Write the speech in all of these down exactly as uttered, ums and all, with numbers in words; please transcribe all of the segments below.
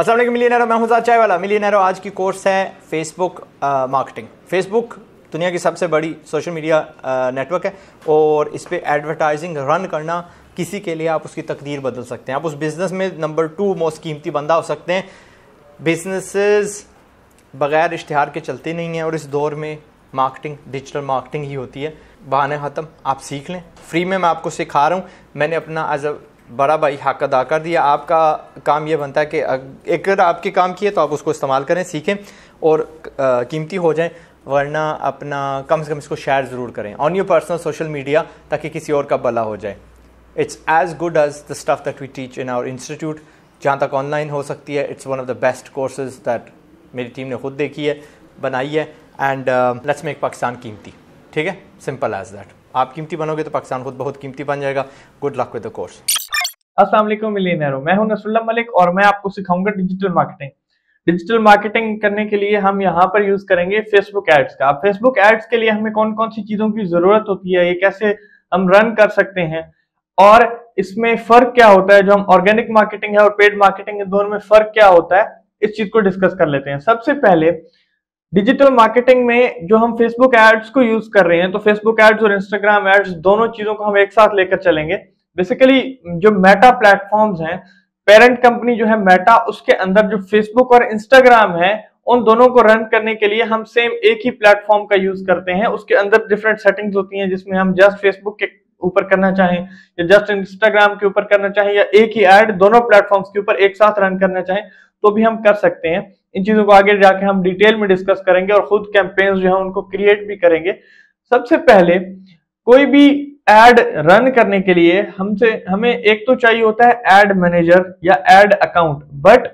अस्सलाम वालेकुम मिलियनेरो, मैं हूं आजाद चायवाला। मिलियनेरो आज की कोर्स है फेसबुक मार्केटिंग। फेसबुक दुनिया की सबसे बड़ी सोशल मीडिया नेटवर्क है और इस पर एडवर्टाइजिंग रन करना किसी के लिए, आप उसकी तकदीर बदल सकते हैं। आप उस बिज़नेस में नंबर टू मोस्ट कीमती बंदा हो सकते हैं। बिजनेसेस बग़ैर इश्तिहार के चलते नहीं हैं और इस दौर में मार्केटिंग, डिजिटल मार्केटिंग ही होती है। बहाने ख़त्म, आप सीख लें। फ्री में मैं आपको सिखा रहा हूँ। मैंने अपना एज अ बड़ा भाई हक अदा कर दिया। आपका काम यह बनता है कि अगर आपके काम किए तो आप उसको इस्तेमाल करें, सीखें और कीमती हो जाएं, वरना अपना कम से कम इसको शेयर ज़रूर करें on your personal social media, ताकि किसी और का भला हो जाए। It's as good as the stuff that we teach in our institute, जहाँ तक ऑनलाइन हो सकती है। It's one of the best courses that मेरी टीम ने खुद देखी है, बनाई है। एंड लेट्स मेक पाकिस्तान कीमती, ठीक है, सिंपल एज दैट। आप कीमती बनोगे तो पाकिस्तान खुद बहुत कीमती बन जाएगा। Good luck with the course. अस्सलाम वालेकुम मिलियनेरो, मैं हूं नसरुल्लाह मलिक और मैं आपको सिखाऊंगा डिजिटल मार्केटिंग। डिजिटल मार्केटिंग करने के लिए हम यहाँ पर यूज करेंगे फेसबुक एड्स का। फेसबुक एड्स के लिए हमें कौन कौन सी चीजों की जरूरत होती है, ये कैसे हम रन कर सकते हैं और इसमें फर्क क्या होता है, जो हम ऑर्गेनिक मार्केटिंग है और पेड मार्केटिंग, दोनों में फर्क क्या होता है, इस चीज को डिस्कस कर लेते हैं। सबसे पहले डिजिटल मार्केटिंग में जो हम फेसबुक एड्स को यूज कर रहे हैं, तो फेसबुक एड्स और इंस्टाग्राम एड्स दोनों चीजों को हम एक साथ लेकर चलेंगे। बेसिकली जो मेटा प्लेटफॉर्म्स हैं, पेरेंट कंपनी जो है मेटा, उसके अंदर जो फेसबुक और इंस्टाग्राम है, उन दोनों को रन करने के लिए हम सेम एक ही प्लेटफॉर्म का यूज करते हैं। उसके अंदर डिफरेंट सेटिंग्स होती हैं, जिसमें हम जस्ट फेसबुक के ऊपर करना चाहें या जस्ट इंस्टाग्राम के ऊपर करना चाहें या एक ही एड दोनों प्लेटफॉर्म्स के ऊपर एक साथ रन करना चाहें तो भी हम कर सकते हैं। इन चीजों को आगे जाके हम डिटेल में डिस्कस करेंगे और खुद कैंपेन्स जो है उनको क्रिएट भी करेंगे। सबसे पहले कोई भी एड रन करने के लिए हमसे हमें एक तो चाहिए होता है एड मैनेजर या एड अकाउंट, बट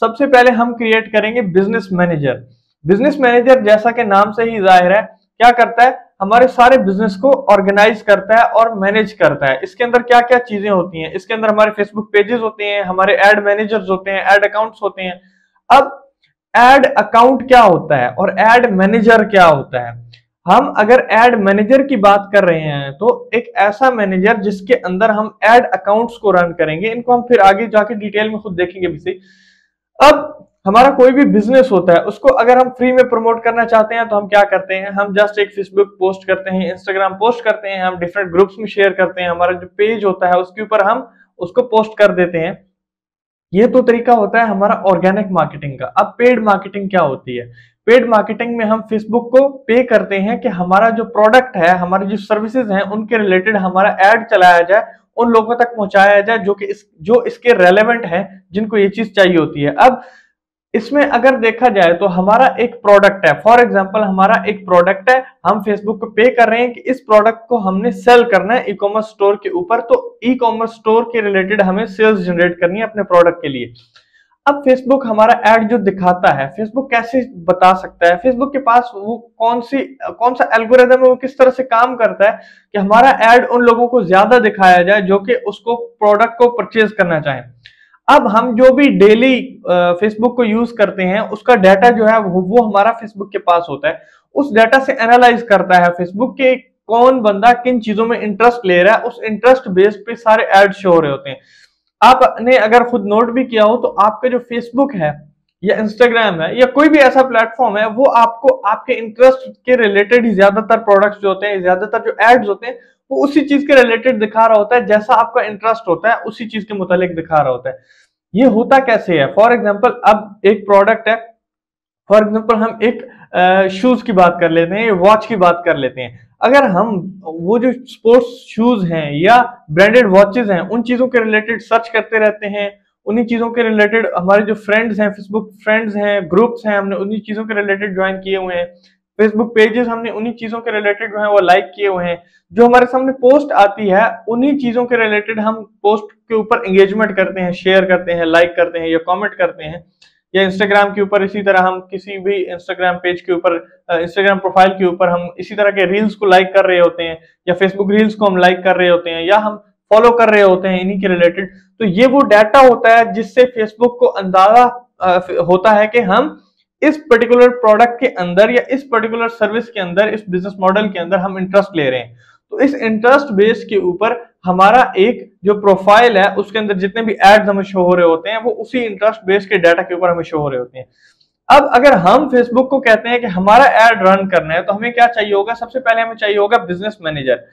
सबसे पहले हम क्रिएट करेंगे बिजनेस मैनेजर। बिजनेस मैनेजर जैसा कि नाम से ही जाहिर है, क्या करता है, हमारे सारे बिजनेस को ऑर्गेनाइज करता है और मैनेज करता है। इसके अंदर क्या क्या चीजें होती हैं, इसके अंदर हमारे फेसबुक पेजेस होते हैं, हमारे एड मैनेजर्स होते हैं, एड अकाउंट्स होते हैं। अब एड अकाउंट क्या होता है और एड मैनेजर क्या होता है? हम अगर एड मैनेजर की बात कर रहे हैं तो एक ऐसा मैनेजर जिसके अंदर हम एड अकाउंट्स को रन करेंगे। इनको हम फिर आगे जाके डिटेल में खुद देखेंगे भी सही। अब हमारा कोई भी बिजनेस होता है, उसको अगर हम फ्री में प्रमोट करना चाहते हैं तो हम क्या करते हैं, हम जस्ट एक फेसबुक पोस्ट करते हैं, इंस्टाग्राम पोस्ट करते हैं, हम डिफरेंट ग्रुप्स में शेयर करते हैं, हमारा जो पेज होता है उसके ऊपर हम उसको पोस्ट कर देते हैं। ये तो तरीका होता है हमारा ऑर्गेनिक मार्केटिंग का। अब पेड मार्केटिंग क्या होती है? पेड मार्केटिंग में हम फेसबुक को पे करते हैं कि हमारा जो प्रोडक्ट है, हमारी जो सर्विसेज हैं, उनके रिलेटेड हमारा ऐड चलाया जाए, उन लोगों तक पहुंचाया जाए जो कि इस जो इसके रेलेवेंट हैं, जिनको ये चीज चाहिए होती है। अब इसमें अगर देखा जाए तो हमारा एक प्रोडक्ट है, फॉर एग्जाम्पल हमारा एक प्रोडक्ट है, हम फेसबुक को पे कर रहे हैं कि इस प्रोडक्ट को हमने सेल करना है ई कॉमर्स स्टोर के ऊपर, तो ई कॉमर्स स्टोर के रिलेटेड हमें सेल्स जनरेट करनी है अपने प्रोडक्ट के लिए। अब फेसबुक हमारा ऐड जो दिखाता है, फेसबुक कैसे बता सकता है, फेसबुक के पास वो कौन सी कौन सा एल्गोरिथम है, वो किस तरह से काम करता है कि हमारा ऐड उन लोगों को ज्यादा दिखाया जाए जो कि उसको प्रोडक्ट को परचेज करना चाहे। अब हम जो भी डेली फेसबुक को यूज करते हैं, उसका डाटा जो है वो, वो हमारा फेसबुक के पास होता है। उस डाटा से एनालाइज करता है फेसबुक के कौन बंदा किन चीजों में इंटरेस्ट ले रहा है, उस इंटरेस्ट बेस पे सारे ऐड शो हो रहे होते हैं। आपने अगर खुद नोट भी किया हो तो आपका जो फेसबुक है या इंस्टाग्राम है या कोई भी ऐसा प्लेटफॉर्म है, वो आपको आपके इंटरेस्ट के रिलेटेड ही ज्यादातर प्रोडक्ट्स जो होते हैं, ज्यादातर जो एड्स होते हैं, वो उसी चीज के रिलेटेड दिखा रहा होता है जैसा आपका इंटरेस्ट होता है, उसी चीज के मुतालिक दिखा रहा होता है। ये होता कैसे है? फॉर एग्जाम्पल अब एक प्रोडक्ट है, फॉर एग्जाम्पल हम एक शूज की बात कर लेते हैं, वॉच की बात कर लेते हैं। अगर हम वो जो स्पोर्ट्स शूज हैं या ब्रांडेड वॉचेस हैं, उन चीजों के रिलेटेड सर्च करते रहते हैं, उन्हीं चीजों के रिलेटेड हमारे जो फ्रेंड्स हैं, फेसबुक फ्रेंड्स हैं, ग्रुप्स हैं, हमने उन्हीं चीजों के रिलेटेड ज्वाइन किए हुए हैं, फेसबुक पेजेस हमने उन्हीं चीजों के रिलेटेड जो है वो लाइक किए हुए हैं, जो हमारे सामने पोस्ट आती है उन्हीं चीजों के रिलेटेड हम पोस्ट के ऊपर एंगेजमेंट करते हैं, शेयर करते हैं, लाइक करते हैं या कॉमेंट करते हैं। या इंस्टाग्राम के ऊपर इसी तरह हम किसी भी इंस्टाग्राम पेज के ऊपर, इंस्टाग्राम प्रोफाइल के ऊपर हम इसी तरह के रील्स को लाइक कर रहे होते हैं या फेसबुक रील्स को हम लाइक कर रहे होते हैं या हम फॉलो कर रहे होते हैं इन्हीं के रिलेटेड। तो ये वो डाटा होता है जिससे फेसबुक को अंदाजा होता है कि हम इस पर्टिकुलर प्रोडक्ट के अंदर या इस पर्टिकुलर सर्विस के अंदर, इस बिजनेस मॉडल के अंदर हम इंटरेस्ट ले रहे हैं। तो इस इंटरेस्ट बेस के ऊपर हमारा एक जो प्रोफाइल है उसके अंदर जितने भी एड्स हमें शो हो रहे होते हैं वो उसी इंटरेस्ट बेस के डाटा के ऊपर हमें शो हो रहे होते हैं। अब अगर हम फेसबुक को कहते हैं कि हमारा एड रन करना है तो हमें क्या चाहिए होगा, सबसे पहले हमें चाहिए होगा बिजनेस मैनेजर।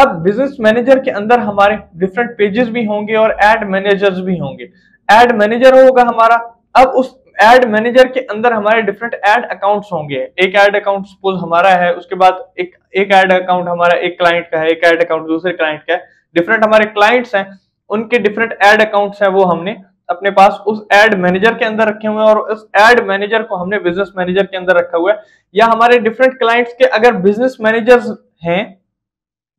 अब बिजनेस मैनेजर के अंदर हमारे डिफरेंट पेजेस भी होंगे और एड मैनेजर्स भी होंगे। एड मैनेजर होगा हमारा, अब उस एड मैनेजर के अंदर हमारे डिफरेंट एड अकाउंट्स होंगे। एक एड अकाउंट सपोज हमारा है, उसके बाद एक एक एड अकाउंट हमारा एक क्लाइंट का है, एक एड अकाउंट दूसरे क्लाइंट का है, डिफरेंट हमारे क्लाइंट्स हैं, उनके डिफरेंट एड अकाउंट्स हैं, वो हमने अपने पास उस एड मैनेजर के अंदर रखे हुए हैं और उस एड मैनेजर को हमने बिजनेस मैनेजर के अंदर रखा हुआ है। या हमारे डिफरेंट क्लाइंट्स के अगर बिजनेस मैनेजर्स हैं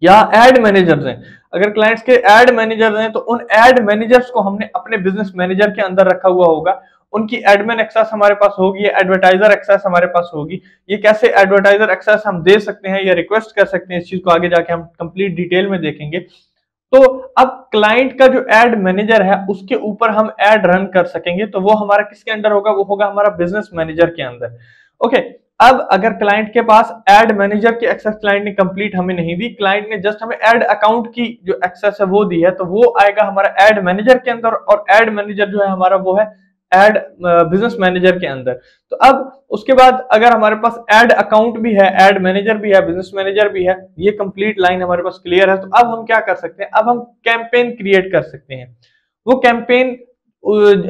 या एड मैनेजर्स हैं, अगर क्लाइंट्स के एड मैनेजर्स हैं तो उन एड मैनेजर्स को हमने अपने बिजनेस मैनेजर के अंदर रखा हुआ होगा। उनकी एडमिन एक्सेस हमारे पास होगी, एडवर्टाइजर एक्सेस हमारे पास होगी। ये कैसे एडवर्टाइजर एक्सेस हम दे सकते हैं या रिक्वेस्ट कर सकते हैं, इस चीज को आगे जाके हम कंप्लीट डिटेल में देखेंगे। तो अब क्लाइंट का जो एड मैनेजर है उसके ऊपर हम एड रन कर सकेंगे, तो वो हमारा किसके अंडर होगा, वो होगा हमारा बिजनेस मैनेजर के अंदर। ओके, अब अगर क्लाइंट के पास एड मैनेजर की एक्सेस क्लाइंट ने कंप्लीट हमें नहीं दी, क्लाइंट ने जस्ट हमें एड अकाउंट की जो एक्सेस है वो दी है, तो वो आएगा हमारा एड मैनेजर के अंदर और एड मैनेजर जो है हमारा वो है एड बिजनेस मैनेजर के अंदर। तो अब उसके बाद अगर हमारे पास एड अकाउंट भी है, एड मैनेजर भी है, बिजनेस मैनेजर भी है, ये कंप्लीट लाइन हमारे पास क्लियर है। तो अब हम क्या कर सकते हैं, अब हम कैंपेन क्रिएट कर सकते हैं। वो कैंपेन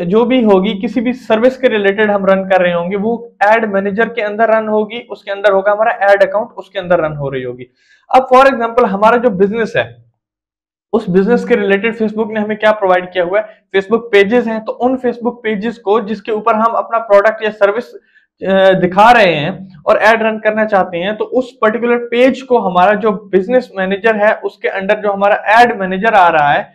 जो भी होगी किसी भी सर्विस के रिलेटेड हम रन कर रहे होंगे, वो एड मैनेजर के अंदर रन होगी, उसके अंदर होगा हमारा एड अकाउंट, उसके अंदर रन हो रही होगी। अब फॉर एग्जाम्पल हमारा जो बिजनेस है उस बिजनेस के रिलेटेड फेसबुक ने हमें क्या प्रोवाइड किया हुआ है, फेसबुक पेजेस हैं, तो उन फेसबुक पेजेस को जिसके ऊपर हम अपना प्रोडक्ट या सर्विस दिखा रहे हैं और एड रन करना चाहते हैं, तो उस पर्टिकुलर पेज को हमारा जो बिजनेस मैनेजर है उसके अंडर जो हमारा एड मैनेजर आ रहा है,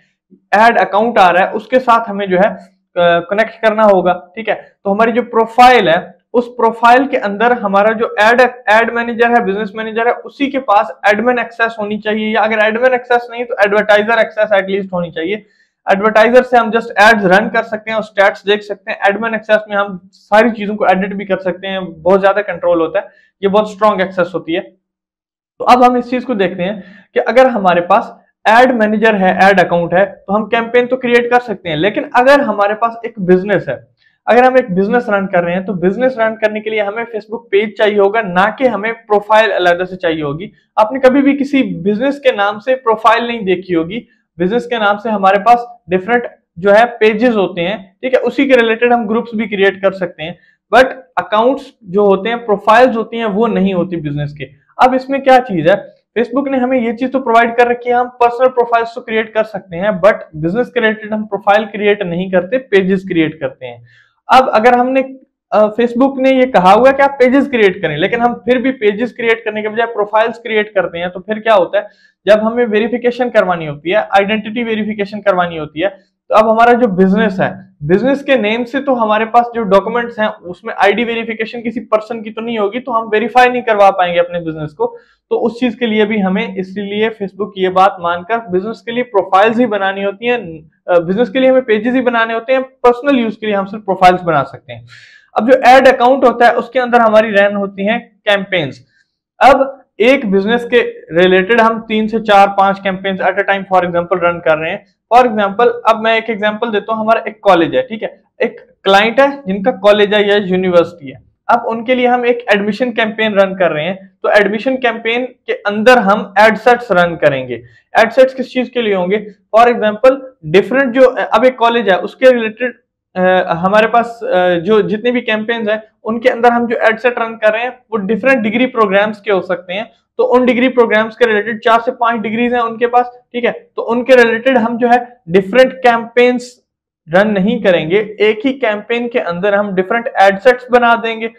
एड अकाउंट आ रहा है, उसके साथ हमें जो है कनेक्ट करना होगा। ठीक है, तो हमारी जो प्रोफाइल है उस प्रोफाइल के अंदर हमारा जो एड एड मैनेजर है, बिजनेस मैनेजर है, उसी के पास एडमिन एक्सेस होनी चाहिए, या अगर एडमिन एक्सेस नहीं तो एडवर्टाइजर एक्सेस एटलीस्ट होनी चाहिए। एडवर्टाइजर से हम जस्ट एड्स रन कर सकते हैं और स्टैट्स देख सकते हैं। एडमिन एक्सेस में हम सारी चीजों को एडिट भी कर सकते हैं, बहुत ज्यादा कंट्रोल होता है, ये बहुत स्ट्रॉन्ग एक्सेस होती है। तो अब हम इस चीज को देखते हैं कि अगर हमारे पास एड मैनेजर है, एड अकाउंट है, तो हम कैंपेन तो क्रिएट कर सकते हैं, लेकिन अगर हमारे पास एक बिजनेस है, अगर हम एक बिजनेस रन कर रहे हैं तो बिजनेस रन करने के लिए हमें फेसबुक पेज चाहिए होगा, ना कि हमें प्रोफाइल अलग से चाहिए होगी। आपने कभी भी किसी बिजनेस के नाम से प्रोफाइल नहीं देखी होगी, बिजनेस के नाम से हमारे पास डिफरेंट जो है पेजेस होते हैं। ठीक है, उसी के रिलेटेड हम ग्रुप्स भी क्रिएट कर सकते हैं, बट अकाउंट्स जो होते हैं, प्रोफाइल्स होती हैं, वो नहीं होती बिजनेस के। अब इसमें क्या चीज है, फेसबुक ने हमें ये चीज तो प्रोवाइड कर रखी है, हम पर्सनल प्रोफाइल्स तो क्रिएट कर सकते हैं, बट बिजनेस के रिलेटेड हम प्रोफाइल क्रिएट नहीं करते, पेजेस क्रिएट करते हैं। अब अगर हमने फेसबुक ने ये कहा हुआ है कि आप पेजेस क्रिएट करें, लेकिन हम फिर भी पेजेस क्रिएट करने के बजाय प्रोफाइल्स क्रिएट करते हैं, तो फिर क्या होता है, जब हमें वेरिफिकेशन करवानी होती है, आइडेंटिटी वेरिफिकेशन करवानी होती है, तो अब हमारा जो बिजनेस है, बिजनेस के नेम से तो हमारे पास जो डॉक्यूमेंट्स हैं उसमें आईडी वेरिफिकेशन किसी पर्सन की तो नहीं होगी, तो हम वेरीफाई नहीं करवा पाएंगे अपने बिजनेस को। तो उस चीज के लिए भी हमें, इसीलिए फेसबुक ये बात मानकर, बिजनेस के लिए प्रोफाइल्स ही बनानी होती हैं, बिजनेस के लिए हमें पेजेस ही बनाने होते हैं, पर्सनल यूज के लिए हम सिर्फ प्रोफाइल्स बना सकते हैं। अब जो एड अकाउंट होता है उसके अंदर हमारी रन होती है कैंपेन्स। अब एक बिजनेस के रिलेटेड हम तीन से चार पांच campaigns at a time for example run कर रहे हैं। फॉर एग्जांपल, अब मैं एक एग्जांपल देता हूं, हमारा एक कॉलेज है, ठीक है, एक क्लाइंट है जिनका कॉलेज है या यूनिवर्सिटी है, अब उनके लिए हम एक एडमिशन कैंपेन रन कर रहे हैं, तो एडमिशन कैंपेन के अंदर हम एडसेट्स रन करेंगे। एडसेट्स किस चीज के लिए होंगे, फॉर एग्जाम्पल डिफरेंट जो अब एक कॉलेज है उसके रिलेटेड Uh, हमारे पास uh, जो जितने भी कैंपेन्स हैं उनके अंदर हम जो एडसेट रन कर रहे हैं वो डिफरेंट डिग्री प्रोग्राम्स के हो सकते हैं, तो उन डिग्री प्रोग्राम्स के रिलेटेड चार से पांच डिग्रीज हैं उनके पास, ठीक है, तो उनके रिलेटेड हम जो है डिफरेंट कैंपेन्स रन नहीं करेंगे, एक ही कैंपेन के अंदर हम डिफरेंट एडसेट्स बना देंगे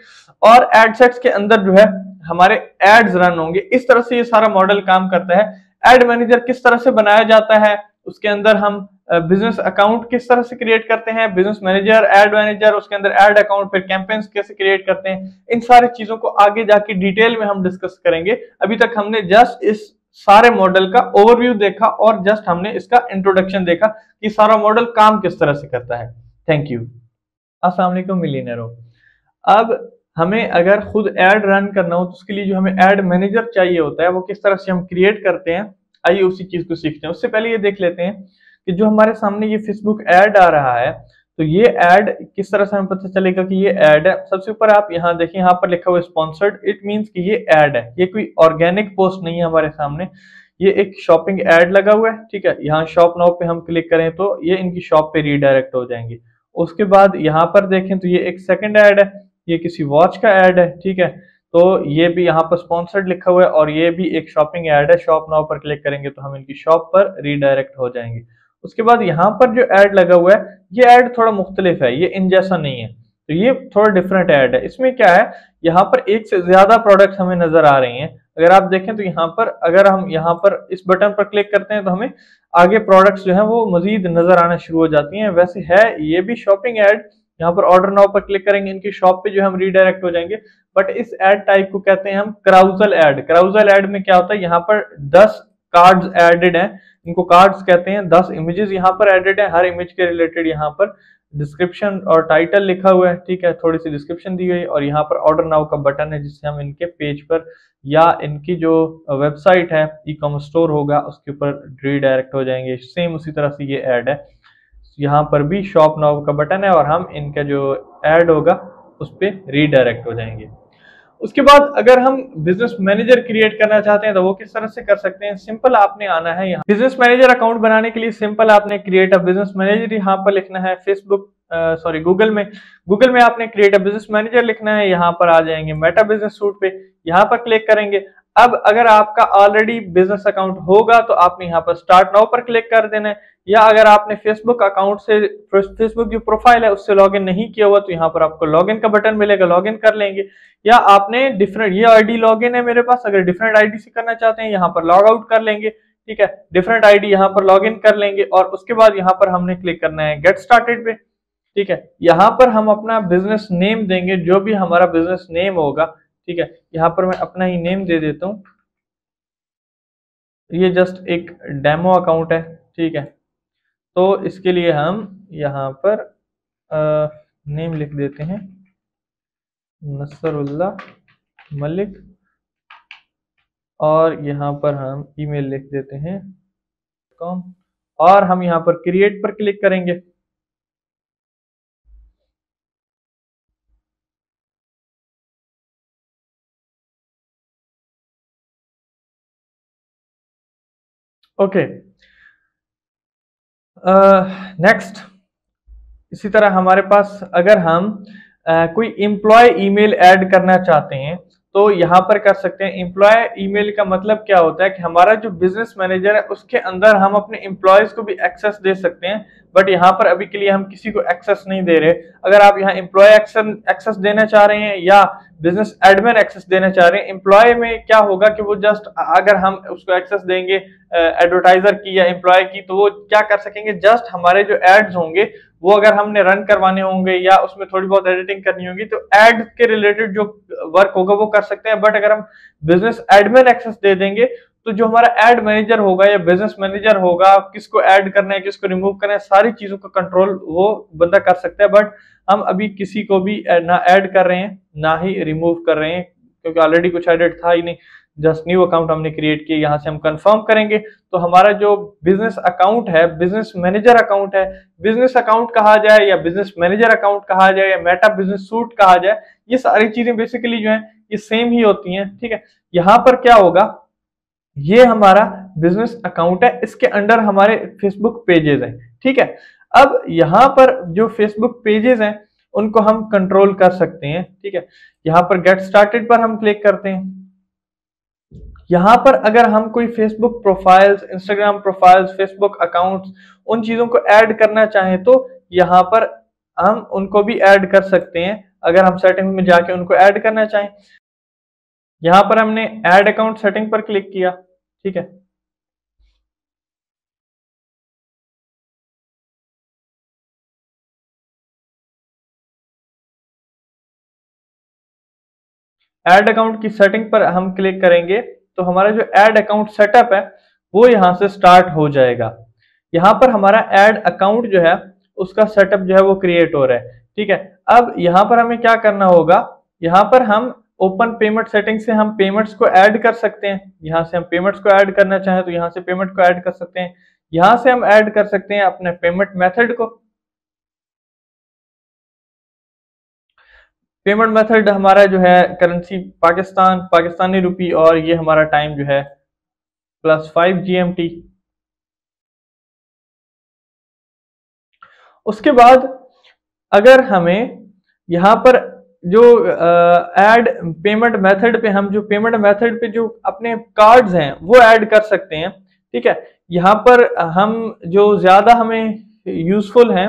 और एडसेट्स के अंदर जो है हमारे एड्स रन होंगे। इस तरह से ये सारा मॉडल काम करता है। एड मैनेजर किस तरह से बनाया जाता है, उसके अंदर हम बिजनेस अकाउंट किस तरह से क्रिएट करते हैं, बिजनेस मैनेजर, एड मैनेजर, उसके अंदर एड अकाउंट, फिर कैंपेन्स कैसे क्रिएट करते हैं, इन सारी चीजों को आगे जाके डिटेल में हम डिस्कस करेंगे। अभी तक हमने जस्ट इस सारे मॉडल का ओवरव्यू देखा और जस्ट हमने इसका इंट्रोडक्शन देखा कि सारा मॉडल काम किस तरह से करता है। Thank you. अस्सलाम वालेकुम मिलियनरों। अब हमें अगर खुद एड रन करना हो तो उसके लिए जो हमें एड मैनेजर चाहिए होता है वो किस तरह से हम क्रिएट करते हैं, आइए उसी चीज को सीखते हैं। उससे पहले ये देख लेते हैं कि जो हमारे सामने ये फेसबुक ऐड आ रहा है, तो ये ऐड किस तरह से हमें पता चलेगा कि ये ऐड है। सबसे ऊपर आप यहाँ देखिए, यहाँ पर लिखा हुआ स्पॉन्सर्ड, इट मींस कि ये ऐड है, ये कोई ऑर्गेनिक पोस्ट नहीं है हमारे सामने, ये एक शॉपिंग ऐड लगा हुआ है। ठीक है, यहाँ शॉप नाउ पे हम क्लिक करें तो ये इनकी शॉप पे रीडायरेक्ट हो जाएंगे। उसके बाद यहाँ पर देखें तो ये एक सेकेंड ऐड है, ये किसी वॉच का ऐड है। ठीक है, तो ये भी यहाँ पर स्पॉन्सर्ड लिखा हुआ है और ये भी एक शॉपिंग ऐड है। शॉप नाउ पर क्लिक करेंगे तो हम इनकी शॉप पर रीडायरेक्ट हो जाएंगे। उसके बाद यहाँ पर जो ऐड लगा हुआ है, ये ऐड थोड़ा मुख्तलिफ है, ये इन जैसा नहीं है, तो ये थोड़ा डिफरेंट ऐड है। इसमें क्या है, यहाँ पर एक से ज्यादा प्रोडक्ट हमें नजर आ रही हैं। अगर आप देखें तो यहाँ पर, अगर हम यहाँ पर इस बटन पर क्लिक करते हैं तो हमें आगे प्रोडक्ट्स जो हैं वो मजीद नजर आना शुरू हो जाती हैं। वैसे है ये भी शॉपिंग ऐड, यहाँ पर ऑर्डर नाउ पर क्लिक करेंगे, इनकी शॉप पे जो है हम रीडायरेक्ट हो जाएंगे। बट इस ऐड टाइप को कहते हैं हम क्राउजल ऐड। क्राउजल ऐड में क्या होता है, यहाँ पर दस कार्ड्स एडेड हैं, इनको कार्ड्स कहते हैं। दस इमेजेस यहाँ पर एडेड हैं, हर इमेज के रिलेटेड यहाँ पर डिस्क्रिप्शन और टाइटल लिखा हुआ है। ठीक है, थोड़ी सी डिस्क्रिप्शन दी हुई है और यहाँ पर ऑर्डर नाउ का बटन है, जिससे हम इनके पेज पर या इनकी जो वेबसाइट है, ई कॉमर्स स्टोर होगा, उसके ऊपर रीडायरेक्ट हो जाएंगे। सेम उसी तरह से ये ऐड है, यहाँ पर भी शॉप नाउ का बटन है और हम इनका जो ऐड होगा उस पर रीडायरेक्ट हो जाएंगे। उसके बाद अगर हम बिजनेस मैनेजर क्रिएट करना चाहते हैं तो वो किस तरह से कर सकते हैं। सिंपल आपने आना है यहाँ, बिजनेस मैनेजर अकाउंट बनाने के लिए सिंपल आपने क्रिएट अ बिजनेस मैनेजर यहाँ पर लिखना है। फेसबुक सॉरी गूगल में गूगल में आपने क्रिएट अ बिजनेस मैनेजर लिखना है। यहाँ पर आ जाएंगे मेटा बिजनेस सूट पे, यहाँ पर क्लिक करेंगे। अब अगर आपका ऑलरेडी बिजनेस अकाउंट होगा तो आपने यहाँ पर स्टार्ट नाउ पर क्लिक कर देना है, या अगर आपने फेसबुक अकाउंट से, फेसबुक जो प्रोफाइल है उससे लॉगिन नहीं किया हुआ तो यहाँ पर आपको लॉगिन का बटन मिलेगा, लॉगिन कर लेंगे। या आपने डिफरेंट, ये आईडी लॉगिन है मेरे पास, अगर डिफरेंट आईडी से करना चाहते हैं यहाँ पर लॉग आउट कर लेंगे। ठीक है, डिफरेंट आईडी यहाँ पर लॉग इन कर लेंगे और उसके बाद यहाँ पर हमने क्लिक करना है गेट स्टार्टेड पे। ठीक है, यहाँ पर हम अपना बिजनेस नेम देंगे, जो भी हमारा बिजनेस नेम होगा। ठीक है, यहाँ पर मैं अपना ही नेम दे देता हूँ, ये जस्ट एक डेमो अकाउंट है। ठीक है, तो इसके लिए हम यहाँ पर आ, नेम लिख देते हैं नसरुल्लाह मलिक, और यहाँ पर हम ईमेल लिख देते हैं कॉम, और हम यहाँ पर क्रिएट पर क्लिक करेंगे। ओके, नेक्स्ट इसी तरह हमारे पास अगर हम uh, कोई एम्प्लॉय ईमेल ऐड करना चाहते हैं तो यहाँ पर कर सकते हैं। एम्प्लॉय ईमेल का मतलब क्या होता है कि हमारा जो बिजनेस मैनेजर है उसके अंदर हम अपने एम्प्लॉयज को भी एक्सेस दे सकते हैं, बट यहाँ पर अभी के लिए हम किसी को एक्सेस नहीं दे रहे। अगर आप यहाँ एम्प्लॉय एक्सेस देना चाह रहे हैं या बिजनेस एडमिन एक्सेस देना चाह रहे हैं, एम्प्लॉय में क्या होगा कि वो जस्ट, अगर हम उसको एक्सेस देंगे एडवर्टाइजर की या एम्प्लॉय की, तो वो क्या कर सकेंगे, जस्ट हमारे जो एड्स होंगे वो अगर हमने रन करवाने होंगे या उसमें थोड़ी बहुत एडिटिंग करनी होगी तो एड के रिलेटेड जो वर्क होगा वो कर सकते हैं। बट अगर हम बिजनेस एडमिन एक्सेस दे देंगे तो जो हमारा एड मैनेजर होगा या बिजनेस मैनेजर होगा, किसको ऐड करना है, किसको रिमूव करना है, सारी चीजों का कंट्रोल वो बंदा कर सकता है। बट हम अभी किसी को भी ना ऐड कर रहे हैं ना ही रिमूव कर रहे हैं, क्योंकि ऑलरेडी कुछ एडेड था ही नहीं, जस्ट न्यू अकाउंट हमने क्रिएट किया। यहाँ से हम कंफर्म करेंगे तो हमारा जो बिजनेस अकाउंट है, बिजनेस मैनेजर अकाउंट है, बिजनेस अकाउंट कहा जाए या बिजनेस मैनेजर अकाउंट कहा जाए या मेटा बिजनेस सूट कहा जाए, ये सारी चीजें बेसिकली जो है ये सेम ही होती हैं। ठीक है, यहाँ पर क्या होगा, ये हमारा बिजनेस अकाउंट है, इसके अंडर हमारे फेसबुक पेजेस हैं। ठीक है, अब यहाँ पर जो फेसबुक पेजेस हैं उनको हम कंट्रोल कर सकते हैं। ठीक है, यहाँ पर गेट स्टार्टेड पर हम क्लिक करते हैं। यहाँ पर अगर हम कोई Facebook profiles, Instagram profiles, Facebook accounts, उन चीजों को ऐड करना चाहें तो यहाँ पर हम उनको भी ऐड कर सकते हैं। अगर हम सेटिंग में जाके उनको ऐड करना चाहें, यहाँ पर हमने ऐड अकाउंट सेटिंग पर क्लिक किया। ठीक है, ऐड अकाउंट की सेटिंग पर हम क्लिक करेंगे तो हमारा जो ऐड अकाउंट सेटअप है वो यहाँ से स्टार्ट हो जाएगा। यहाँ पर हमारा ऐड अकाउंट जो है उसका सेटअप जो है वो क्रिएट हो रहा है। ठीक है, अब यहाँ पर हमें क्या करना होगा, यहाँ पर हम ओपन पेमेंट सेटिंग से हम पेमेंट्स को ऐड कर सकते हैं। यहाँ से हम पेमेंट्स को ऐड करना चाहें तो यहाँ से पेमेंट को ऐड कर सकते हैं। यहाँ से हम ऐड कर सकते हैं अपने पेमेंट मेथड को। पेमेंट मेथड हमारा जो है करेंसी पाकिस्तान, पाकिस्तानी रुपी, और ये हमारा टाइम जो है plus five G M T. उसके बाद अगर हमें यहाँ पर जो ऐड पेमेंट मेथड पे हम जो पेमेंट मेथड पे जो अपने कार्ड्स हैं वो ऐड कर सकते हैं। ठीक है, यहाँ पर हम जो ज़्यादा हमें यूज़फुल हैं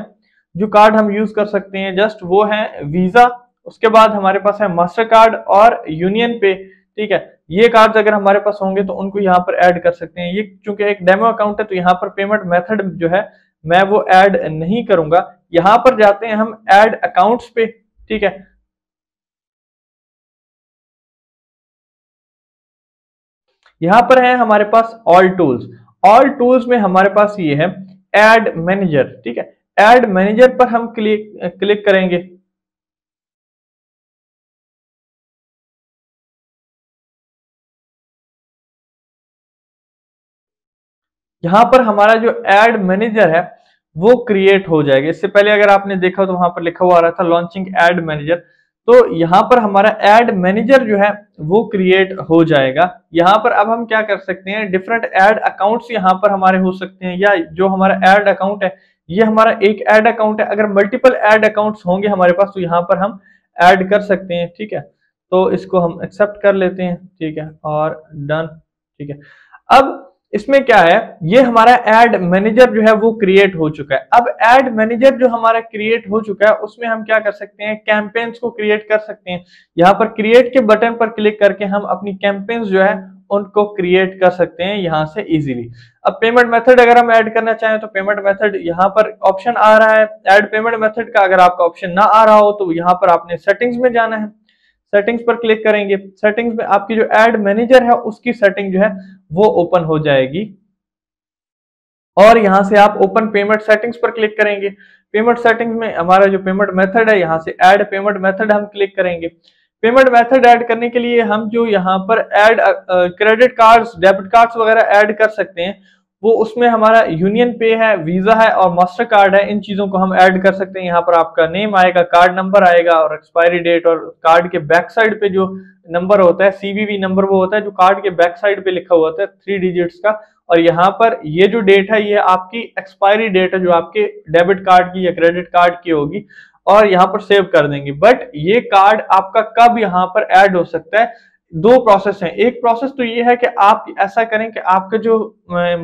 जो कार्ड हम यूज़ कर सकते हैं जस्ट वो हैं वीज़ा, उसके बाद हमारे पास है मास्टर कार्ड और यूनियन पे। ठीक है, ये कार्ड्स अगर हमारे पास होंगे तो उनको यहाँ पर ऐड कर सकते हैं। ये चूंकि एक डेमो अकाउंट है तो यहाँ पर पेमेंट मेथड जो है मैं वो ऐड नहीं करूंगा। यहाँ पर जाते हैं हम ऐड अकाउंट्स पे। ठीक है, यहाँ पर है हमारे पास ऑल टूल्स। ऑल टूल्स में हमारे पास ये है ऐड मैनेजर। ठीक है, ऐड मैनेजर पर हम क्लिक क्लिक करेंगे। यहाँ पर हमारा जो एड मैनेजर है वो क्रिएट हो जाएगा। इससे पहले अगर आपने देखा तो वहां पर लिखा हुआ आ रहा था लॉन्चिंग एड मैनेजर, तो यहाँ पर हमारा एड मैनेजर जो है वो क्रिएट हो जाएगा। यहाँ पर अब हम क्या कर सकते हैं, डिफरेंट एड अकाउंट्स यहाँ पर हमारे हो सकते हैं, या जो हमारा एड अकाउंट है ये हमारा एक एड अकाउंट है। अगर मल्टीपल एड अकाउंट्स होंगे हमारे पास तो यहाँ पर हम एड कर सकते हैं। ठीक है, तो इसको हम एक्सेप्ट कर लेते हैं। ठीक है, और डन। ठीक है, अब इसमें क्या है, ये हमारा एड मैनेजर जो है वो क्रिएट हो चुका है। अब एड मैनेजर जो हमारा क्रिएट हो चुका है उसमें हम क्या कर सकते हैं, कैंपेन्स को क्रिएट कर सकते हैं। यहाँ पर क्रिएट के बटन पर क्लिक करके हम अपनी कैंपेन्स जो है उनको क्रिएट कर सकते हैं यहाँ से इजीली। अब पेमेंट मेथड अगर हम ऐड करना चाहें तो पेमेंट मेथड यहाँ पर ऑप्शन आ रहा है ऐड पेमेंट मेथड का। अगर आपका ऑप्शन ना आ रहा हो तो यहाँ पर आपने सेटिंग्स में जाना है, सेटिंग्स पर क्लिक करेंगे। सेटिंग्स में आपकी जो एड मैनेजर है उसकी सेटिंग जो है वो ओपन हो जाएगी, और यहाँ से आप ओपन पेमेंट सेटिंग्स पर क्लिक करेंगे। पेमेंट सेटिंग्स में हमारा जो पेमेंट मेथड है यहाँ से ऐड पेमेंट मेथड हम क्लिक करेंगे। पेमेंट मेथड ऐड करने के लिए हम जो यहाँ पर add credit cards, debit cards वगैरह ऐड कर सकते हैं, वो उसमें हमारा यूनियन पे है, वीजा है और मास्टर कार्ड है। इन चीजों को हम ऐड कर सकते हैं। यहाँ पर आपका नेम आएगा, कार्ड नंबर आएगा और एक्सपायरी डेट, और कार्ड के बैक साइड पे जो नंबर होता है सीवीवी नंबर वो होता है जो कार्ड के बैक साइड पे लिखा हुआ होता है थ्री डिजिट्स का। और यहाँ पर ये जो डेट है ये आपकी एक्सपायरी डेट है जो आपके डेबिट कार्ड की या क्रेडिट कार्ड की होगी, और यहाँ पर सेव कर देंगे। बट ये कार्ड आपका कब यहाँ पर ऐड हो सकता है, दो प्रोसेस हैं। एक प्रोसेस तो ये है कि आप ऐसा करें कि आपका जो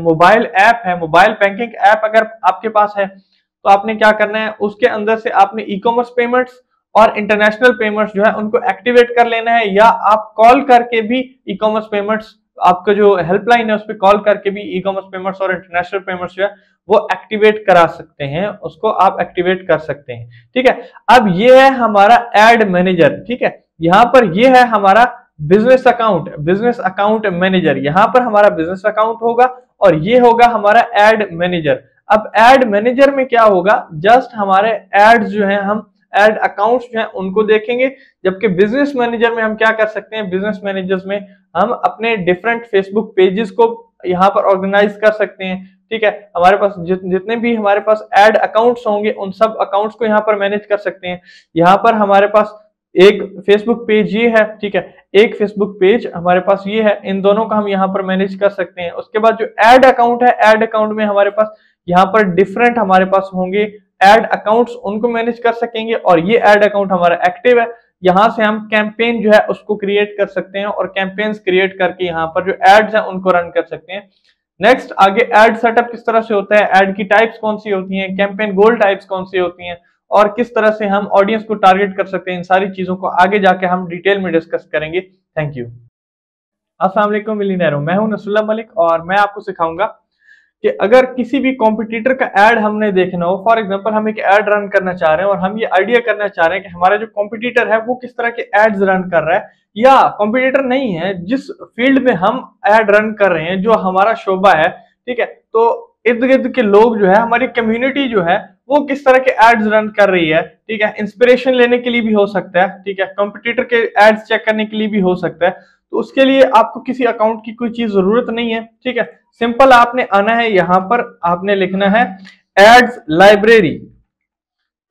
मोबाइल ऐप है, मोबाइल बैंकिंग ऐप अगर आपके पास है तो आपने क्या करना है, उसके अंदर से आपने ई कॉमर्स पेमेंट्स और इंटरनेशनल पेमेंट्स जो है उनको एक्टिवेट कर लेना है, या आप कॉल करके भी ई कॉमर्स पेमेंट्स, आपका जो हेल्पलाइन है उस पर कॉल करके भी ई कॉमर्स पेमेंट्स और इंटरनेशनल पेमेंट्स जो है वो एक्टिवेट करा सकते हैं, उसको आप एक्टिवेट कर सकते हैं। ठीक है, अब ये है हमारा एड मैनेजर। ठीक है, यहाँ पर ये है हमारा business account, business account manager. यहाँ पर हमारा बिजनेस अकाउंट होगा और ये होगा हमारा एड मैनेजर। अब एड मैनेजर में क्या होगा, जस्ट हमारे एड्स जो हैं, हम एड अकाउंट्स जो हैं उनको देखेंगे, जबकि बिजनेस मैनेजर में हम क्या कर सकते हैं, बिजनेस मैनेजर्स में हम अपने डिफरेंट फेसबुक पेजेस को यहाँ पर ऑर्गेनाइज कर सकते हैं। ठीक है, हमारे पास जितने भी हमारे पास एड अकाउंट्स होंगे उन सब अकाउंट्स को यहाँ पर मैनेज कर सकते हैं। यहाँ पर हमारे पास एक फेसबुक पेज ये है, ठीक है, एक फेसबुक पेज हमारे पास ये है, इन दोनों का हम यहाँ पर मैनेज कर सकते हैं। उसके बाद जो एड अकाउंट है, एड अकाउंट में हमारे पास यहाँ पर डिफरेंट हमारे पास होंगे एड अकाउंट्स, उनको मैनेज कर सकेंगे, और ये एड अकाउंट हमारा एक्टिव है। यहाँ से हम कैंपेन जो है उसको क्रिएट कर सकते हैं, और कैंपेन्स क्रिएट करके यहाँ पर जो एड्स हैं उनको रन कर सकते हैं। नेक्स्ट आगे एड सेटअप किस तरह से होता है, एड की टाइप्स कौन सी होती हैं, कैंपेन गोल टाइप्स कौन सी होती हैं, और किस तरह से हम ऑडियंस को टारगेट कर सकते हैं, इन सारी चीजों को आगे जाके हम डिटेल में डिस्कस करेंगे। Thank you. अस्सलाम वालेकुम मिलियनेरो, मैं हूं नसरुल्लाह मलिक और मैं आपको सिखाऊंगा कि अगर किसी भी कॉम्पिटिटर का ऐड हमने देखना हो, फॉर एग्जांपल हम एक ऐड रन करना चाह रहे हैं और हम ये आइडिया करना चाह रहे हैं कि हमारा जो कॉम्पिटिटर है वो किस तरह के एड्स रन कर रहा है, या कॉम्पिटिटर नहीं है, जिस फील्ड में हम ऐड रन कर रहे हैं जो हमारा शोबा है। ठीक है, तो इर्द गिर्द के लोग जो है, हमारी कम्युनिटी जो है वो किस तरह के एड्स रन कर रही है। ठीक है, इंस्पिरेशन लेने के लिए भी हो सकता है, ठीक है, कॉम्पिटिटर के एड्स चेक करने के लिए भी हो सकता है। तो उसके लिए आपको किसी अकाउंट की कोई चीज जरूरत नहीं है। ठीक है, सिंपल आपने आना है, यहाँ पर आपने लिखना है ads library,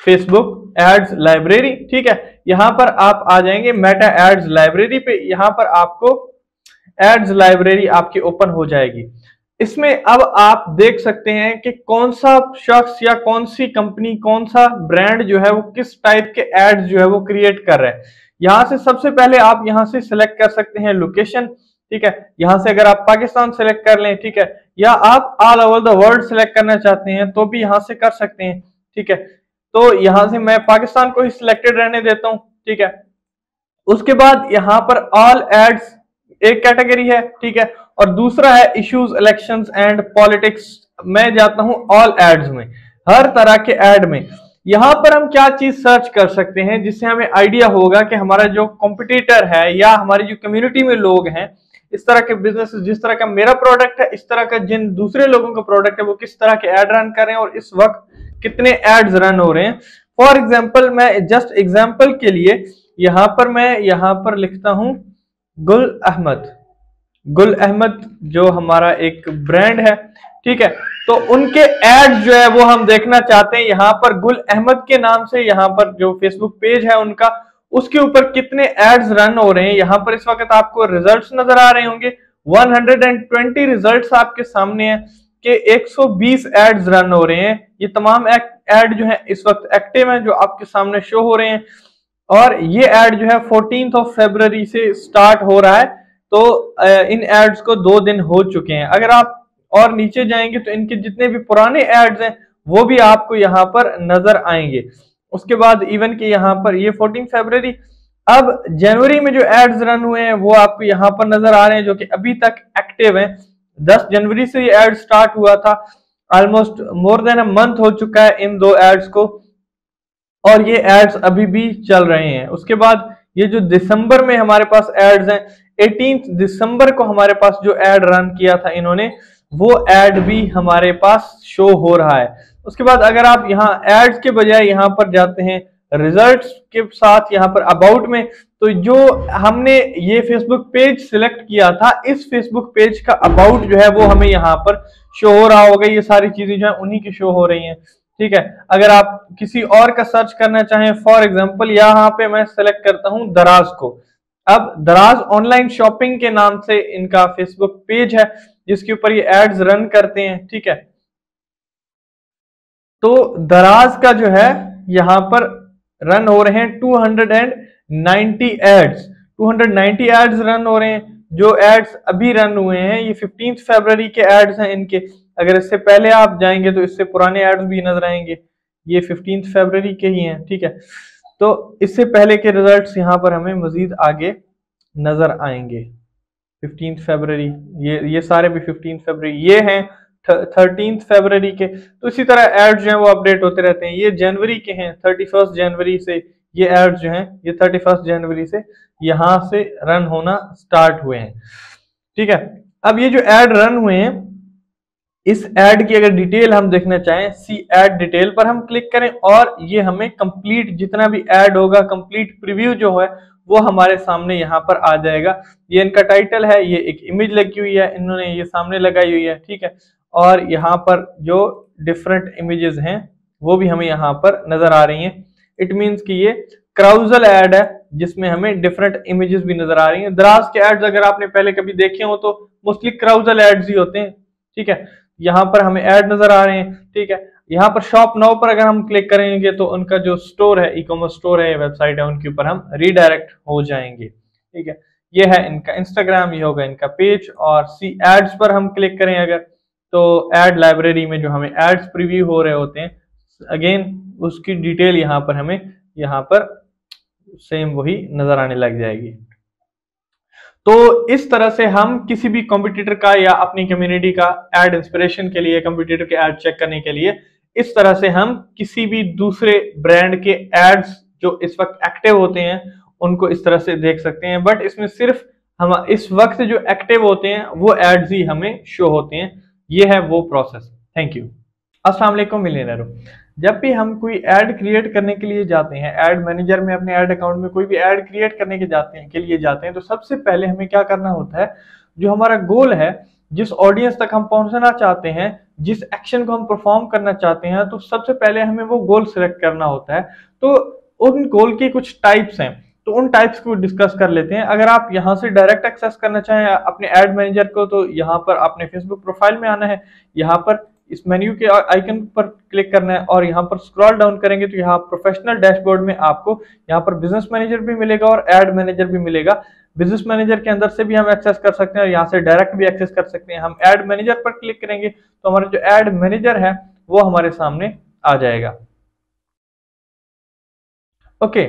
Facebook ads library. ठीक है, यहाँ पर आप आ जाएंगे मेटा एड्स लाइब्रेरी पे, यहाँ पर आपको एड्स लाइब्रेरी आपकी ओपन हो जाएगी। इसमें अब आप देख सकते हैं कि कौन सा शख्स या कौन सी कंपनी, कौन सा ब्रांड जो है वो किस टाइप के एड्स जो है वो क्रिएट कर रहा है। यहाँ से सबसे पहले आप यहाँ से सिलेक्ट कर सकते हैं लोकेशन। ठीक है, यहाँ से अगर आप पाकिस्तान सिलेक्ट कर लें, ठीक है, या आप all over the world select करना चाहते हैं तो भी यहाँ से कर सकते हैं। ठीक है, तो यहाँ से मैं पाकिस्तान को ही सिलेक्टेड रहने देता हूँ। ठीक है, उसके बाद यहाँ पर ऑल एड्स एक कैटेगरी है, ठीक है, और दूसरा है इश्यूज, इलेक्शंस एंड पॉलिटिक्स। मैं जाता हूं ऑल एड्स में, हर तरह के एड में। यहां पर हम क्या चीज सर्च कर सकते हैं जिससे हमें आइडिया होगा कि हमारा जो कॉम्पिटिटर है या हमारी जो कम्युनिटी में लोग हैं, इस तरह के बिजनेस, जिस तरह का मेरा प्रोडक्ट है, इस तरह का जिन दूसरे लोगों का प्रोडक्ट है, वो किस तरह के एड रन कर रहे हैं और इस वक्त कितने एड्स रन हो रहे हैं। फॉर एग्जाम्पल, मैं जस्ट एग्जाम्पल के लिए यहाँ पर मैं यहाँ पर लिखता हूँ गुल अहमद। गुल अहमद जो हमारा एक ब्रांड है, ठीक है, तो उनके एड जो है वो हम देखना चाहते हैं। यहाँ पर गुल अहमद के नाम से यहाँ पर जो फेसबुक पेज है उनका, उसके ऊपर कितने एड्स रन हो रहे हैं। यहाँ पर इस वक्त आपको रिजल्ट्स नजर आ रहे होंगे, एक सौ बीस रिजल्ट्स आपके सामने हैं कि एक सौ बीस एड्स रन हो रहे हैं। ये तमाम एड जो है इस वक्त एक्टिव हैं, जो आपके सामने शो हो रहे हैं। और ये एड जो है फोर्टीन ऑफ फरवरी से स्टार्ट हो रहा है, तो इन एड्स को दो दिन हो चुके हैं। अगर आप और नीचे जाएंगे तो इनके जितने भी पुराने एड्स हैं वो भी आपको यहाँ पर नजर आएंगे। उसके बाद इवन कि यहाँ पर ये फोर्टीन फरवरी, अब जनवरी में जो एड्स रन हुए हैं वो आपको यहाँ पर नजर आ रहे हैं, जो कि अभी तक एक्टिव हैं। दस जनवरी से ये एड स्टार्ट हुआ था, almost more than a month हो चुका है इन दो एड्स को, और ये एड्स अभी भी चल रहे हैं। उसके बाद ये जो दिसंबर में हमारे पास एड्स हैं, अठारह दिसंबर को हमारे पास जो एड रन किया था इन्होंने, वो एड भी हमारे पास शो हो रहा है। उसके बाद अगर आप यहाँ एड्स के बजाय यहाँ पर जाते हैं रिजल्ट्स के साथ, यहाँ पर अबाउट में, तो जो हमने ये फेसबुक पेज सिलेक्ट किया था, इस फेसबुक पेज का अबाउट जो है वो हमें यहाँ पर शो हो रहा होगा। ये सारी चीजें जो है उन्हीं की शो हो रही हैं। ठीक है, अगर आप किसी और का सर्च करना चाहें, फॉर एग्जाम्पल यहाँ पे मैं सेलेक्ट करता हूं दराज को। अब दराज ऑनलाइन शॉपिंग के नाम से इनका फेसबुक पेज है जिसके ऊपर ये एड्स रन करते हैं। ठीक है, तो दराज का जो है यहाँ पर रन हो रहे हैं दो सौ नब्बे एड्स, दो सौ नब्बे एड्स रन हो रहे हैं। जो एड्स अभी रन हुए हैं ये पंद्रह फरवरी के एड्स हैं इनके। अगर इससे पहले आप जाएंगे तो इससे पुराने एड्स भी नजर आएंगे, ये पंद्रह फरवरी के ही हैं। ठीक है, तो इससे पहले के रिजल्ट्स यहाँ पर हमें मजीद आगे नजर आएंगे। पंद्रह फरवरी, ये ये सारे भी पंद्रह फरवरी, ये हैं तेरह फरवरी के। तो इसी तरह एड्स जो हैं वो अपडेट होते रहते हैं। ये जनवरी के हैं, इकतीस जनवरी से ये एड्स जो हैं ये इकतीस जनवरी से यहाँ से रन होना स्टार्ट हुए हैं। ठीक है, अब ये जो एड रन हुए हैं, इस एड की अगर डिटेल हम देखना चाहें, सी एड डिटेल पर हम क्लिक करें और ये हमें कंप्लीट जितना भी एड होगा, कंप्लीट प्रीव्यू जो है वो हमारे सामने यहाँ पर आ जाएगा। ये इनका टाइटल है, ये एक इमेज लगी हुई है, इन्होंने ये सामने लगाई हुई है। ठीक है, और यहाँ पर जो डिफरेंट इमेजेस हैं वो भी हमें यहाँ पर नजर आ रही हैं। इट मीन्स कि ये क्राउजल एड है जिसमें हमें डिफरेंट इमेजेस भी नजर आ रही हैं। दराज के एड्स अगर आपने पहले कभी देखे हो तो मोस्टली क्राउजल एड्स ही होते हैं। ठीक है, यहाँ पर हमें एड नजर आ रहे हैं। ठीक है, यहाँ पर शॉप नाउ पर अगर हम क्लिक करेंगे तो उनका जो स्टोर है, ई कॉमर्स स्टोर है, वेबसाइट है, उनके ऊपर हम रीडायरेक्ट हो जाएंगे। ठीक है, ये है इनका इंस्टाग्राम, ये होगा इनका पेज। और सी एड्स पर हम क्लिक करें अगर, तो एड लाइब्रेरी में जो हमें एड्स प्रीव्यू हो रहे होते हैं, अगेन उसकी डिटेल यहाँ पर हमें यहाँ पर सेम वही नजर आने लग जाएगी। तो इस तरह से हम किसी भी कॉम्पिटिटर का या अपनी कम्युनिटी का एड इंस्पिरेशन के लिए, कॉम्पिटिटर के एड चेक करने के लिए, इस तरह से हम किसी भी दूसरे ब्रांड के एड्स जो इस वक्त एक्टिव होते हैं उनको इस तरह से देख सकते हैं। बट इसमें सिर्फ हम इस वक्त जो एक्टिव होते हैं वो एड्स ही हमें शो होते हैं। ये है वो प्रोसेस। Thank you. अस्सलाम वालेकुम मिलियनरों, जब भी हम कोई ऐड क्रिएट करने के लिए जाते हैं, ऐड मैनेजर में अपने ऐड अकाउंट में कोई भी ऐड क्रिएट करने के जाते हैं के लिए जाते हैं तो सबसे पहले हमें क्या करना होता है, जो हमारा गोल है, जिस ऑडियंस तक हम पहुंचना चाहते हैं, जिस एक्शन को हम परफॉर्म करना चाहते हैं, तो सबसे पहले हमें वो गोल सिलेक्ट करना होता है। तो उन गोल के कुछ टाइप्स हैं, तो उन टाइप्स को डिस्कस कर लेते हैं। अगर आप यहाँ से डायरेक्ट एक्सेस करना चाहें अपने ऐड मैनेजर को, तो यहाँ पर आपने फेसबुक प्रोफाइल में आना है, यहाँ पर इस मेन्यू के आइकन पर क्लिक करना है और यहाँ पर स्क्रॉल डाउन करेंगे तो यहाँ प्रोफेशनल डैशबोर्ड में आपको यहाँ पर बिजनेस मैनेजर भी मिलेगा और ऐड मैनेजर भी मिलेगा। बिजनेस मैनेजर के अंदर से भी हम एक्सेस कर सकते हैं और यहाँ से डायरेक्ट भी एक्सेस कर सकते हैं। हम ऐड मैनेजर पर क्लिक करेंगे तो हमारा जो ऐड मैनेजर है वो हमारे सामने आ जाएगा। ओके,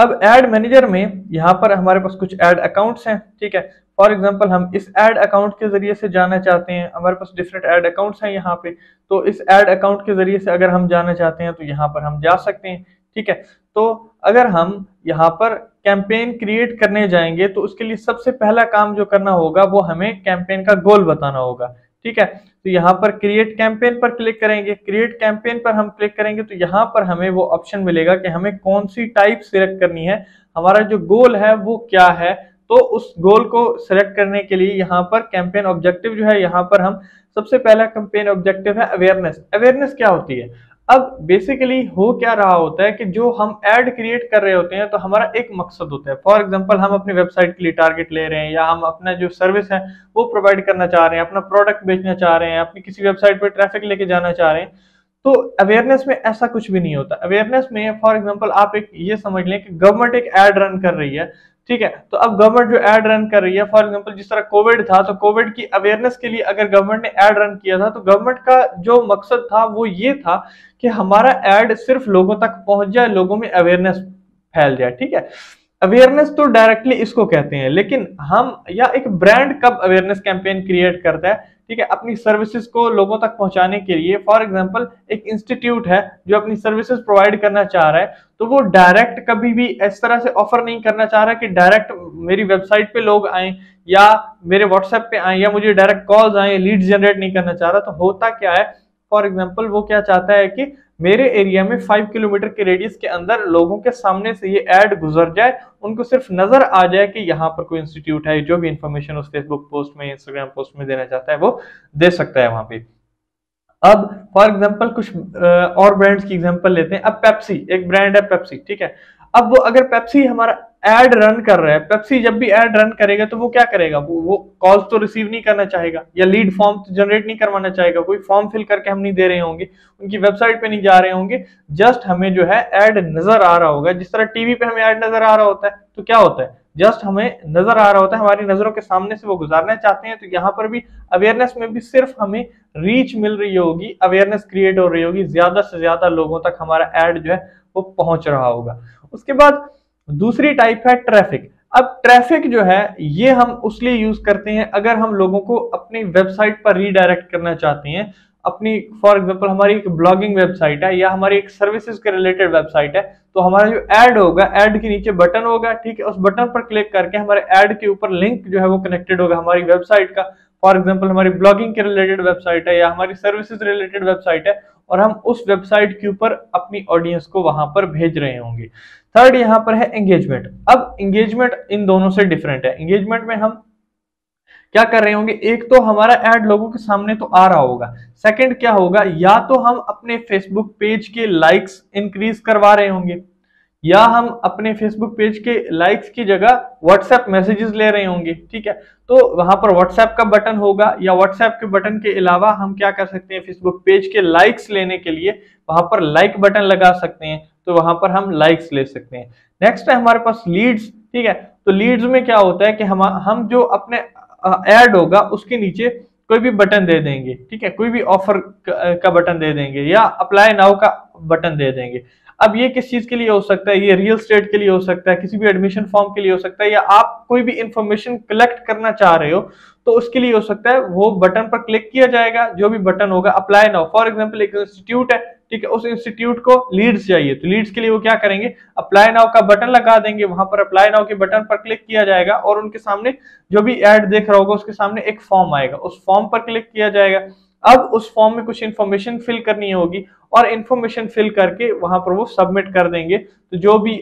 अब ऐड मैनेजर में यहाँ पर हमारे पास कुछ ऐड अकाउंट्स हैं, ठीक है। फॉर एग्जांपल हम इस ऐड अकाउंट के जरिए से जाना चाहते हैं, हमारे पास डिफरेंट ऐड अकाउंट्स हैं यहाँ पे, तो इस ऐड अकाउंट के जरिए से अगर हम जाना चाहते हैं तो यहाँ पर हम जा सकते हैं, ठीक है। तो अगर हम यहाँ पर कैंपेन क्रिएट करने जाएंगे तो उसके लिए सबसे पहला काम जो करना होगा वो हमें कैंपेन का गोल बताना होगा, ठीक है। तो यहाँ पर क्रिएट कैंपेन पर क्लिक करेंगे, क्रिएट कैंपेन पर हम क्लिक करेंगे तो यहाँ पर हमें वो ऑप्शन मिलेगा कि हमें कौन सी टाइप सिलेक्ट करनी है, हमारा जो गोल है वो क्या है। तो उस गोल को सिलेक्ट करने के लिए यहाँ पर कैंपेन ऑब्जेक्टिव जो है, यहाँ पर हम सबसे पहला कैंपेन ऑब्जेक्टिव है अवेयरनेस। अवेयरनेस क्या होती है? अब बेसिकली हो क्या रहा होता है कि जो हम ऐड क्रिएट कर रहे होते हैं तो हमारा एक मकसद होता है। फॉर एग्जांपल हम अपनी वेबसाइट के लिए टारगेट ले रहे हैं, या हम अपना जो सर्विस है वो प्रोवाइड करना चाह रहे हैं, अपना प्रोडक्ट बेचना चाह रहे हैं, अपनी किसी वेबसाइट पर ट्रैफिक लेके जाना चाह रहे हैं। तो अवेयरनेस में ऐसा कुछ भी नहीं होता। अवेयरनेस में फॉर एग्जाम्पल आप एक ये समझ लें कि गवर्नमेंट एक ऐड रन कर रही है, ठीक है। तो अब गवर्नमेंट जो ऐड रन कर रही है, फॉर एग्जांपल जिस तरह कोविड था, तो कोविड की अवेयरनेस के लिए अगर गवर्नमेंट ने ऐड रन किया था तो गवर्नमेंट का जो मकसद था वो ये था कि हमारा ऐड सिर्फ लोगों तक पहुंच जाए, लोगों में अवेयरनेस फैल जाए, ठीक है। अवेयरनेस तो डायरेक्टली इसको कहते हैं, लेकिन हम या एक ब्रांड कब अवेयरनेस कैंपेन क्रिएट करता है, ठीक है, अपनी सर्विसेज को लोगों तक पहुंचाने के लिए। फॉर एग्जांपल एक इंस्टीट्यूट है जो अपनी सर्विसेज प्रोवाइड करना चाह रहा है, तो वो डायरेक्ट कभी भी इस तरह से ऑफर नहीं करना चाह रहा कि डायरेक्ट मेरी वेबसाइट पे लोग आएँ या मेरे व्हाट्सएप पे आएँ या मुझे डायरेक्ट कॉल्स आएँ, लीड जनरेट नहीं करना चाह रहा। तो होता क्या है, फॉर एग्जाम्पल वो क्या चाहता है कि मेरे एरिया में फाइव किलोमीटर के रेडियस के अंदर लोगों के सामने से ये ऐड गुजर जाए, उनको सिर्फ नजर आ जाए कि यहाँ पर कोई इंस्टीट्यूट है। जो भी इंफॉर्मेशन उस फेसबुक पोस्ट में, इंस्टाग्राम पोस्ट में देना चाहता है वो दे सकता है वहां पे। अब फॉर एग्जांपल कुछ और ब्रांड्स की एग्जांपल लेते हैं। अब पेप्सी एक ब्रांड है, पेप्सी, ठीक है। अब वो अगर पेप्सी हमारा ऐड रन कर रहा है, पेप्सी जब भी ऐड रन करेगा तो वो क्या करेगा, वो वो कॉल्स तो रिसीव नहीं करना चाहेगा या लीड फॉर्म तो जनरेट नहीं करवाना चाहेगा, कोई फॉर्म फिल करके हम नहीं दे रहे होंगे, उनकी वेबसाइट पे नहीं जा रहे होंगे, जस्ट हमें जो है ऐड नजर आ रहा होगा। जिस तरह टीवी पे हमें ऐड नजर आ रहा होता है तो क्या होता है, जस्ट हमें नजर आ रहा होता है, हमारी नजरों के सामने से वो गुजारना चाहते हैं। तो यहाँ पर भी अवेयरनेस में भी सिर्फ हमें रीच मिल रही होगी, अवेयरनेस क्रिएट हो रही होगी, ज्यादा से ज्यादा लोगों तक हमारा ऐड जो है वो पहुंच रहा होगा। उसके बाद दूसरी टाइप है ट्रैफिक। अब ट्रैफिक जो है ये हम उस लिए यूज करते हैं अगर हम लोगों को अपनी वेबसाइट पर रीडायरेक्ट करना चाहते हैं। अपनी फॉर एग्जांपल हमारी एक ब्लॉगिंग वेबसाइट है या हमारी एक सर्विसेज के रिलेटेड वेबसाइट है, तो हमारा जो ऐड होगा, ऐड के नीचे बटन होगा, ठीक है, उस बटन पर क्लिक करके हमारे ऐड के ऊपर लिंक जो है वो कनेक्टेड होगा हमारी वेबसाइट का। फॉर एग्जांपल हमारी ब्लॉगिंग के रिलेटेड वेबसाइट है या हमारी सर्विसेज रिलेटेड वेबसाइट है और हम उस वेबसाइट के ऊपर अपनी ऑडियंस को वहां पर भेज रहे होंगे। थर्ड यहाँ पर है एंगेजमेंट। अब एंगेजमेंट इन दोनों से डिफरेंट है। एंगेजमेंट में हम क्या कर रहे होंगे, एक तो हमारा ऐड लोगों के सामने तो आ रहा होगा, सेकंड क्या होगा, या तो हम अपने फेसबुक पेज के लाइक्स इंक्रीज करवा रहे होंगे या हम अपने फेसबुक पेज के लाइक्स की जगह व्हाट्सएप मैसेजेस ले रहे होंगे, ठीक है। तो वहां पर व्हाट्सएप का बटन होगा या व्हाट्सएप के बटन के अलावा हम क्या कर सकते हैं, फेसबुक पेज के लाइक्स लेने के लिए वहां पर लाइक बटन लगा सकते हैं, तो वहां पर हम लाइक्स ले सकते हैं। नेक्स्ट है हमारे पास लीड्स, ठीक है। तो लीड्स में क्या होता है कि हम हम जो अपने ऐड होगा उसके नीचे कोई भी बटन दे देंगे, ठीक है, कोई भी ऑफर का बटन दे देंगे या अप्लाई नाउ का बटन दे देंगे। अब ये किस चीज के लिए हो सकता है, ये रियल स्टेट के लिए हो सकता है, किसी भी एडमिशन फॉर्म के लिए हो सकता है, या आप कोई भी इंफॉर्मेशन कलेक्ट करना चाह रहे हो तो उसके लिए हो सकता है। वो बटन पर क्लिक किया जाएगा, जो भी बटन होगा अप्लाई नाउ। फॉर एग्जांपल एक इंस्टीट्यूट है, ठीक है, उस इंस्टीट्यूट को लीड्स चाहिए, तो लीड्स के लिए वो क्या करेंगे, अप्लाई नाउ का बटन लगा देंगे, वहां पर अप्लाई नाउ के बटन पर क्लिक किया जाएगा और उनके सामने जो भी ऐड देख रहा होगा उसके सामने एक फॉर्म आएगा, उस फॉर्म पर क्लिक किया जाएगा। अब उस फॉर्म में कुछ इन्फॉर्मेशन फिल करनी होगी और इन्फॉर्मेशन फिल करके वहां पर वो सबमिट कर देंगे, तो जो भी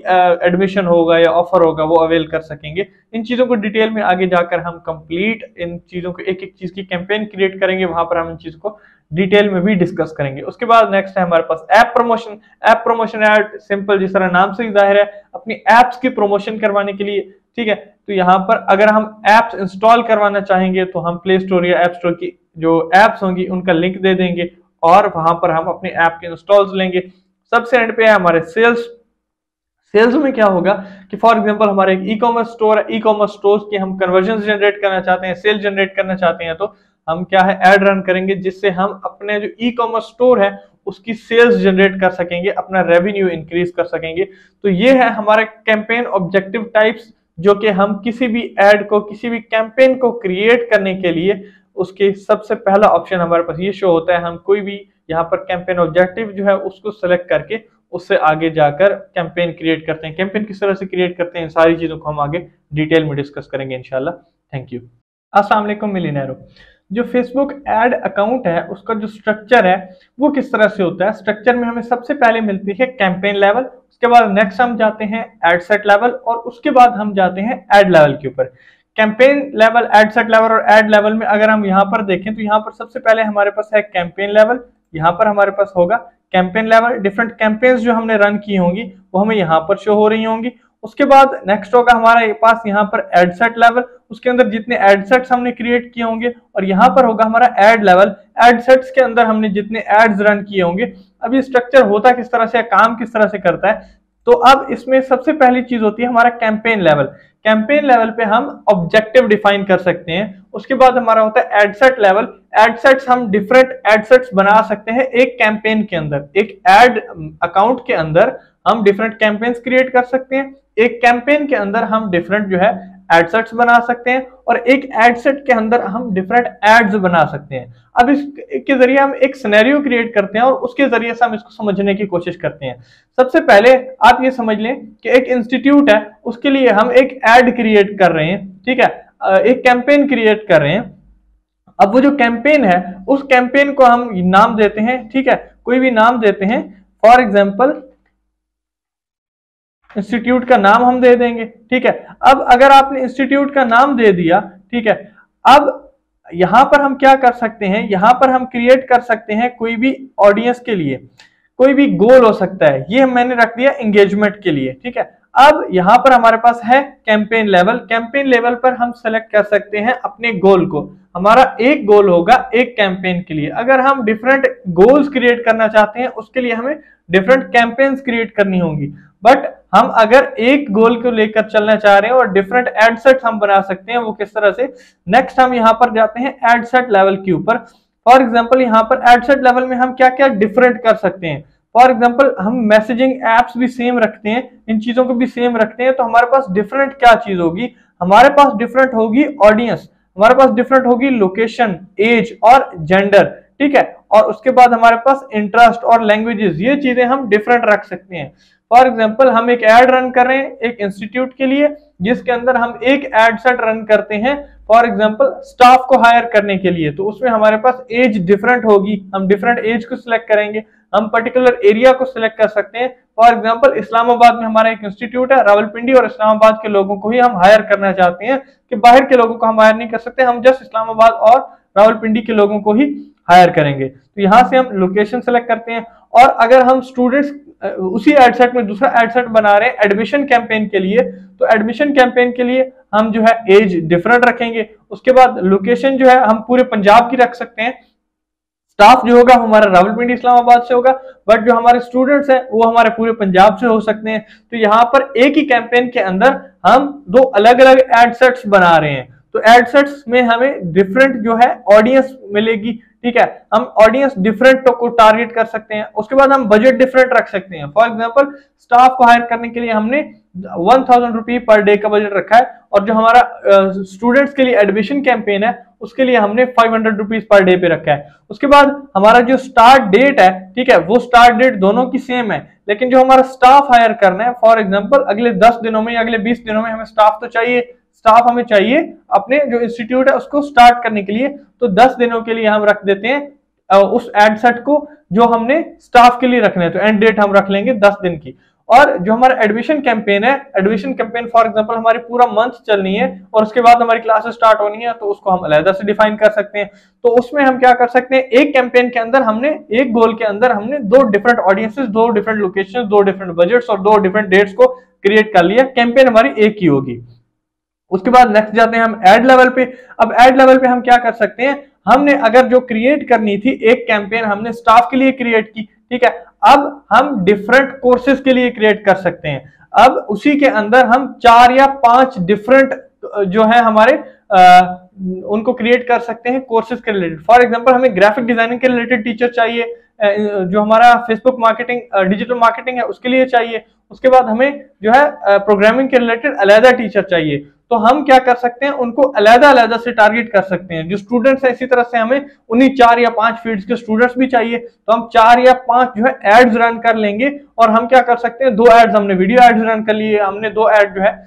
एडमिशन होगा या ऑफर होगा वो अवेल कर सकेंगे। इन चीज़ों को डिटेल में आगे जाकर हम कंप्लीट इन चीज़ों को एक एक चीज़ की कैंपेन क्रिएट करेंगे, वहां पर हम इन चीज़ को डिटेल में भी डिस्कस करेंगे। उसके बाद नेक्स्ट है हमारे पास app promotion. App promotion ad simple, जिस तरह नाम से ही जाहिर है, अपनी ऐप्स की प्रमोशन करवाने के लिए, ठीक है। तो यहाँ पर अगर हम ऐप्स इंस्टॉल करवाना चाहेंगे तो हम प्ले स्टोर या ऐप स्टोर की जो ऐप्स होंगी उनका लिंक दे देंगे और वहां पर हम अपने ऐप के इंस्टॉल्स लेंगे। सबसे एंड पे है हमारे सेल्स। सेल्स में क्या होगा कि फॉर एग्जांपल हमारे एक ई कॉमर्स स्टोर है, ई कॉमर्स स्टोर्स के हम कन्वर्जन जनरेट करना चाहते हैं, सेल जनरेट करना चाहते हैं, तो हम क्या है एड रन करेंगे जिससे हम अपने जो ई कॉमर्स स्टोर है उसकी सेल्स जनरेट कर सकेंगे, अपना रेवेन्यू इंक्रीज कर सकेंगे। तो ये है हमारे कैंपेन ऑब्जेक्टिव टाइप्स, जो कि हम किसी भी एड को, किसी भी कैंपेन को क्रिएट करने के लिए उसके सबसे पहला ऑप्शन हमारे पास ये शो होता है। हम कोई भी यहाँ पर कैंपेन ऑब्जेक्टिव जो है उसको सेलेक्ट करके उससे आगे जाकर कैंपेन क्रिएट करते हैं। कैंपेन किस तरह से क्रिएट करते हैं, इन सारी चीज़ों को हम आगे डिटेल में डिस्कस करेंगे इंशाल्लाह। Thank you. अस्सलाम वालेकुम मिलियनेरो। जो फेसबुक एड अकाउंट है उसका जो स्ट्रक्चर है वो किस तरह से होता है। स्ट्रक्चर में हमें सबसे पहले मिलती है कैंपेन लेवल, उसके बाद नेक्स्ट हम जाते हैं एड सेट लेवल और उसके बाद हम जाते हैं एड लेवल के ऊपर। Campaign level, ad set level और एड लेवल में अगर हम यहाँ पर देखें तो यहाँ पर सबसे पहले हमारे पास है कैंपेन लेवल। यहाँ पर हमारे पास होगा कैंपेन लेवल, डिफरेंट कैंपेन्स जो हमने रन की होंगी वो हमें यहाँ पर शो हो रही होंगी। उसके बाद नेक्स्ट होगा हमारे पास यहाँ पर एड सेट लेवल, उसके अंदर जितने एड सेट्स हमने क्रिएट किए होंगे, और यहाँ पर होगा हमारा एड लेवल, एड सेट्स के अंदर हमने जितने एड्स रन किए होंगे। अब ये स्ट्रक्चर होता किस तरह से, काम किस तरह से करता है, तो अब इसमें सबसे पहली चीज होती है हमारा कैंपेन लेवल। कैंपेन लेवल पे हम ऑब्जेक्टिव डिफाइन कर सकते हैं। उसके बाद हमारा होता है एडसेट लेवल। एडसेट्स हम डिफरेंट एडसेट्स बना सकते हैं एक कैंपेन के अंदर, एक एड अकाउंट के अंदर हम डिफरेंट कैंपेन्स क्रिएट कर सकते हैं। एक कैंपेन के अंदर हम डिफरेंट जो है एडसेट्स बना सकते हैं और एक एडसेट के अंदर हम डिफरेंट एड्स बना सकते हैं। अब इसके जरिए हम एक सिनेरियो क्रिएट करते हैं और उसके जरिए से हम इसको समझने की कोशिश करते हैं। सबसे पहले आप ये समझ लें कि एक इंस्टीट्यूट है, उसके लिए हम एक एड क्रिएट कर रहे हैं, ठीक है, एक कैंपेन क्रिएट कर रहे हैं। अब वो जो कैंपेन है उस कैंपेन को हम नाम देते हैं, ठीक है, कोई भी नाम देते हैं। फॉर एग्जाम्पल इंस्टीट्यूट का नाम हम दे देंगे, ठीक है। अब अगर आपने इंस्टीट्यूट का नाम दे दिया, ठीक है, अब यहाँ पर हम क्या कर सकते हैं, यहाँ पर हम क्रिएट कर सकते हैं कोई भी ऑडियंस के लिए, कोई भी गोल हो सकता है। ये मैंने रख दिया एंगेजमेंट के लिए, ठीक है। अब यहाँ पर हमारे पास है कैंपेन लेवल। कैंपेन लेवल पर हम सेलेक्ट कर सकते हैं अपने गोल को। हमारा एक गोल होगा एक कैंपेन के लिए। अगर हम डिफरेंट गोल्स क्रिएट करना चाहते हैं उसके लिए हमें डिफरेंट कैंपेन्स क्रिएट करनी होंगी, बट हम अगर एक गोल को लेकर चलना चाह रहे हैं और डिफरेंट एडसेट हम बना सकते हैं। वो किस तरह से, नेक्स्ट हम यहाँ पर जाते हैं एडसेट लेवल के ऊपर। फॉर एग्जाम्पल यहाँ पर एडसेट लेवल में हम क्या क्या डिफरेंट कर सकते हैं। फॉर एग्जाम्पल हम मैसेजिंग एप्स भी सेम रखते हैं, इन चीज़ों को भी सेम रखते हैं, तो हमारे पास डिफरेंट क्या चीज़ होगी, हमारे पास डिफरेंट होगी ऑडियंस, हमारे पास डिफरेंट होगी लोकेशन, एज और जेंडर, ठीक है, और उसके बाद हमारे पास इंटरेस्ट और लैंग्वेजेस। ये चीज़ें हम डिफरेंट रख सकते हैं। फॉर एग्जाम्पल हम एक एड रन कर रहे हैं एक इंस्टीट्यूट के लिए, जिसके अंदर हम एक एड सेट रन करते हैं फॉर एग्जाम्पल स्टाफ को हायर करने के लिए, तो उसमें हमारे पास एज डिफरेंट होगी, हम डिफरेंट एज को सिलेक्ट करेंगे, हम पर्टिकुलर एरिया को सिलेक्ट कर सकते हैं। फॉर एग्जाम्पल इस्लामाबाद में हमारा एक इंस्टीट्यूट है, रावलपिंडी और इस्लामाबाद के लोगों को ही हम हायर करना चाहते हैं, कि बाहर के लोगों को हम हायर नहीं कर सकते, हम जस्ट इस्लामाबाद और रावलपिंडी के लोगों को ही हायर करेंगे। तो यहाँ से हम लोकेशन सेलेक्ट करते हैं। और अगर हम स्टूडेंट्स उसी एडसेट में दूसरा एडसेट बना रहे हैं एडमिशन कैंपेन के लिए, तो एडमिशन कैंपेन के लिए हम जो है एज डिफरेंट रखेंगे। उसके बाद लोकेशन जो है हम पूरे पंजाब की रख सकते हैं, स्टाफ जो होगा हमारा रावलपिंडी इस्लामाबाद से होगा, बट जो हमारे स्टूडेंट्स हैं वो हमारे पूरे पंजाब से हो सकते हैं। तो यहाँ पर एक ही कैंपेन के अंदर हम दो अलग अलग एडसेट्स बना रहे हैं, तो एडसेट्स में हमें डिफरेंट जो है ऑडियंस मिलेगी, ठीक है, हम ऑडियंस डिफरेंट को टारगेट कर सकते हैं। उसके बाद हम बजट डिफरेंट रख सकते हैं। फॉर एग्जाम्पल स्टाफ को हायर करने के लिए हमने वन थाउजेंड रुपये पर डे का बजट रखा है, और जो हमारा स्टूडेंट्स uh, के लिए एडमिशन कैंपेन है उसके लिए हमने five hundred rupees per day पे रखा है। उसके बाद हमारा जो स्टार्ट डेट है, ठीक है, वो स्टार्ट डेट दोनों की सेम है, लेकिन जो हमारा स्टाफ हायर करना है फॉर एग्जाम्पल अगले दस दिनों में या अगले बीस दिनों में हमें स्टाफ तो चाहिए, स्टाफ हमें चाहिए अपने जो इंस्टीट्यूट है उसको स्टार्ट करने के लिए, तो दस दिनों के लिए हम रख देते हैं उस एड सेट को जो हमने स्टाफ के लिए रखना है, तो एंड डेट हम रख लेंगे दस दिन की। और जो हमारा एडमिशन कैंपेन है, एडमिशन कैंपेन फॉर एग्जांपल हमारी पूरा मंथ चलनी है और उसके बाद हमारी क्लासेस स्टार्ट होनी है, तो उसको हम अलग से डिफाइन कर सकते हैं। तो उसमें हम क्या कर सकते हैं, एक कैंपेन के अंदर हमने, एक गोल के अंदर हमने दो डिफरेंट ऑडियंसेस, दो डिफरेंट लोकेशंस, दो डिफरेंट बजट्स और दो डिफरेंट डेट्स को क्रिएट कर लिया। कैंपेन हमारी एक ही होगी। उसके बाद नेक्स्ट जाते हैं हम एड लेवल पे। अब एड लेवल पे हम क्या कर सकते हैं, हमने अगर जो क्रिएट करनी थी एक कैंपेन हमने स्टाफ के लिए क्रिएट की, ठीक है, अब हम डिफरेंट कोर्सेज के लिए क्रिएट कर सकते हैं। अब उसी के अंदर हम चार या पांच डिफरेंट जो है हमारे आ, उनको क्रिएट कर सकते हैं कोर्सेज के रिलेटेड। फॉर एग्जांपल हमें ग्राफिक डिजाइनिंग के रिलेटेड टीचर चाहिए, जो हमारा फेसबुक मार्केटिंग, डिजिटल मार्केटिंग है उसके लिए चाहिए, उसके बाद हमें जो है प्रोग्रामिंग के रिलेटेड अलग टीचर चाहिए। तो हम क्या कर सकते हैं, उनको अलग अलग से टारगेट कर सकते हैं। जो स्टूडेंट्स हैं इसी तरह से हमें उन्हीं चार या पांच फील्ड्स के स्टूडेंट्स भी चाहिए, तो हम चार या पांच जो है एड्स रन कर लेंगे। और हम क्या कर सकते हैं, दो एड्स हमने वीडियो एड्स रन कर लिए, हमने दो एड जो है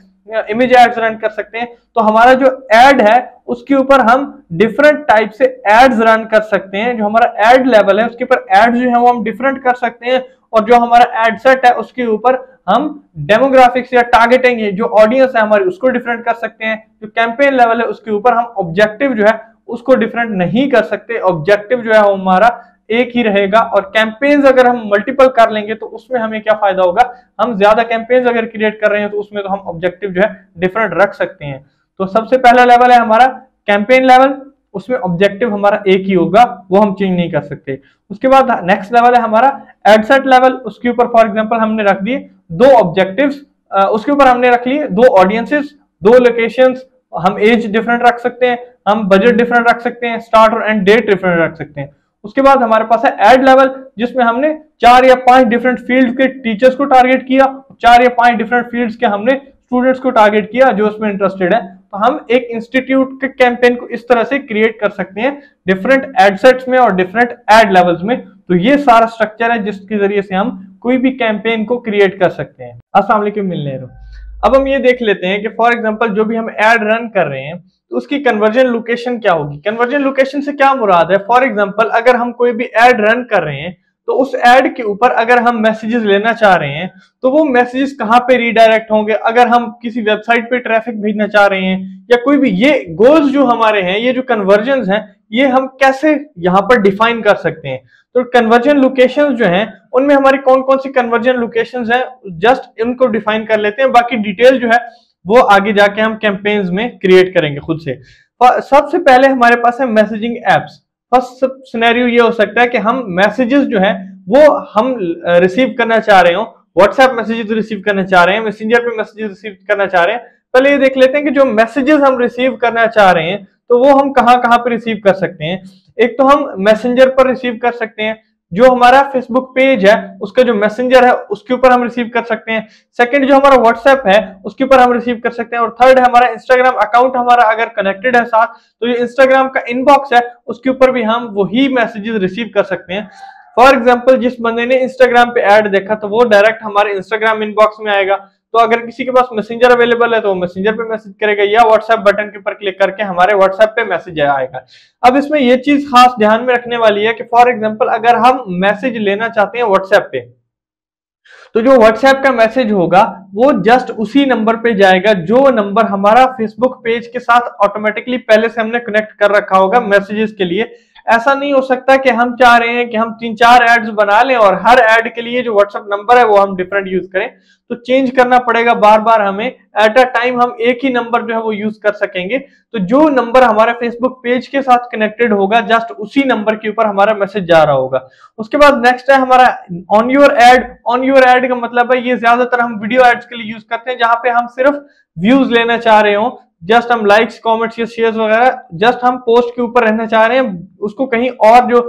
इमेज एड्स रन कर सकते हैं। तो हमारा जो एड है उसके ऊपर हम डिफरेंट टाइप से एड्स रन कर सकते हैं। जो हमारा एड लेवल है उसके ऊपर एड्स जो है वो हम डिफरेंट कर सकते हैं। और जो हमारा एड सेट है उसके ऊपर हम डेमोग्राफिक्स या टारगेटिंग, ये जो ऑडियंस है हमारी उसको डिफरेंट कर सकते हैं। जो कैंपेन लेवल है उसके ऊपर हम ऑब्जेक्टिव जो है उसको डिफरेंट नहीं कर सकते, ऑब्जेक्टिव जो है हमारा एक ही रहेगा। और कैंपेन्स अगर हम मल्टीपल कर लेंगे तो उसमें हमें क्या फायदा होगा, हम ज्यादा कैंपेन्स अगर क्रिएट कर रहे हैं तो उसमें तो हम ऑब्जेक्टिव जो है डिफरेंट रख सकते हैं। तो सबसे पहला लेवल है हमारा कैंपेन लेवल, उसमें ऑब्जेक्टिव हमारा एक ही होगा, वो हम चेंज नहीं कर सकते। उसके बाद नेक्स्ट लेवल है हमारा एडसेट लेवल, उसके ऊपर फॉर एग्जांपल हमने रख दिए दो ऑब्जेक्टिव्स, उसके ऊपर हमने रख लिए दो ऑडियंसेस, दो लोकेशंस, हम एज डिफरेंट रख सकते हैं, हम बजट डिफरेंट रख सकते हैं, स्टार्ट और एंड डेट डिफरेंट रख सकते हैं। उसके बाद हमारे पास है एड लेवल, जिसमें हमने चार या पांच डिफरेंट फील्ड के टीचर्स को टारगेट किया, चार या पांच डिफरेंट फील्ड के हमने स्टूडेंट्स को टारगेट किया जो उसमें इंटरेस्टेड है। तो हम एक इंस्टीट्यूट के कैंपेन को इस तरह से क्रिएट कर सकते हैं डिफरेंट एडसेट्स में और डिफरेंट एड लेवल्स में। तो ये सारा स्ट्रक्चर है जिसके जरिए से हम कोई भी कैंपेन को क्रिएट कर सकते हैं। अस्सलाम वालेकुम मिलने रो। अब हम ये देख लेते हैं कि फॉर एग्जांपल जो भी हम एड रन कर रहे हैं तो उसकी कन्वर्जन लोकेशन क्या होगी। कन्वर्जन लोकेशन से क्या मुराद है, फॉर एग्जाम्पल अगर हम कोई भी एड रन कर रहे हैं तो उस एड के ऊपर अगर हम मैसेजेस लेना चाह रहे हैं तो वो मैसेजेस कहाँ पे रीडायरेक्ट होंगे। अगर हम किसी वेबसाइट पे ट्रैफिक भेजना चाह रहे हैं या कोई भी, ये गोल्स जो हमारे हैं, ये जो कन्वर्जन्स हैं, ये हम कैसे यहाँ पर डिफाइन कर सकते हैं। तो कन्वर्जन लोकेशंस जो हैं उनमें हमारी कौन कौन सी कन्वर्जन लोकेशंस हैं, जस्ट इनको डिफाइन कर लेते हैं, बाकी डिटेल जो है वो आगे जाके हम कैंपेन्स में क्रिएट करेंगे खुद से। सबसे पहले हमारे पास है मैसेजिंग एप्स। फर्स्ट सिनेरियो ये हो सकता है कि हम मैसेजेस जो है वो हम रिसीव करना चाह रहे हो, व्हाट्सएप मैसेजेस रिसीव करना चाह रहे हैं, मैसेंजर पे मैसेजेस रिसीव करना चाह रहे हैं। पहले ये देख लेते हैं कि जो मैसेजेस हम रिसीव करना चाह रहे हैं तो वो हम कहाँ कहाँ पे रिसीव कर सकते हैं। एक तो हम मैसेंजर पर रिसीव कर सकते हैं, जो हमारा फेसबुक पेज है उसका जो मैसेंजर है उसके ऊपर हम रिसीव कर सकते हैं। सेकंड जो हमारा व्हाट्सएप है उसके ऊपर हम रिसीव कर सकते हैं। और थर्ड है हमारा इंस्टाग्राम अकाउंट, हमारा अगर कनेक्टेड है साथ तो जो इंस्टाग्राम का इनबॉक्स है उसके ऊपर भी हम वही मैसेजेस रिसीव कर सकते हैं। फॉर एग्जाम्पल जिस बंदे ने इंस्टाग्राम पे एड देखा तो वो डायरेक्ट हमारे इंस्टाग्राम इनबॉक्स में आएगा, तो अगर किसी के पास मैसेंजर अवेलेबल है तो वो मैसेंजर पे मैसेज करेगा या व्हाट्सएप बटन के ऊपर क्लिक करके हमारे व्हाट्सएप पे मैसेज आएगा। अब इसमें ये चीज खास ध्यान में रखने वाली है कि फॉर एग्जांपल अगर हम मैसेज लेना चाहते हैं व्हाट्सएप पे तो जो व्हाट्सएप का मैसेज होगा वो जस्ट उसी नंबर पे जाएगा जो नंबर हमारा फेसबुक पेज के साथ ऑटोमेटिकली पहले से हमने कनेक्ट कर रखा होगा मैसेजेस के लिए। ऐसा नहीं हो सकता कि हम चाह रहे हैं कि हम तीन चार एड्स बना लें और हर एड के लिए जो व्हाट्सएप नंबर है वो हम डिफरेंट यूज करें, तो चेंज करना पड़ेगा बार बार हमें। एट अ टाइम हम एक ही नंबर जो है वो यूज कर सकेंगे, तो जो नंबर हमारे फेसबुक पेज के साथ कनेक्टेड होगा जस्ट उसी नंबर के ऊपर हमारा मैसेज जा रहा होगा। उसके बाद नेक्स्ट है हमारा on your ad. On your ad का मतलब है ये ज्यादातर हम वीडियो एड्स के लिए यूज करते हैं जहां पे हम सिर्फ व्यूज लेना चाह रहे हो, जस्ट हम लाइक्स कमेंट्स या शेयर्स वगैरह जस्ट हम पोस्ट के ऊपर रहना चाह रहे हैं, उसको कहीं और जो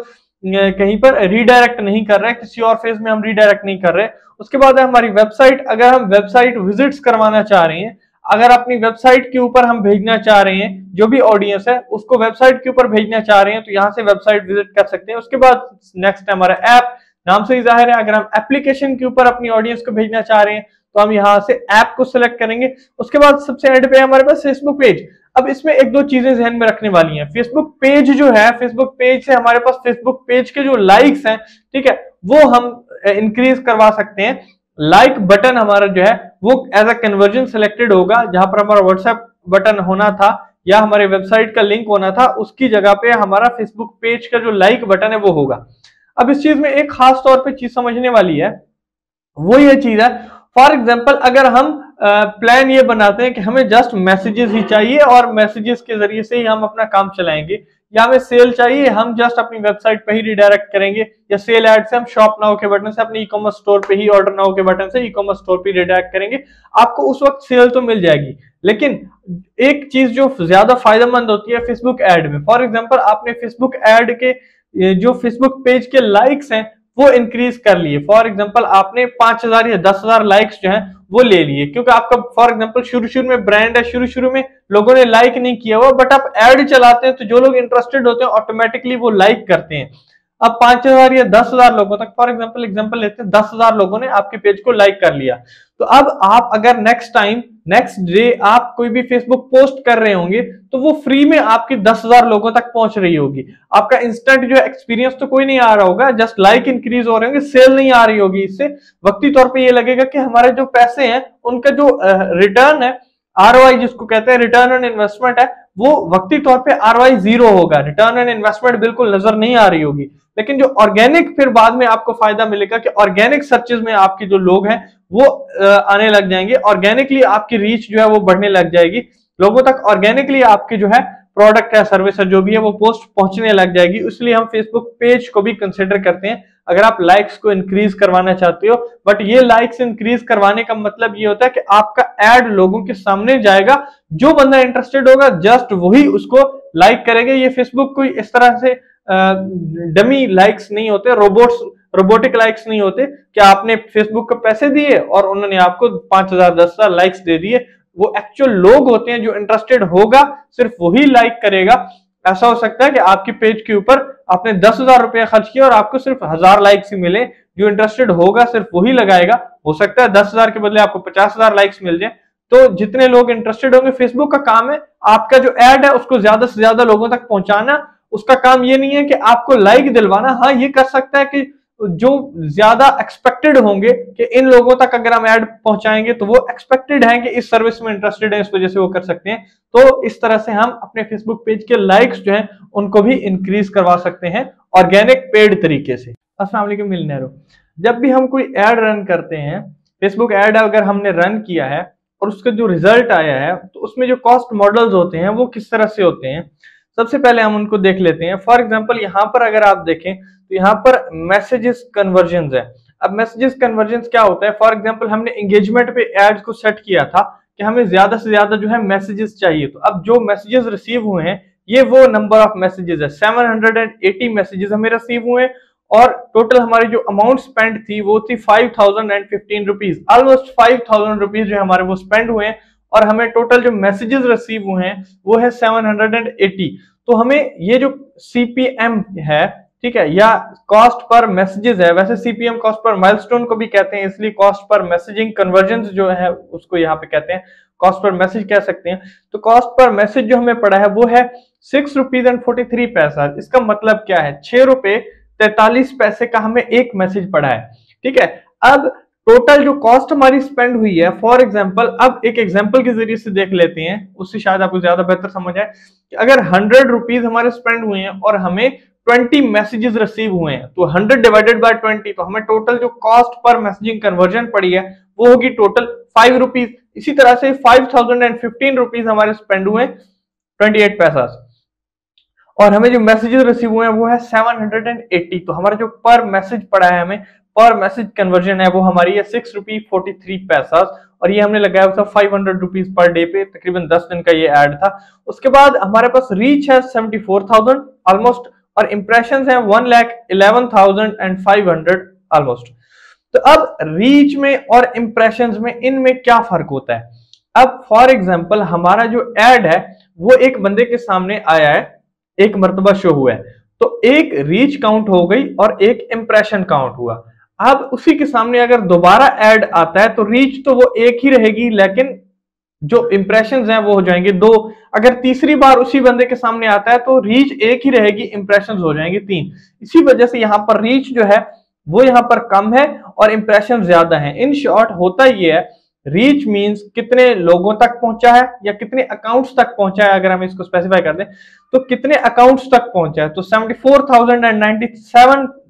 कहीं पर रीडायरेक्ट नहीं कर रहे, किसी और फेज में हम रीडायरेक्ट नहीं कर रहे। उसके बाद है हमारी वेबसाइट। अगर हम वेबसाइट विजिट्स करवाना चाह रहे हैं, अगर अपनी वेबसाइट के ऊपर हम भेजना चाह रहे हैं जो भी ऑडियंस है उसको वेबसाइट के ऊपर भेजना चाह रहे हैं तो यहाँ से वेबसाइट विजिट कर सकते हैं। उसके बाद नेक्स्ट है हमारा ऐप, नाम से ही जाहिर है अगर हम एप्लीकेशन के ऊपर अपनी ऑडियंस को भेजना चाह रहे हैं तो हम यहाँ से ऐप को सिलेक्ट करेंगे। उसके बाद सबसे एंड पे हमारे पास फेसबुक पेज। अब इसमें एक दो चीजें ध्यान में रखने वाली हैं। फेसबुक पेज जो है, फेसबुक पेज से हमारे पास फेसबुक पेज के जो लाइक्स हैं, ठीक है, वो हम इंक्रीज करवा सकते हैं। लाइक बटन हमारा जो है वो एज अ कन्वर्जन सिलेक्टेड होगा, जहां पर हमारा व्हाट्सएप बटन होना था या हमारे वेबसाइट का लिंक होना था, उसकी जगह पे हमारा फेसबुक पेज का जो लाइक बटन है वो होगा। अब इस चीज में एक खास तौर पे चीज समझने वाली है, वो ये चीज है, फॉर एग्जाम्पल अगर हम प्लान ये बनाते हैं कि हमें जस्ट मैसेजेस ही चाहिए और मैसेजेस के जरिए से ही हम अपना काम चलाएंगे, या हमें सेल चाहिए, हम जस्ट अपनी वेबसाइट पे ही रिडायरेक्ट करेंगे, या सेल ऐड से हम शॉप नाउ के बटन से अपने ई कॉमर्स स्टोर पे ही, ऑर्डर नाउ के बटन से ई कॉमर्स स्टोर पे रिडायरेक्ट करेंगे, आपको उस वक्त सेल तो मिल जाएगी। लेकिन एक चीज जो ज्यादा फायदेमंद होती है फेसबुक एड में, फॉर एग्जाम्पल आपने फेसबुक एड के जो फेसबुक पेज के लाइक्स हैं वो इंक्रीज कर लिए, फॉर एग्जांपल आपने पांच हजार या दस हजार लाइक्स जो हैं वो ले लिए, क्योंकि आपका फॉर एग्जांपल शुरू शुरू में ब्रांड है, शुरू शुरू में लोगों ने लाइक नहीं किया हुआ, बट आप ऐड चलाते हैं तो जो लोग इंटरेस्टेड होते हैं ऑटोमेटिकली वो लाइक करते हैं। अब पांच हजार या दस हजार लोगों तक, फॉर एग्जांपल एग्जांपल लेते हैं, दस हजार लोगों ने आपके पेज को लाइक कर लिया, तो अब आप अगर नेक्स्ट टाइम नेक्स्ट डे आप कोई भी फेसबुक पोस्ट कर रहे होंगे तो वो फ्री में आपकी दस हजार लोगों तक पहुंच रही होगी। आपका इंस्टेंट जो एक्सपीरियंस तो कोई नहीं आ रहा होगा, जस्ट लाइक इंक्रीज हो रहे होंगे, सेल नहीं आ रही होगी, इससे वक्ती तौर पे ये लगेगा कि हमारे जो पैसे हैं उनका जो रिटर्न है, आर ओ आई जिसको कहते हैं, रिटर्न ऑन इन्वेस्टमेंट है, वो वक्ती तौर पे आर ओ आई जीरो होगा, रिटर्न ऑन इन्वेस्टमेंट बिल्कुल नजर नहीं आ रही होगी। लेकिन जो ऑर्गेनिक फिर बाद में आपको फायदा मिलेगा कि ऑर्गेनिक सर्चेज में आपके जो लोग हैं वो आने लग जाएंगे, ऑर्गेनिकली आपकी रीच जो है वो बढ़ने लग जाएगी, लोगों तक ऑर्गेनिकली आपके जो है प्रोडक्ट है, सर्विस है, जो भी है, वो पोस्ट पहुंचने लग जाएगी। इसलिए हम फेसबुक पेज को भी कंसिडर करते हैं अगर आप लाइक्स को इंक्रीज करवाना चाहते हो। बट ये लाइक्स इंक्रीज करवाने का मतलब ये होता है कि आपका एड लोगों के सामने जाएगा, जो बंदा इंटरेस्टेड होगा जस्ट वही उसको लाइक करेंगे। ये फेसबुक कोई इस तरह से डमी लाइक्स नहीं होते, रोबोट्स रोबोटिक लाइक्स नहीं होते कि आपने फेसबुक को पैसे दिए और उन्होंने आपको पांच हजार दस हजार लाइक्स दे दिए। वो एक्चुअल लोग होते हैं, जो इंटरेस्टेड होगा सिर्फ वही लाइक करेगा। ऐसा हो सकता है कि आपके पेज के ऊपर आपने दस हजार रुपया खर्च किया और आपको सिर्फ हजार लाइक्स ही मिले, जो इंटरेस्टेड होगा सिर्फ वही लगाएगा। हो सकता है दस हजार के बदले आपको पचास हजार लाइक्स मिल जाए। तो जितने लोग इंटरेस्टेड होंगे, फेसबुक का काम है आपका जो एड है उसको ज्यादा से ज्यादा लोगों तक पहुंचाना। उसका काम ये नहीं है कि आपको लाइक दिलवाना। हाँ, ये कर सकता है कि जो ज्यादा एक्सपेक्टेड होंगे कि इन लोगों तक अगर हम ऐड पहुंचाएंगे तो वो एक्सपेक्टेड हैं कि इस सर्विस में इंटरेस्टेड हैं, इस वजह से वो कर सकते हैं। तो इस तरह से हम अपने फेसबुक पेज के लाइक्स जो हैं उनको भी इंक्रीज करवा सकते हैं ऑर्गेनिक पेड तरीके से। अस्सलाम वालेकुम मिलनेरो, जब भी हम कोई ऐड रन करते हैं, फेसबुक ऐड अगर हमने रन किया है और उसका जो रिजल्ट आया है, तो उसमें जो कॉस्ट मॉडल्स होते हैं वो किस तरह से होते हैं, सबसे पहले हम उनको देख लेते हैं। फॉर एग्जाम्पल यहाँ पर अगर आप देखें तो यहाँ पर मैसेजेस कन्वर्जन है। अब मैसेजेस कन्वर्जन क्या होता है? फॉर एग्जाम्पल हमने एंगेजमेंट पे एड्स को सेट किया था कि हमें ज्यादा से ज्यादा जो है मैसेजेस चाहिए, तो अब जो मैसेजेस रिसीव हुए हैं ये वो नंबर ऑफ मैसेजेस है। Seven hundred and eighty messages हमें रिसीव हुए और टोटल हमारी जो अमाउंट स्पेंड थी वो थी five thousand and fifteen rupees. Almost five thousand rupees जो हमारे वो स्पेंड हुए हैं और हमें टोटल जो मैसेजेस रिसीव हुए हैं वो है सेवन हंड्रेड एंड एटी। तो हमें ये जो सी पी एम है, ठीक है, या कॉस्ट पर मैसेजेस है, वैसे C P M cost per milestone को भी कहते हैं, इसलिए कॉस्ट पर मैसेजिंग कन्वर्जन जो है उसको यहाँ पे कहते हैं, कॉस्ट पर मैसेज कह सकते हैं। तो कॉस्ट पर मैसेज जो हमें पड़ा है वो है six rupees and forty three पैसा। इसका मतलब क्या है? छह रुपए तैतालीस पैसे का हमें एक मैसेज पड़ा है, ठीक है। अब टोटल जो कॉस्ट हमारी स्पेंड हुई है, फॉर एग्जाम्पल अब एक एग्जाम्पल के जरिए से देख लेते हैं, उससे शायद आपको ज्यादा बेहतर समझ आए कि अगर हंड्रेड रुपीज हमारे स्पेंड हुए हैं और हमें ट्वेंटी मैसेजेस रिसीव हुए हैं तो हंड्रेड डिवाइडेड बाय ट्वेंटी, तो हमें टोटल जो कॉस्ट पर मैसेजिंग कन्वर्जन पड़ी है वो होगी टोटल फाइव रुपीज। इसी तरह से five thousand and fifteen rupees हमारे स्पेंड हुए ट्वेंटी एट पैसा और हमें जो मैसेजेस रिसीव हुए हैं वो है सेवन हंड्रेड एंड एटी। तो हमारा जो पर मैसेज पड़ा है, हमें पर मैसेज कन्वर्जन है वो हमारी है सिक्स रुपीज फोर्टी थ्री पैसा और ये हमने लगाया हुआ था five hundred rupees per day पे, तकरीबन दस दिन का ये ऐड था। उसके बाद हमारे पास रीच है सेवेंटी फोर थाउजेंड ऑलमोस्ट और इम्प्रेशन है one lakh eleven thousand and five hundred almost. तो अब रीच में और इम्प्रेशन में इनमें क्या फर्क होता है? अब फॉर एग्जाम्पल हमारा जो एड है वो एक बंदे के सामने आया है, एक मरतबा शो हुआ है, तो एक रीच काउंट हो गई और एक इम्प्रेशन काउंट हुआ। अब उसी के सामने अगर दोबारा ऐड आता है तो रीच तो वो एक ही रहेगी, लेकिन जो इम्प्रेशंस हैं वो हो जाएंगे दो। अगर तीसरी बार उसी बंदे के सामने आता है तो रीच एक ही रहेगी, इंप्रेशंस हो जाएंगे तीन। इसी वजह से यहाँ पर रीच जो है वो यहाँ पर कम है और इंप्रेशन ज्यादा है। इन शॉर्ट होता यह है, रीच मींस कितने लोगों तक पहुंचा है या कितने अकाउंट्स तक पहुंचा है। अगर हम इसको स्पेसिफाई कर दें तो कितने अकाउंट्स तक पहुंचा है, तो चौहत्तर हज़ार सत्तानवे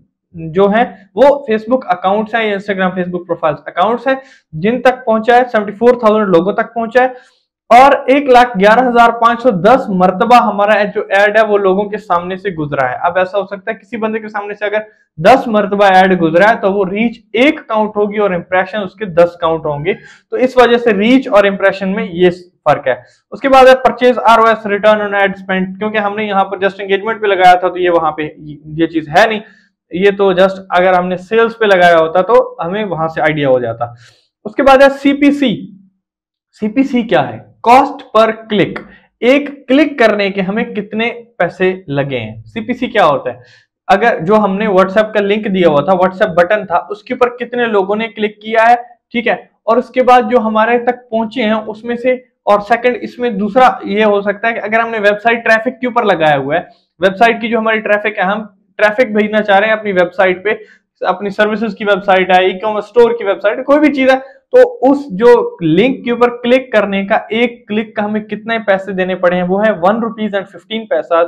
जो है वो फेसबुक अकाउंट्स हैं, इंस्टाग्राम फेसबुक प्रोफाइल्स अकाउंट्स हैं जिन तक पहुंचा है, चौहत्तर हज़ार लोगों तक पहुंचा है। और एक लाख ग्यारह हजार पांच सौ दस मरतबा हमारा जो एड है वो लोगों के सामने से गुजरा है। अब ऐसा हो सकता है किसी बंदे के सामने से अगर दस मरतबा एड गुजरा है तो वो रीच एक काउंट होगी और इंप्रेशन उसके दस काउंट होंगे। तो इस वजह से रीच और इंप्रेशन में ये फर्क है। उसके बाद है purchase ROS, return on ad spend, क्योंकि हमने यहाँ पर जस्ट एंगेजमेंट पे लगाया था तो ये वहां पे ये चीज है नहीं, ये तो जस्ट अगर हमने सेल्स पे लगाया होता तो हमें वहां से आइडिया हो जाता। उसके बाद है सीपीसी। सीपीसी क्या है? कॉस्ट पर क्लिक, एक क्लिक करने के हमें कितने पैसे लगे हैं। सीपीसी क्या होता है? अगर जो हमने व्हाट्सएप का लिंक दिया हुआ था, व्हाट्सएप बटन था, उसके ऊपर कितने लोगों ने क्लिक किया है, ठीक है, और उसके बाद जो हमारे तक पहुंचे हैं उसमें से, और सेकंड इसमें दूसरा ये हो सकता है कि अगर हमने वेबसाइट ट्रैफिक के ऊपर लगाया हुआ है, वेबसाइट की जो हमारी ट्रैफिक है, हम ट्रैफिक भेजना चाह रहे हैं अपनी वेबसाइट पे, अपनी सर्विसेज की वेबसाइट है, ई कॉमर्स स्टोर की वेबसाइट, कोई भी चीज है, तो उस जो लिंक के ऊपर क्लिक करने का एक क्लिक का हमें कितने पैसे देने पड़े हैं, वो है वन रुपीज एंड फिफ्टीन पैसा।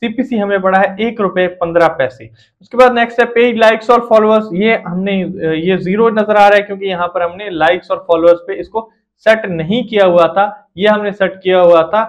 सीपीसी हमें पड़ा है एक रुपए पंद्रह पैसे। उसके बाद नेक्स्ट है पेज लाइक्स और फॉलोअर्स। ये हमने ये जीरो नजर आ रहा है क्योंकि यहाँ पर हमने लाइक्स और फॉलोअर्स पे इसको सेट नहीं किया हुआ था, ये हमने सेट किया हुआ था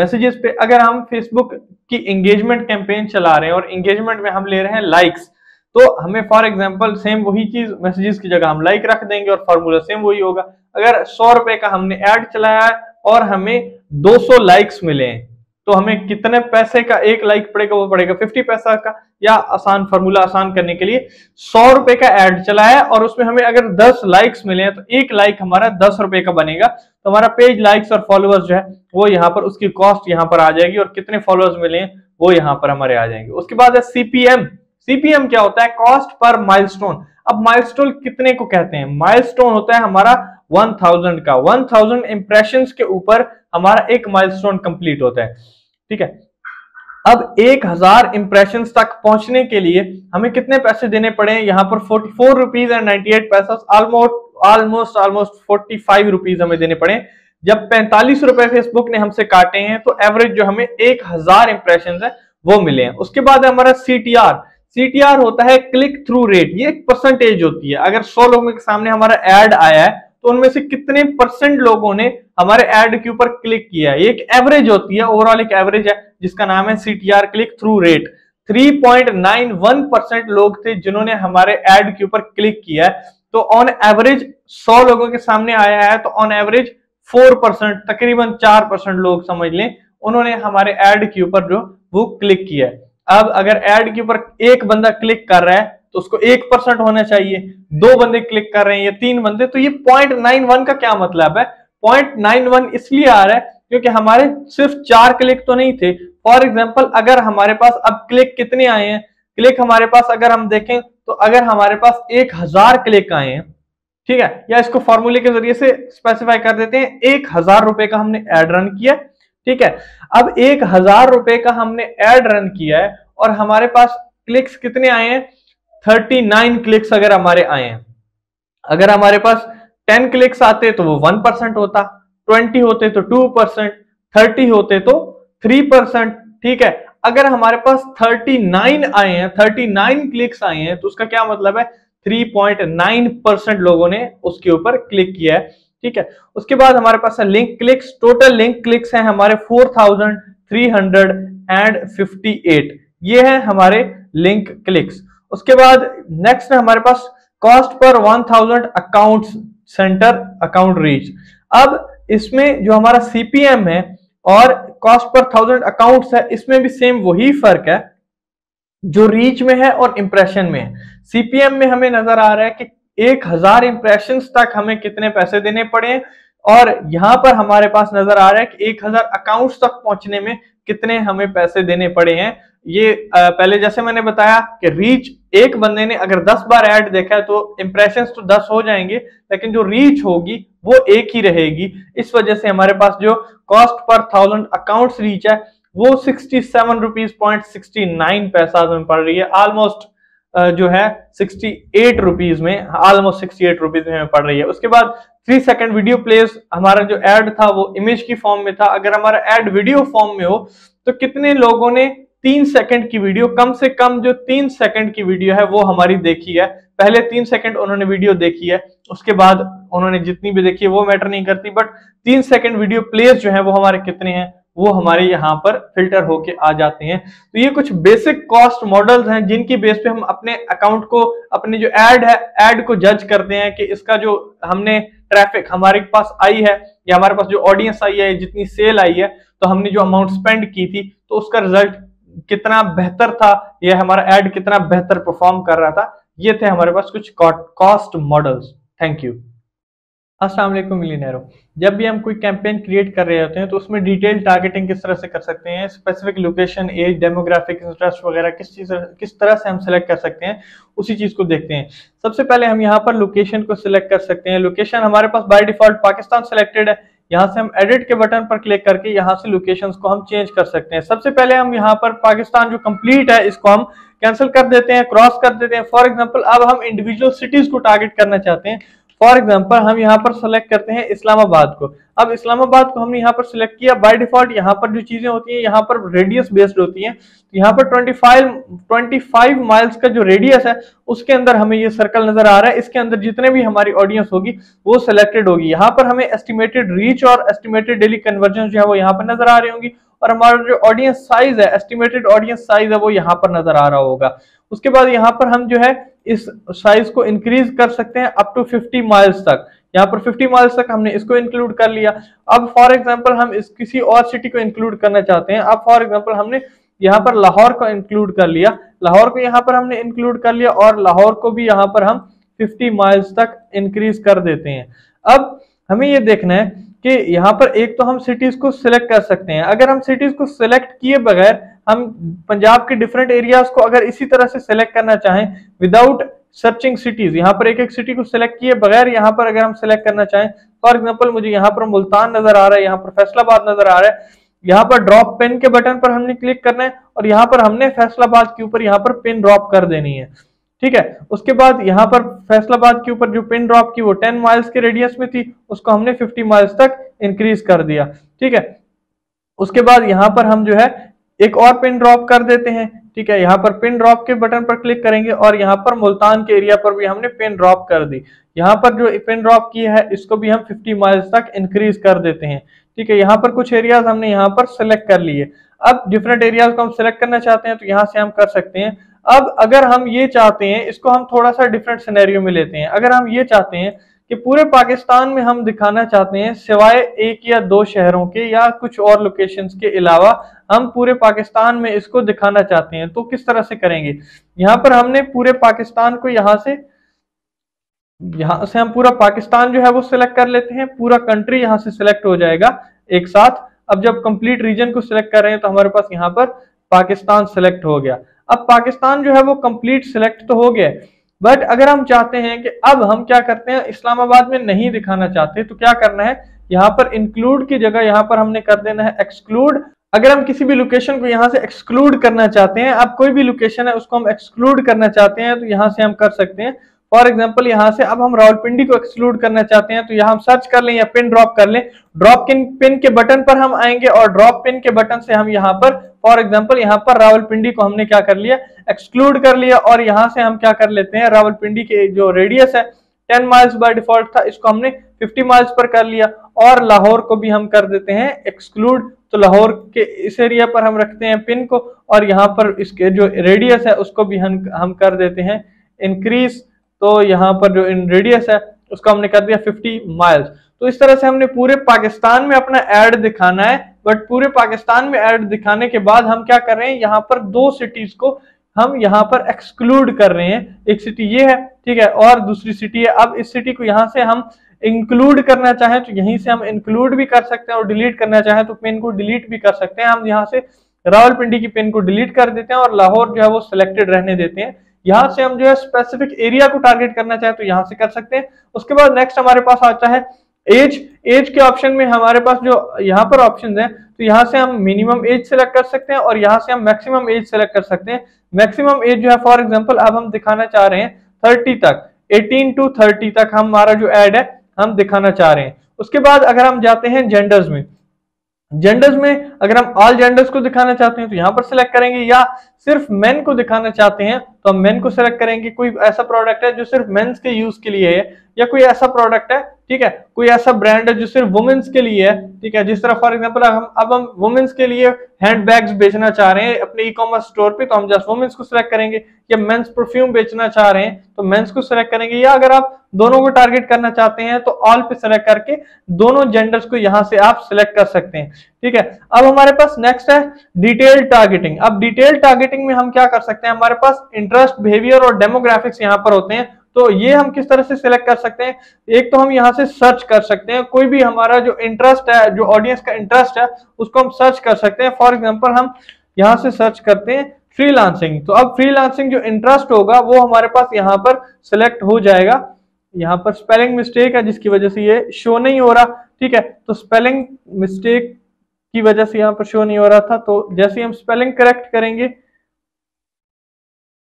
मैसेजेस पे। अगर हम फेसबुक की एंगेजमेंट कैंपेन चला रहे हैं और एंगेजमेंट में हम ले रहे हैं लाइक्स, तो हमें फॉर एग्जांपल सेम वही चीज मैसेजेस की जगह हम लाइक रख देंगे और फार्मूला सेम वही होगा। अगर सौ रुपए का हमने ऐड चलाया है और हमें दो सौ लाइक्स मिले हैं तो हमें कितने पैसे का एक लाइक पड़ेगा, वो पड़ेगा पचास पैसा का। या आसान फार्मूला आसान करने के लिए, सौ रुपए का ऐड चलाया है और उसमें हमें अगर दस लाइक्स मिले हैं तो एक लाइक हमारा दस रुपए का बनेगा। तो हमारा पेज लाइक्स और फॉलोअर्स जो है वो यहाँ पर उसकी कॉस्ट यहाँ पर आ जाएगी और कितने फॉलोअर्स मिले हैं वो यहाँ पर हमारे आ जाएंगे। उसके बाद है सीपीएम। सीपीएम क्या होता है? Cost per milestone. अब माइलस्टोन कितने को कहते हैं? माइलस्टोन होता है हमारा एक हज़ार का, एक हज़ार इंप्रेशंस के ऊपर हमारा एक माइलस्टोन कंप्लीट होता है, ठीक है। अब एक हज़ार इंप्रेशंस तक पहुंचने के लिए हमें कितने पैसे देने पड़े हैं? यहाँ पर forty four rupees and ninety eight पैसा, almost almost almost forty five rupees हमें देने पड़े। जब पैंतालीस रुपए फेसबुक ने हमसे काटे हैं तो एवरेज जो हमें एक हजार इंप्रेशंस है वो मिले हैं। उसके बाद है हमारा सीटीआर। सीटीआर होता है क्लिक थ्रू रेट, ये एक परसेंटेज होती है। अगर सौ लोगों के सामने हमारा ऐड आया है तो उनमें से कितने परसेंट लोगों ने हमारे ऐड के ऊपर क्लिक किया है, ये एक एवरेज होती है, ओवरऑल एक एवरेज है जिसका नाम है सीटीआर, क्लिक थ्रू रेट। तीन पॉइंट नौ एक परसेंट लोग थे जिन्होंने हमारे ऐड के ऊपर क्लिक किया है। तो ऑन एवरेज सौ लोगों के सामने आया है तो ऑन एवरेज चार परसेंट, तकरीबन चार परसेंट लोग समझ लें, उन्होंने हमारे ऐड के ऊपर जो वो क्लिक किया है। अब अगर ऐड के ऊपर एक बंदा क्लिक कर रहा है तो उसको एक परसेंट होना चाहिए, दो बंदे क्लिक कर रहे हैं या तीन बंदे, तो ये पॉइंट नाइन वन का क्या मतलब है? पॉइंट नाइन वन इसलिए आ रहा है क्योंकि हमारे सिर्फ चार क्लिक तो नहीं थे। फॉर एग्जांपल अगर हमारे पास अब क्लिक कितने आए हैं, क्लिक हमारे पास अगर हम देखें तो अगर हमारे पास एक हजार क्लिक आए हैं, ठीक है, या इसको फॉर्मूले के जरिए से स्पेसिफाई कर देते हैं, एक हजार रुपए का हमने एड रन किया, ठीक है। अब एक हजार रुपए का हमने एड रन किया है और हमारे पास क्लिक्स कितने आए हैं? उनतालीस क्लिक्स अगर हमारे आए हैं। अगर हमारे पास दस क्लिक्स आते तो वो वन परसेंट होता, बीस होते तो टू परसेंट, तीस होते तो थ्री परसेंट, ठीक है। अगर हमारे पास उनतालीस आए हैं, उनतालीस क्लिक्स आए हैं तो उसका क्या मतलब है? तीन पॉइंट नौ परसेंट लोगों ने उसके ऊपर क्लिक किया है, ठीक है। उसके बाद हमारे पास है link clicks. Total link clicks हैं हमारे four thousand three hundred and fifty eight, ये है हमारे लिंक क्लिक्स। उसके बाद नेक्स्ट है हमारे पास कॉस्ट पर एक हज़ार अकाउंट सेंटर अकाउंट रीच। अब इसमें जो हमारा सीपीएम है और कॉस्ट पर थाउजेंड अकाउंट्स है, इसमें भी सेम वही फर्क है जो रीच में है और इंप्रेशन में है। सीपीएम में हमें नजर आ रहा है कि एक हजार इंप्रेशन तक हमें कितने पैसे देने पड़े और यहाँ पर हमारे पास नजर आ रहा है कि एक हजार अकाउंट्स तक पहुंचने में कितने हमें पैसे देने पड़े हैं। ये पहले जैसे मैंने बताया कि रीच, एक बंदे ने अगर दस बार ऐड देखा है तो इंप्रेशंस तो दस हो जाएंगे, लेकिन जो रीच होगी वो एक ही रहेगी। इस वजह से हमारे पास जो cost per thousand accounts reach है वो sixty seven rupees point sixty nine पैसा में पड़ रही है, ऑलमोस्ट जो है सिक्सटी एट रुपीज में, ऑलमोस्ट सिक्सटी एट रुपीज में पड़ रही है। उसके बाद थ्री सेकंड वीडियो प्लेस, हमारा जो एड था वो इमेज की फॉर्म में था, अगर हमारा एड वीडियो फॉर्म में हो तो कितने लोगों ने तीन सेकंड की वीडियो, कम से कम जो तीन सेकंड की वीडियो है वो हमारी देखी है। पहले तीन सेकंड उन्होंने वीडियो देखी है, उसके बाद उन्होंने जितनी भी देखी है वो मैटर नहीं करती, बट तीन सेकंड वीडियो प्लेस जो है वो हमारे कितने हैं वो हमारे यहाँ पर फिल्टर होके आ जाते हैं। तो ये कुछ बेसिक कॉस्ट मॉडल्स हैं जिनकी बेस पे हम अपने अकाउंट को, अपने जो एड है एड को जज करते हैं कि इसका जो हमने ट्रैफिक हमारे पास आई है या हमारे पास जो ऑडियंस आई है, जितनी सेल आई है, तो हमने जो अमाउंट स्पेंड की थी तो उसका रिजल्ट कितना बेहतर था, यह हमारा एड कितना बेहतर परफॉर्म कर रहा था। ये थे हमारे पास कुछ कॉस्ट मॉडल्स। Thank you. अस्सलाम वालेकुम मिलियनेरो। जब भी हम कोई कैंपेन क्रिएट कर रहे होते हैं तो उसमें डिटेल टारगेटिंग किस तरह से कर सकते हैं, specific location, age, demographic, interest वगैरह किस चीज किस तरह से हम सेलेक्ट कर सकते हैं, उसी चीज़ को देखते हैं। सबसे पहले हम यहाँ पर लोकेशन को सिलेक्ट कर सकते हैं। लोकेशन हमारे पास बाय डिफॉल्ट पाकिस्तान सेलेक्टेड है, यहाँ से हम एडिट के बटन पर क्लिक करके यहाँ से लोकेशंस को हम चेंज कर सकते हैं। सबसे पहले हम यहाँ पर पाकिस्तान जो कंप्लीट है इसको हम कैंसिल कर देते हैं, क्रॉस कर देते हैं। फॉर एग्जाम्पल अब हम इंडिविजुअल सिटीज को टारगेट करना चाहते हैं। फॉर एग्जाम्पल हम यहाँ पर सेलेक्ट करते हैं इस्लामाबाद को। अब इस्लामाबाद को हमने यहाँ पर सिलेक्ट किया, बाय डिफॉल्ट यहाँ पर जो चीजें होती हैं यहाँ पर रेडियस बेस्ड होती हैं। तो यहाँ पर पच्चीस पच्चीस माइल्स का जो रेडियस है उसके अंदर हमें ये सर्कल नजर आ रहा है, इसके अंदर जितने भी हमारी ऑडियंस होगी वो सिलेक्टेड होगी। यहाँ पर हमें एस्टिमेटेड रीच और एस्टिमेटेड डेली कन्वर्जन जो है वो यहाँ पर नजर आ रही होंगी, और हमारा जो ऑडियंस साइज है, एस्टिमेटेड ऑडियंस साइज है वो यहाँ पर नजर आ रहा होगा। उसके बाद यहाँ पर हम जो है इस साइज को इंक्रीज कर सकते हैं अप टू फिफ्टी माइल्स तक। यहाँ पर फिफ्टी माइल्स तक हमने इसको इंक्लूड कर लिया। अब फॉर एग्जांपल हम इस किसी और सिटी को इंक्लूड करना चाहते हैं। अब फॉर एग्जांपल हमने यहाँ पर लाहौर को इंक्लूड कर लिया, लाहौर को यहाँ पर हमने इंक्लूड कर लिया, और लाहौर को भी यहाँ पर हम फिफ्टी माइल्स तक इंक्रीज कर देते हैं। अब हमें ये देखना है कि यहाँ पर एक तो हम सिटीज को सिलेक्ट कर सकते हैं। अगर हम सिटीज को सिलेक्ट किए बगैर हम पंजाब के डिफरेंट एरियाज को अगर इसी तरह से सिलेक्ट करना चाहें विदाउट सर्चिंग सिटीज, यहाँ पर एक एक सिटी को सिलेक्ट किए बगैर यहाँ पर अगर हम सिलेक्ट करना चाहें, फॉर एग्जांपल मुझे यहाँ पर मुल्तान नजर आ रहा है, यहाँ पर फैसलाबाद नजर आ रहा है, यहाँ पर ड्रॉप पिन के बटन पर हमने क्लिक करना है और यहाँ पर हमने फैसलाबाद के ऊपर यहाँ पर पिन ड्रॉप कर देनी है। ठीक है, उसके बाद यहाँ पर फैसलाबाद के ऊपर जो पिन ड्रॉप की वो टेन माइल्स के रेडियस में थी, उसको हमने फिफ्टी माइल्स तक इंक्रीज कर दिया। ठीक है, उसके बाद यहाँ पर हम जो है एक और पिन ड्रॉप कर देते हैं। ठीक है, यहाँ पर पिन ड्रॉप के बटन पर क्लिक करेंगे और यहाँ पर मुल्तान के एरिया पर भी हमने पिन ड्रॉप कर दी। यहाँ पर जो पिन ड्रॉप की है इसको भी हम फिफ्टी माइल्स तक इंक्रीज कर देते हैं। ठीक है, यहाँ पर कुछ एरियाज हमने यहाँ पर सिलेक्ट कर लिए। अब डिफरेंट एरियाज को हम सिलेक्ट करना चाहते हैं तो यहाँ से हम कर सकते हैं। अब अगर हम ये चाहते हैं, इसको हम थोड़ा सा डिफरेंट सिनेरियो में लेते हैं, अगर हम ये चाहते हैं कि पूरे पाकिस्तान में हम दिखाना चाहते हैं सिवाय एक या दो शहरों के या कुछ और लोकेशंस के अलावा हम पूरे पाकिस्तान में इसको दिखाना चाहते हैं, तो किस तरह से करेंगे। यहाँ पर हमने पूरे पाकिस्तान को यहाँ से यहाँ से हम पूरा पाकिस्तान जो है वो सिलेक्ट कर लेते हैं, पूरा कंट्री यहाँ से सिलेक्ट हो जाएगा एक साथ। अब जब कंप्लीट रीजन को सिलेक्ट कर रहे हैं तो हमारे पास यहाँ पर पाकिस्तान सिलेक्ट हो गया। अब पाकिस्तान जो है वो कंप्लीट सिलेक्ट तो हो गया, बट अगर हम चाहते हैं कि अब हम क्या करते हैं, इस्लामाबाद में नहीं दिखाना चाहते, तो क्या करना है, यहाँ पर इंक्लूड की जगह यहाँ पर हमने कर देना है एक्सक्लूड। अगर हम किसी भी लोकेशन को यहाँ से एक्सक्लूड करना चाहते हैं, अब कोई भी लोकेशन है उसको हम एक्सक्लूड करना चाहते हैं तो यहाँ से हम कर सकते हैं। फॉर एग्जाम्पल यहाँ से अब हम रावलपिंडी को एक्सक्लूड करना चाहते हैं तो यहाँ हम सर्च कर लें या पिन ड्रॉप कर लें। ड्रॉप पिन के बटन पर हम आएंगे और ड्रॉप पिन के बटन से हम यहाँ पर फॉर एग्जाम्पल यहाँ पर रावलपिंडी को हमने क्या कर लिया, एक्सक्लूड कर लिया, और यहाँ से हम क्या कर लेते हैं, रावलपिंडी के जो रेडियस है टेन माइल्स बाय डिफॉल्ट था, इसको हमने फिफ्टी माइल्स पर कर लिया, और लाहौर को भी हम कर देते हैं एक्सक्लूड। तो लाहौर के इस एरिया पर हम रखते हैं पिन को और यहाँ पर इसके जो रेडियस है उसको भी हम हम कर देते हैं इंक्रीज। तो यहाँ पर जो इन रेडियस है उसको हमने कर दिया फिफ्टी माइल्स। तो इस तरह से हमने पूरे पाकिस्तान में अपना ऐड दिखाना है, बट पूरे पाकिस्तान में ऐड दिखाने के बाद हम क्या कर रहे हैं, यहाँ पर दो सिटीज को हम यहाँ पर एक्सक्लूड कर रहे हैं। एक सिटी ये है, ठीक है, और दूसरी सिटी है। अब इस सिटी को यहाँ से हम इंक्लूड करना चाहें तो यहीं से हम इंक्लूड भी कर सकते हैं, और डिलीट करना चाहें तो पिन को डिलीट भी कर सकते हैं। हम यहाँ से रावलपिंडी की पिन को डिलीट कर देते हैं और लाहौर जो है वो सिलेक्टेड रहने देते हैं। यहाँ से हम जो है स्पेसिफिक एरिया को टारगेट करना चाहे तो यहाँ से कर सकते हैं। उसके बाद नेक्स्ट हमारे पास आता है एज। एज के ऑप्शन में हमारे पास जो यहाँ पर ऑप्शंस हैं तो यहाँ से हम मिनिमम एज सेलेक्ट कर सकते हैं और यहाँ से हम मैक्सिमम एज सेलेक्ट कर सकते हैं। मैक्सिमम एज जो है फॉर एग्जांपल अब हम दिखाना चाह रहे हैं थर्टी तक, अठारह टू तीस तक हमारा जो एड है हम दिखाना चाह रहे हैं। उसके बाद अगर हम जाते हैं जेंडर्स में, जेंडर्स में अगर हम ऑल जेंडर्स को दिखाना चाहते हैं तो यहाँ पर सिलेक्ट करेंगे, या सिर्फ मेन को दिखाना चाहते हैं तो हम मेन को सिलेक्ट करेंगे। कोई ऐसा प्रोडक्ट है जो सिर्फ मेंस के यूज के लिए है, या कोई ऐसा प्रोडक्ट है, ठीक है, कोई ऐसा ब्रांड है जो सिर्फ वुमेन्स के लिए है, ठीक है। जिस तरह फॉर एग्जांपल हम अब हम वुमेन्स के लिए हैंडबैग्स बेचना चाह रहे हैं अपने ई कॉमर्स स्टोर पे तो हम जस्ट वुमेन्स को सिलेक्ट करेंगे, या मेंस परफ्यूम बेचना चाह रहे हैं तो मेंस को सिलेक्ट करेंगे, या अगर आप दोनों को टारगेट करना चाहते हैं तो ऑल पे सिलेक्ट करके दोनों जेंडर्स को यहाँ से आप सिलेक्ट कर सकते हैं, ठीक है। अब हमारे पास नेक्स्ट है डिटेल टारगेटिंग। अब डिटेल टारगेटिंग में हम क्या कर सकते हैं, हमारे पास इंटरेस्ट, बिहेवियर और डेमोग्राफिक्स यहाँ पर होते हैं तो ये हम किस तरह से सिलेक्ट कर सकते हैं। एक तो हम यहाँ से सर्च कर सकते हैं, कोई भी हमारा जो इंटरेस्ट है, जो ऑडियंस का इंटरेस्ट है उसको हम सर्च कर सकते हैं। फॉर एग्जांपल हम यहाँ से सर्च करते हैं फ्रीलांसिंग, तो अब फ्रीलांसिंग जो इंटरेस्ट होगा वो हमारे पास यहाँ पर सिलेक्ट हो जाएगा। यहाँ पर स्पेलिंग मिस्टेक है जिसकी वजह से ये शो नहीं हो रहा, ठीक है, तो स्पेलिंग मिस्टेक की वजह से यहाँ पर शो नहीं हो रहा था। तो जैसे ही हम स्पेलिंग करेक्ट करेंगे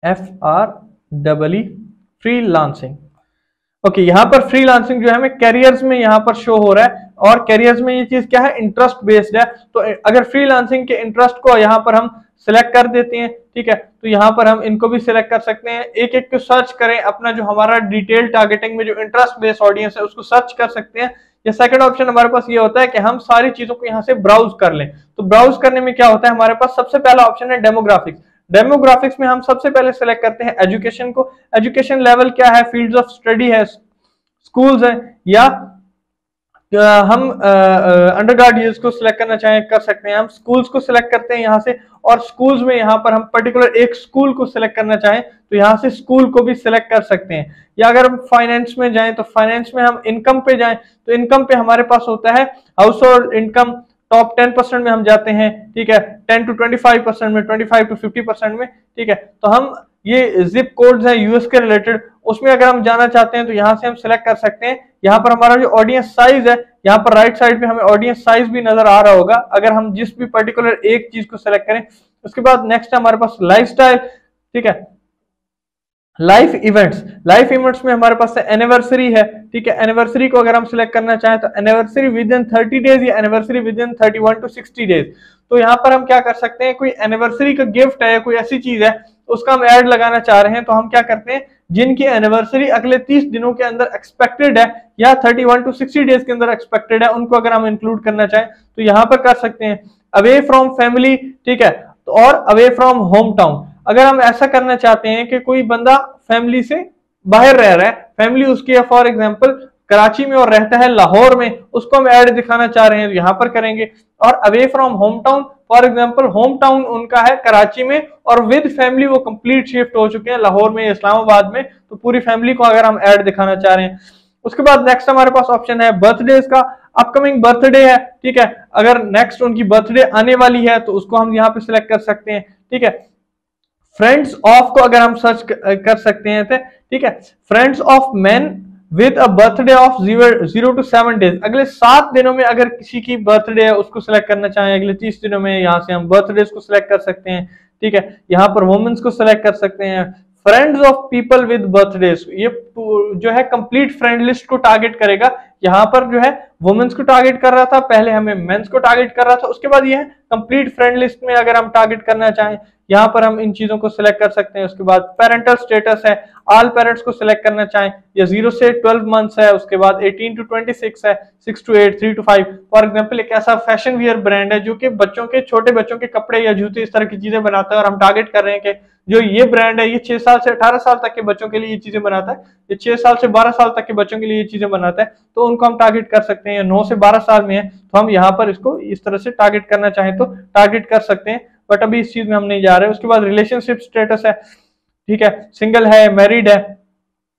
F R double E freelancing, okay, यहाँ पर फ्रीलांसिंग जो है हमें कैरियर्स में यहाँ पर शो हो रहा है और कैरियर्स में ये चीज क्या है, इंटरेस्ट बेस्ड है। तो अगर फ्रीलांसिंग के इंटरेस्ट को यहाँ पर हम सिलेक्ट कर देते हैं, ठीक है, तो यहाँ पर हम इनको भी सिलेक्ट कर सकते हैं। एक एक को सर्च करें, अपना जो हमारा डिटेल टारगेटिंग में जो इंटरेस्ट बेस्ड ऑडियंस है उसको सर्च कर सकते हैं। या सेकंड ऑप्शन हमारे पास ये होता है कि हम सारी चीजों को यहाँ से ब्राउज कर लें। तो ब्राउज करने में क्या होता है, हमारे पास सबसे पहला ऑप्शन है डेमोग्राफिक्स। डेमोग्राफिक्स में हम सबसे पहले सिलेक्ट करते हैं एजुकेशन को, एजुकेशन लेवल क्या है, फील्ड्स ऑफ स्टडी है, स्कूल्स हैं, या हम अंडरग्रेड ईयर्स को सिलेक्ट करना चाहें कर सकते हैं। हम स्कूल्स को सिलेक्ट करते हैं यहाँ से और स्कूल्स में यहाँ पर हम पर्टिकुलर एक स्कूल को सिलेक्ट करना चाहें तो यहाँ से स्कूल को भी सिलेक्ट कर सकते हैं। या अगर हम फाइनेंस में जाएं तो फाइनेंस में हम इनकम पे जाएं तो इनकम पे हमारे पास होता है household income, top ten percent में हम जाते हैं, ठीक है, ten to twenty five percent में, twenty five to fifty percent में, ठीक है। तो हम ये जिप कोड्स हैं यूएस के रिलेटेड, उसमें अगर हम जाना चाहते हैं तो यहाँ से हम सिलेक्ट कर सकते हैं। यहाँ पर हमारा जो ऑडियंस साइज है, यहाँ पर राइट साइड पे हमें ऑडियंस साइज भी नजर आ रहा होगा अगर हम जिस भी पर्टिकुलर एक चीज को सिलेक्ट करें। उसके बाद नेक्स्ट है हमारे पास लाइफस्टाइल, ठीक है, लाइफ इवेंट्स। लाइफ इवेंट्स में हमारे पास एनिवर्सरी है, ठीक है, एनिवर्सरी को अगर हम सिलेक्ट करना चाहें तो anniversary within thirty days या anniversary within thirty one to sixty days. तो यहाँ पर हम क्या कर सकते हैं, कोई एनिवर्सरी का गिफ्ट है, कोई ऐसी चीज है उसका हम ऐड लगाना चाह रहे हैं तो हम क्या करते हैं, जिनकी एनिवर्सरी अगले तीस दिनों के अंदर एक्सपेक्टेड है या thirty one to sixty days के अंदर एक्सपेक्टेड है, उनको अगर हम इंक्लूड करना चाहें तो यहाँ पर कर सकते हैं। अवे फ्रॉम फैमिली, ठीक है, और अवे फ्रॉम होम टाउन, अगर हम ऐसा करना चाहते हैं कि कोई बंदा फैमिली से बाहर रह रहा है, फैमिली उसकी है फॉर एग्जाम्पल कराची में और रहता है लाहौर में, उसको हम ऐड दिखाना चाह रहे हैं तो यहाँ पर करेंगे। और away from home town, for example home town उनका है कराची में और विद फैमिली वो कंप्लीट शिफ्ट हो चुके हैं लाहौर में, इस्लामाबाद में, तो पूरी फैमिली को अगर हम ऐड दिखाना चाह रहे हैं। उसके बाद नेक्स्ट हमारे पास ऑप्शन है बर्थडेज का, अपकमिंग बर्थडे है, ठीक है, अगर नेक्स्ट उनकी बर्थडे आने वाली है तो उसको हम यहाँ पे सिलेक्ट कर सकते हैं, ठीक है। फ्रेंड्स ऑफ को अगर हम सर्च कर सकते हैं, ठीक है, friends of man with a birthday of zero to seven days, अगले सात दिनों में अगर किसी की बर्थडे है उसको सिलेक्ट करना चाहें अगले तीस दिनों में, यहाँ से हम बर्थडे को सिलेक्ट कर सकते हैं, ठीक है। यहाँ पर वुमेन्स को सिलेक्ट कर सकते हैं। Friends of people with birthday, ये जो है कंप्लीट फ्रेंड लिस्ट को टारगेट करेगा। यहाँ पर जो है वुमेन्स को टारगेट कर रहा था, पहले हमें मेन्स को टारगेट कर रहा था, उसके बाद यह कंप्लीट फ्रेंड लिस्ट में अगर हम टारगेट करना चाहें यहाँ पर हम इन चीजों को सिलेक्ट कर सकते हैं। उसके बाद पेरेंटल स्टेटस है, ऑल पेरेंट्स को सिलेक्ट करना चाहें, या जीरो से ट्वेल्व मंथ्स है, उसके बाद एटीन टू ट्वेंटी सिक्स है, six to eight, three to five. For example एक ऐसा फैशन वियर ब्रांड है जो कि बच्चों के, छोटे बच्चों के कपड़े या जूते, इस तरह की चीजें बनाता है और हम टारगेट कर रहे हैं कि जो ये ब्रांड है ये छह साल से अठारह साल तक के बच्चों के लिए ये चीजें बनाता है, ये छह साल से बारह साल तक के बच्चों के लिए ये चीजें बनाता है तो उनको हम टारगेट कर सकते हैं। नौ से बारह साल में है तो हम यहाँ पर इसको इस तरह से टारगेट करना चाहें तो टारगेट कर सकते हैं, बट अभी इस चीज में हम नहीं जा रहे। उसके बाद रिलेशनशिप स्टेटस है, ठीक है, सिंगल है, मैरिड है।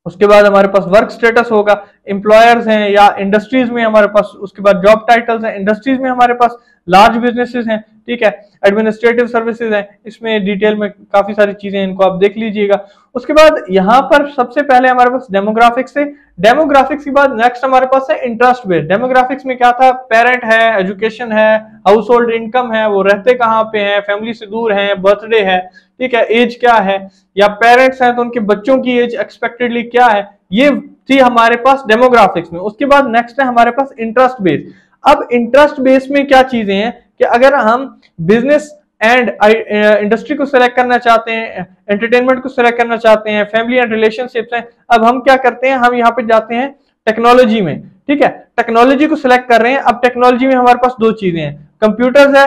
उसके बाद हमारे पास वर्क स्टेटस होगा, एम्प्लॉयर्स हैं या इंडस्ट्रीज में हमारे पास। उसके बाद जॉब टाइटल्स हैं, इंडस्ट्रीज में हमारे पास लार्ज बिजनेसेस हैं, ठीक है। एडमिनिस्ट्रेटिव सर्विसेज हैं, इसमें डिटेल में काफी सारी चीजें, इनको आप देख लीजिएगा। उसके बाद यहाँ पर सबसे पहले हमारे पास डेमोग्राफिक्स है। डेमोग्राफिक्स के बाद नेक्स्ट हमारे पास है इंटरेस्ट बेस्ड। डेमोग्राफिक्स में क्या था, पेरेंट है, एजुकेशन है, हाउस होल्ड इनकम है, वो रहते कहाँ पे हैं, फैमिली से दूर है, बर्थडे है, ठीक है, एज क्या है, या पेरेंट्स हैं तो उनके बच्चों की एज एक्सपेक्टेडली क्या है, ये थी हमारे पास डेमोग्राफिक्स में। उसके बाद नेक्स्ट है हमारे पास इंटरेस्ट बेस्ड। अब इंटरेस्ट बेस में क्या चीजें हैं कि अगर हम बिजनेस एंड इंडस्ट्री को सिलेक्ट करना चाहते हैं, एंटरटेनमेंट को सिलेक्ट करना चाहते हैं, फैमिली एंड रिलेशनशिप्स हैं, अब हम क्या करते हैं, हम यहाँ पे जाते हैं टेक्नोलॉजी में, ठीक है, टेक्नोलॉजी को सिलेक्ट कर रहे हैं। अब टेक्नोलॉजी में हमारे पास दो चीजें हैं, कंप्यूटर्स है,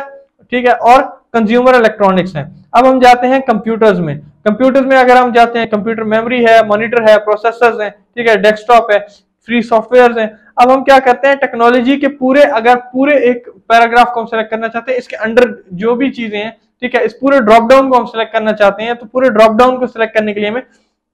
ठीक है, और कंज्यूमर इलेक्ट्रॉनिक्स है। अब हम जाते हैं कंप्यूटर्स में। कंप्यूटर्स में अगर हम जाते हैं, कंप्यूटर मेमोरी है, मॉनिटर है, प्रोसेसर्स हैं, ठीक है, डेस्कटॉप है, फ्री सॉफ्टवेयर्स हैं। अब हम क्या करते हैं, टेक्नोलॉजी के पूरे, अगर पूरे एक पैराग्राफ को हम सिलेक्ट करना चाहते हैं, इसके अंडर जो भी चीजें हैं, ठीक है, इस पूरे ड्रॉप डाउन को हम सिलेक्ट करना चाहते हैं, तो पूरे ड्रॉप डाउन को सिलेक्ट करने के लिए हमें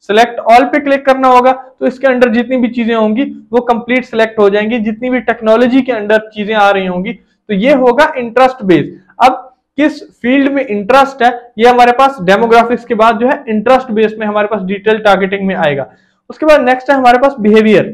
सिलेक्ट ऑल पे क्लिक करना होगा। तो इसके अंडर जितनी भी चीजें होंगी वो कंप्लीट सिलेक्ट हो जाएंगी, जितनी भी टेक्नोलॉजी के अंडर चीजें आ रही होंगी। तो ये होगा इंटरेस्ट बेस्ड। अब किस फील्ड में इंटरेस्ट है, ये हमारे पास डेमोग्राफिक्स के बाद जो है इंटरेस्ट बेस्ड में हमारे पास डिटेल टारगेटिंग में आएगा। उसके बाद नेक्स्ट है हमारे पास बिहेवियर।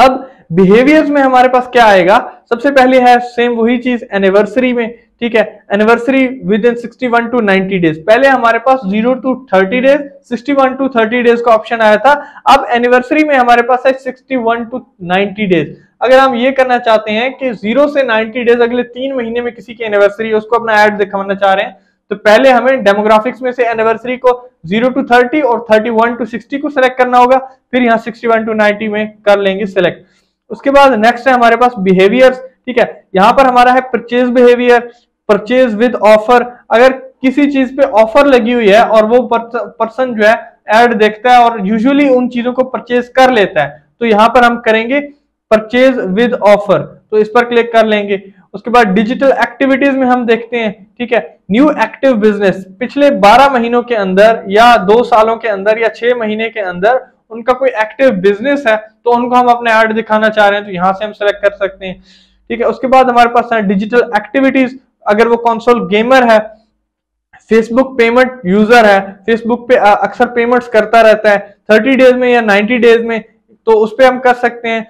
अब बिहेवियर्स में हमारे पास क्या आएगा, सबसे पहले है सेम वही चीज एनिवर्सरी में, ठीक है, anniversary within sixty one to ninety days. पहले हमारे पास zero to thirty days, sixty one to thirty days का ऑप्शन आया था। अब एनिवर्सरी में हमारे पास है sixty one to ninety days. अगर हम ये करना चाहते हैं कि जीरो से नाइंटी डेज, अगले तीन महीने में किसी की एनिवर्सरी है, उसको अपना ऐड दिखाना चाह रहे हैं, तो पहले हमें डेमोग्राफिक्स में से एनिवर्सरी को जीरो टू थर्टी और थर्टी वन टू सिक्सटी को सिलेक्ट करना होगा, फिर यहाँ सिक्सटी वन टू नाइंटी में कर लेंगे सिलेक्ट। उसके बाद नेक्स्ट है हमारे पास बिहेवियर्स, ठीक है, यहाँ पर हमारा है purchase behaviour, purchase with offer. अगर किसी चीज पे ऑफर लगी हुई है और वो पर्सन जो है एड देखता है और यूजुअली उन चीजों को परचेज कर लेता है, तो यहाँ पर हम करेंगे परचेज विद ऑफर, तो इस पर क्लिक कर लेंगे। उसके बाद डिजिटल एक्टिविटीज में हम देखते हैं, ठीक है, न्यू एक्टिव बिजनेस, पिछले बारह महीनों के अंदर या दो सालों के अंदर या छह महीने के अंदर उनका कोई एक्टिव बिजनेस है, तो उनको हम अपने ऐड दिखाना चाह रहे हैं, तो यहाँ से हम सेलेक्ट कर सकते हैं, ठीक है। उसके बाद हमारे पास है डिजिटल एक्टिविटीज, अगर वो कंसोल गेमर है, फेसबुक पेमेंट यूजर है, फेसबुक पे अक्सर पेमेंट्स करता रहता है, थर्टी डेज में या नाइन्टी डेज में, तो उस पर हम कर सकते हैं।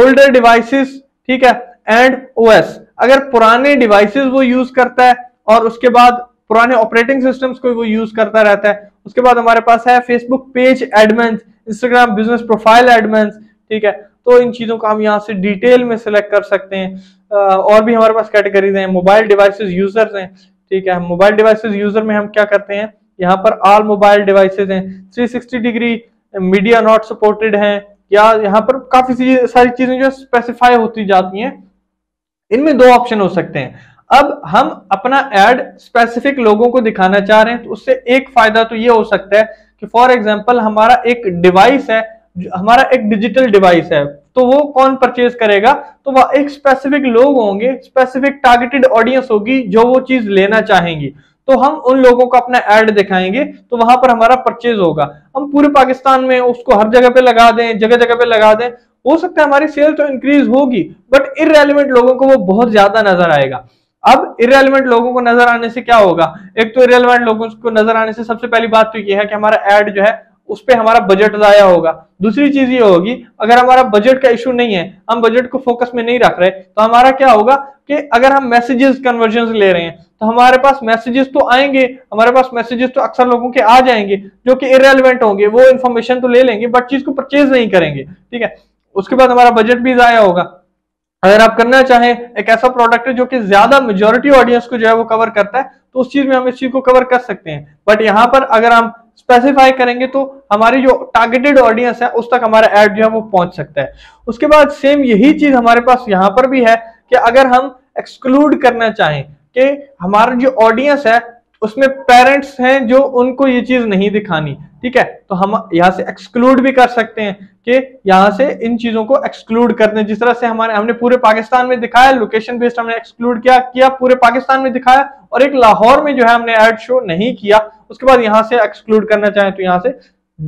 ओल्डर डिवाइसेस, ठीक है, एंड ओएस, अगर पुराने डिवाइसेस वो यूज करता है और उसके बाद पुराने ऑपरेटिंग सिस्टम्स को वो यूज करता रहता है। उसके बाद हमारे पास है Facebook page admins, Instagram business profile admins, ठीक है, तो इन चीजों को हम यहाँ से डिटेल में सिलेक्ट कर सकते हैं। और भी हमारे पास कैटेगरीज हैं, मोबाइल डिवाइसेस यूजर्स हैं, ठीक है, मोबाइल डिवाइसेस यूजर में हम क्या करते हैं, यहाँ पर ऑल मोबाइल डिवाइसेज हैं, three sixty degree media not supported है, या यहाँ पर काफी सारी चीजें जो स्पेसिफाई होती जाती हैं। इनमें दो ऑप्शन हो सकते हैं। अब हम अपना एड स्पेसिफिक लोगों को दिखाना चाह रहे हैं, तो उससे एक फायदा तो ये हो सकता है कि फॉर एग्जांपल हमारा एक डिवाइस है, हमारा एक डिजिटल डिवाइस है, तो वो कौन परचेज करेगा, तो वह एक स्पेसिफिक लोग होंगे, स्पेसिफिक टारगेटेड ऑडियंस होगी जो वो चीज लेना चाहेंगी, तो हम उन लोगों को अपना ऐड दिखाएंगे, तो वहां पर हमारा परचेज होगा। हम पूरे पाकिस्तान में उसको हर जगह पे लगा दें, जगह जगह पे लगा दें, हो सकता है हमारी सेल तो इंक्रीज होगी, बट इररेलेवेंट लोगों को वो बहुत ज्यादा नजर आएगा। अब इररेलेवेंट लोगों को नजर आने से क्या होगा, एक तो इररेलेवेंट लोगों को नजर आने से सबसे पहली बात तो ये है कि हमारा ऐड जो है उस पर हमारा बजट जाया होगा। दूसरी चीज ये होगी, अगर हमारा बजट का इशू नहीं है, हम बजट को फोकस में नहीं रख रहे, तो हमारा क्या होगा कि अगर हम मैसेजेस कन्वर्जन ले रहे हैं, तो हमारे पास मैसेजेस तो आएंगे, हमारे पास मैसेजेस तो अक्सर लोगों के आ जाएंगे जो कि इररेलेवेंट होंगे, वो इन्फॉर्मेशन तो ले लेंगे बट चीज को परचेज नहीं करेंगे, ठीक है। उसके बाद हमारा बजट भी जाया होगा। अगर आप करना चाहें, एक ऐसा प्रोडक्ट है जो कि ज्यादा मेजोरिटी ऑडियंस को जो है वो कवर करता है, तो उस चीज में हम इस चीज को कवर कर सकते हैं, बट यहाँ पर अगर हम स्पेसिफाई करेंगे तो हमारी जो टारगेटेड ऑडियंस है उस तक हमारा ऐड जो है वो पहुंच सकता है। उसके बाद सेम यही चीज हमारे पास यहाँ पर भी है कि अगर हम एक्सक्लूड करना चाहें कि हमारा जो ऑडियंस है उसमें पेरेंट्स हैं जो उनको ये चीज नहीं दिखानी, ठीक है, तो हम यहाँ से एक्सक्लूड भी कर सकते हैं कि यहाँ से इन चीजों को एक्सक्लूड कर दें। जिस तरह से हमारे हमने पूरे पाकिस्तान में दिखाया, लोकेशन बेस्ड हमने एक्सक्लूड किया किया पूरे पाकिस्तान में दिखाया, और एक लाहौर में जो है हमने ऐड शो नहीं किया। उसके बाद यहाँ से एक्सक्लूड करना चाहें तो यहाँ से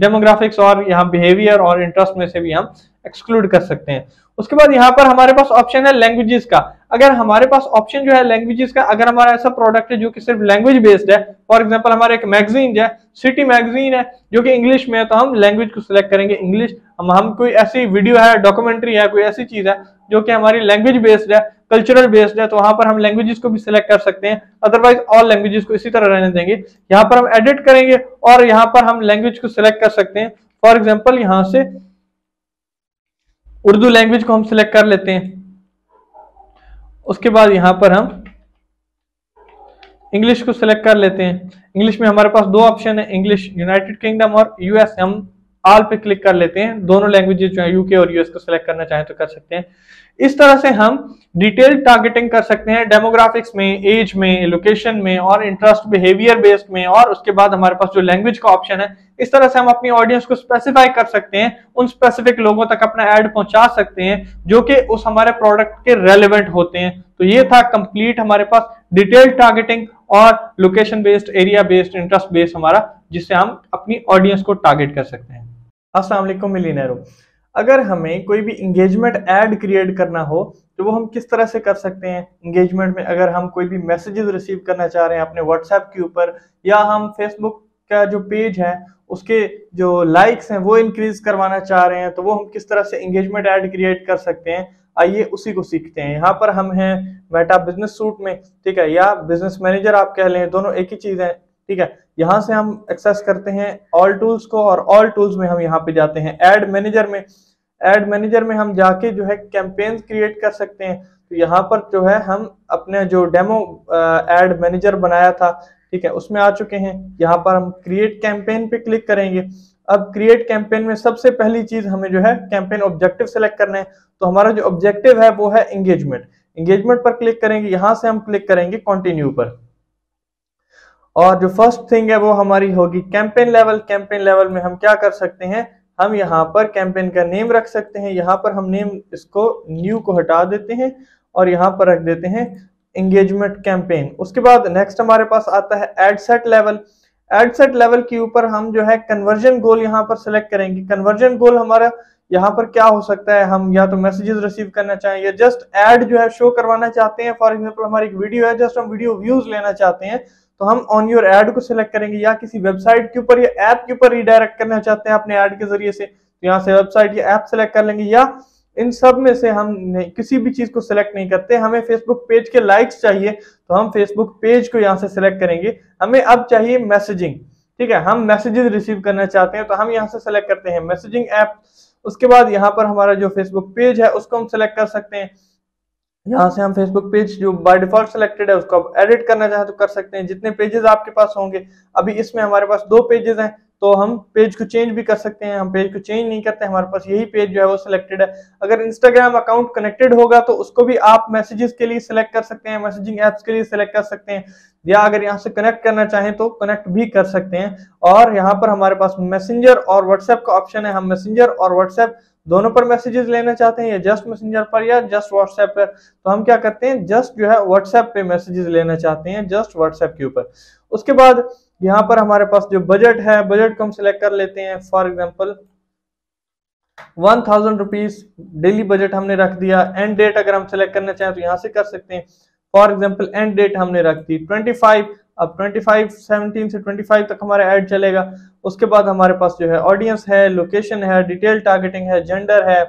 डेमोग्राफिक्स और यहाँ बिहेवियर और इंटरेस्ट में से भी हम एक्सक्लूड कर सकते हैं। उसके बाद यहाँ पर हमारे पास ऑप्शन है लैंग्वेजेस का। अगर हमारे पास ऑप्शन जो है लैंग्वेजेस का, अगर हमारा ऐसा प्रोडक्ट है जो कि सिर्फ लैंग्वेज बेस्ड है, फॉर एग्जांपल हमारा एक मैगजीन है, सिटी मैगजीन है जो कि इंग्लिश में है, तो हम लैंग्वेज को सिलेक्ट करेंगे इंग्लिश। हम हम कोई ऐसी वीडियो है, डॉक्यूमेंट्री है, कोई ऐसी चीज है जो कि हमारी लैंग्वेज बेस्ड है, कल्चरल बेस्ड है, तो वहां पर हम लैंग्वेजेस को भी सिलेक्ट कर सकते हैं। अदरवाइज ऑल लैंग्वेजेस को इसी तरह रहने देंगे। यहाँ पर हम एडिट करेंगे और यहाँ पर हम लैंग्वेज को सिलेक्ट कर सकते हैं। फॉर एग्जाम्पल यहाँ से उर्दू लैंग्वेज को हम सिलेक्ट कर लेते हैं। उसके बाद यहाँ पर हम इंग्लिश को सिलेक्ट कर लेते हैं। इंग्लिश में हमारे पास दो ऑप्शन है, इंग्लिश यूनाइटेड किंगडम और यूएस। हम ऑल पे क्लिक कर लेते हैं। दोनों लैंग्वेजेस जो है यूके और यूएस को सिलेक्ट करना चाहें तो कर सकते हैं। इस तरह से हम डिटेल टारगेटिंग कर सकते हैं डेमोग्राफिक्स में, एज में, लोकेशन में और इंटरेस्ट बिहेवियर बेस्ड में, और उसके बाद हमारे पास जो लैंग्वेज का ऑप्शन है। इस तरह से हम अपनी ऑडियंस को स्पेसिफाई कर सकते हैं, उन स्पेसिफिक लोगों तक अपना ऐड पहुंचा सकते हैं जो कि उस हमारे प्रोडक्ट के रेलेवेंट होते हैं। तो ये था कंप्लीट हमारे पास डिटेल टारगेटिंग और location based, area based, interest based हमारा, जिससे हम अपनी ऑडियंस को टारगेट कर सकते हैं। अस्सलाम वालेकुम मिलियनेरो। अगर हमें कोई भी इंगेजमेंट ऐड क्रिएट करना हो तो वो हम किस तरह से कर सकते हैं। इंगेजमेंट में अगर हम कोई भी मैसेजेस रिसीव करना चाह रहे हैं अपने व्हाट्सएप के ऊपर, या हम फेसबुक का जो पेज है उसके जो लाइक्स हैं वो इंक्रीज करवाना चाह रहे हैं, तो वो हम किस तरह से इंगेजमेंट ऐड क्रिएट कर सकते हैं, आइए उसी को सीखते हैं। यहाँ पर हम हैं मेटा बिजनेस सूट में, ठीक है, या बिजनेस मैनेजर आप कह लें, दोनों एक ही चीज़ है, ठीक है। यहाँ से हम एक्सेस करते हैं ऑल टूल्स को, और ऑल टूल्स में हम यहाँ पे जाते हैं एड मैनेजर में। एड मैनेजर में हम जाके जो है कैंपेन्स क्रिएट कर सकते हैं। तो यहाँ पर जो है हम अपने जो डेमो एड मैनेजर बनाया था, ठीक है, उसमें आ चुके हैं। यहाँ पर हम क्रिएट कैंपेन पे क्लिक करेंगे। अब क्रिएट कैंपेन में सबसे पहली चीज हमें जो है कैंपेन ऑब्जेक्टिव सेलेक्ट करना है। तो हमारा जो ऑब्जेक्टिव है वो है एंगेजमेंट। एंगेजमेंट पर क्लिक करेंगे, यहाँ से हम क्लिक करेंगे कंटिन्यू पर, और जो फर्स्ट थिंग है वो हमारी होगी कैंपेन लेवल। कैंपेन लेवल में हम क्या कर सकते हैं, हम यहाँ पर कैंपेन का नेम रख सकते हैं। यहाँ पर हम नेम इसको न्यू को हटा देते हैं और यहाँ पर रख देते हैं एंगेजमेंट कैंपेन। उसके बाद नेक्स्ट हमारे पास आता है ad set level. Ad set level के ऊपर हम जो है कन्वर्जन गोल यहाँ पर सेलेक्ट करेंगे। कन्वर्जन गोल हमारा यहाँ पर क्या हो सकता है, हम या तो मैसेजेस रिसीव करना चाहें या जस्ट एड जो है शो करवाना चाहते हैं। फॉर एग्जाम्पल हमारी एक वीडियो है, जस्ट हम वीडियो व्यूज लेना चाहते हैं, तो हम ऑन योर एड को सिलेक्ट करेंगे, या किसी वेबसाइट के ऊपर या ऐप के ऊपर रीडायरेक्ट करना चाहते हैं अपने ऐड के जरिए से, तो यहाँ से वेबसाइट या ऐप सेलेक्ट कर लेंगे। या इन सब में से हम किसी भी चीज को सिलेक्ट नहीं करते। हमें फेसबुक पेज के लाइक्स चाहिए तो हम फेसबुक पेज को यहाँ से सिलेक्ट करेंगे। हमें अब चाहिए मैसेजिंग, ठीक है, हम मैसेजेस रिसीव करना चाहते हैं तो हम यहाँ से सिलेक्ट करते हैं मैसेजिंग ऐप। उसके बाद यहाँ पर हमारा जो फेसबुक पेज है उसको हम सिलेक्ट कर सकते हैं। यहाँ से हम फेसबुक पेज जो बाय डिफॉल्ट सिलेक्टेड है उसको आप एडिट करना चाहें तो कर सकते हैं, जितने पेजेस आपके पास होंगे। अभी इसमें हमारे पास दो पेजेस हैं तो हम पेज को चेंज भी कर सकते हैं। हम पेज को चेंज नहीं करते, हमारे पास यही पेज जो है वो सिलेक्टेड है। अगर इंस्टाग्राम अकाउंट कनेक्टेड होगा तो उसको भी आप मैसेजेस के लिए सिलेक्ट कर सकते हैं, मैसेजिंग ऐप्स के लिए सिलेक्ट कर सकते हैं, या अगर यहाँ से कनेक्ट करना चाहें तो कनेक्ट भी कर सकते हैं। और यहाँ पर हमारे पास मैसेंजर और व्हाट्सएप का ऑप्शन है। हम मैसेंजर और व्हाट्सएप दोनों पर मैसेजेस लेना चाहते हैं, या जस्ट मैसेंजर पर या जस्ट व्हाट्सएप पर, तो हम क्या करते हैं जस्ट जो है व्हाट्सएप पे मैसेजेस लेना चाहते हैं, जस्ट व्हाट्सएप के ऊपर। उसके बाद यहाँ पर हमारे पास जो बजट है, बजट को हम सिलेक्ट कर लेते हैं। For example one thousand rupees daily budget हमने रख दिया। एंड डेट अगर हम सिलेक्ट करना चाहें तो यहाँ से कर सकते हैं। फॉर एग्जाम्पल एंड डेट हमने रख दी ट्वेंटी फाइव। अब पच्चीस, सत्रह से पच्चीस तक हमारा ऐड चलेगा। उसके बाद हमारे पास जो है ऑडियंस है, लोकेशन है, डिटेल टारगेटिंग है, जेंडर है,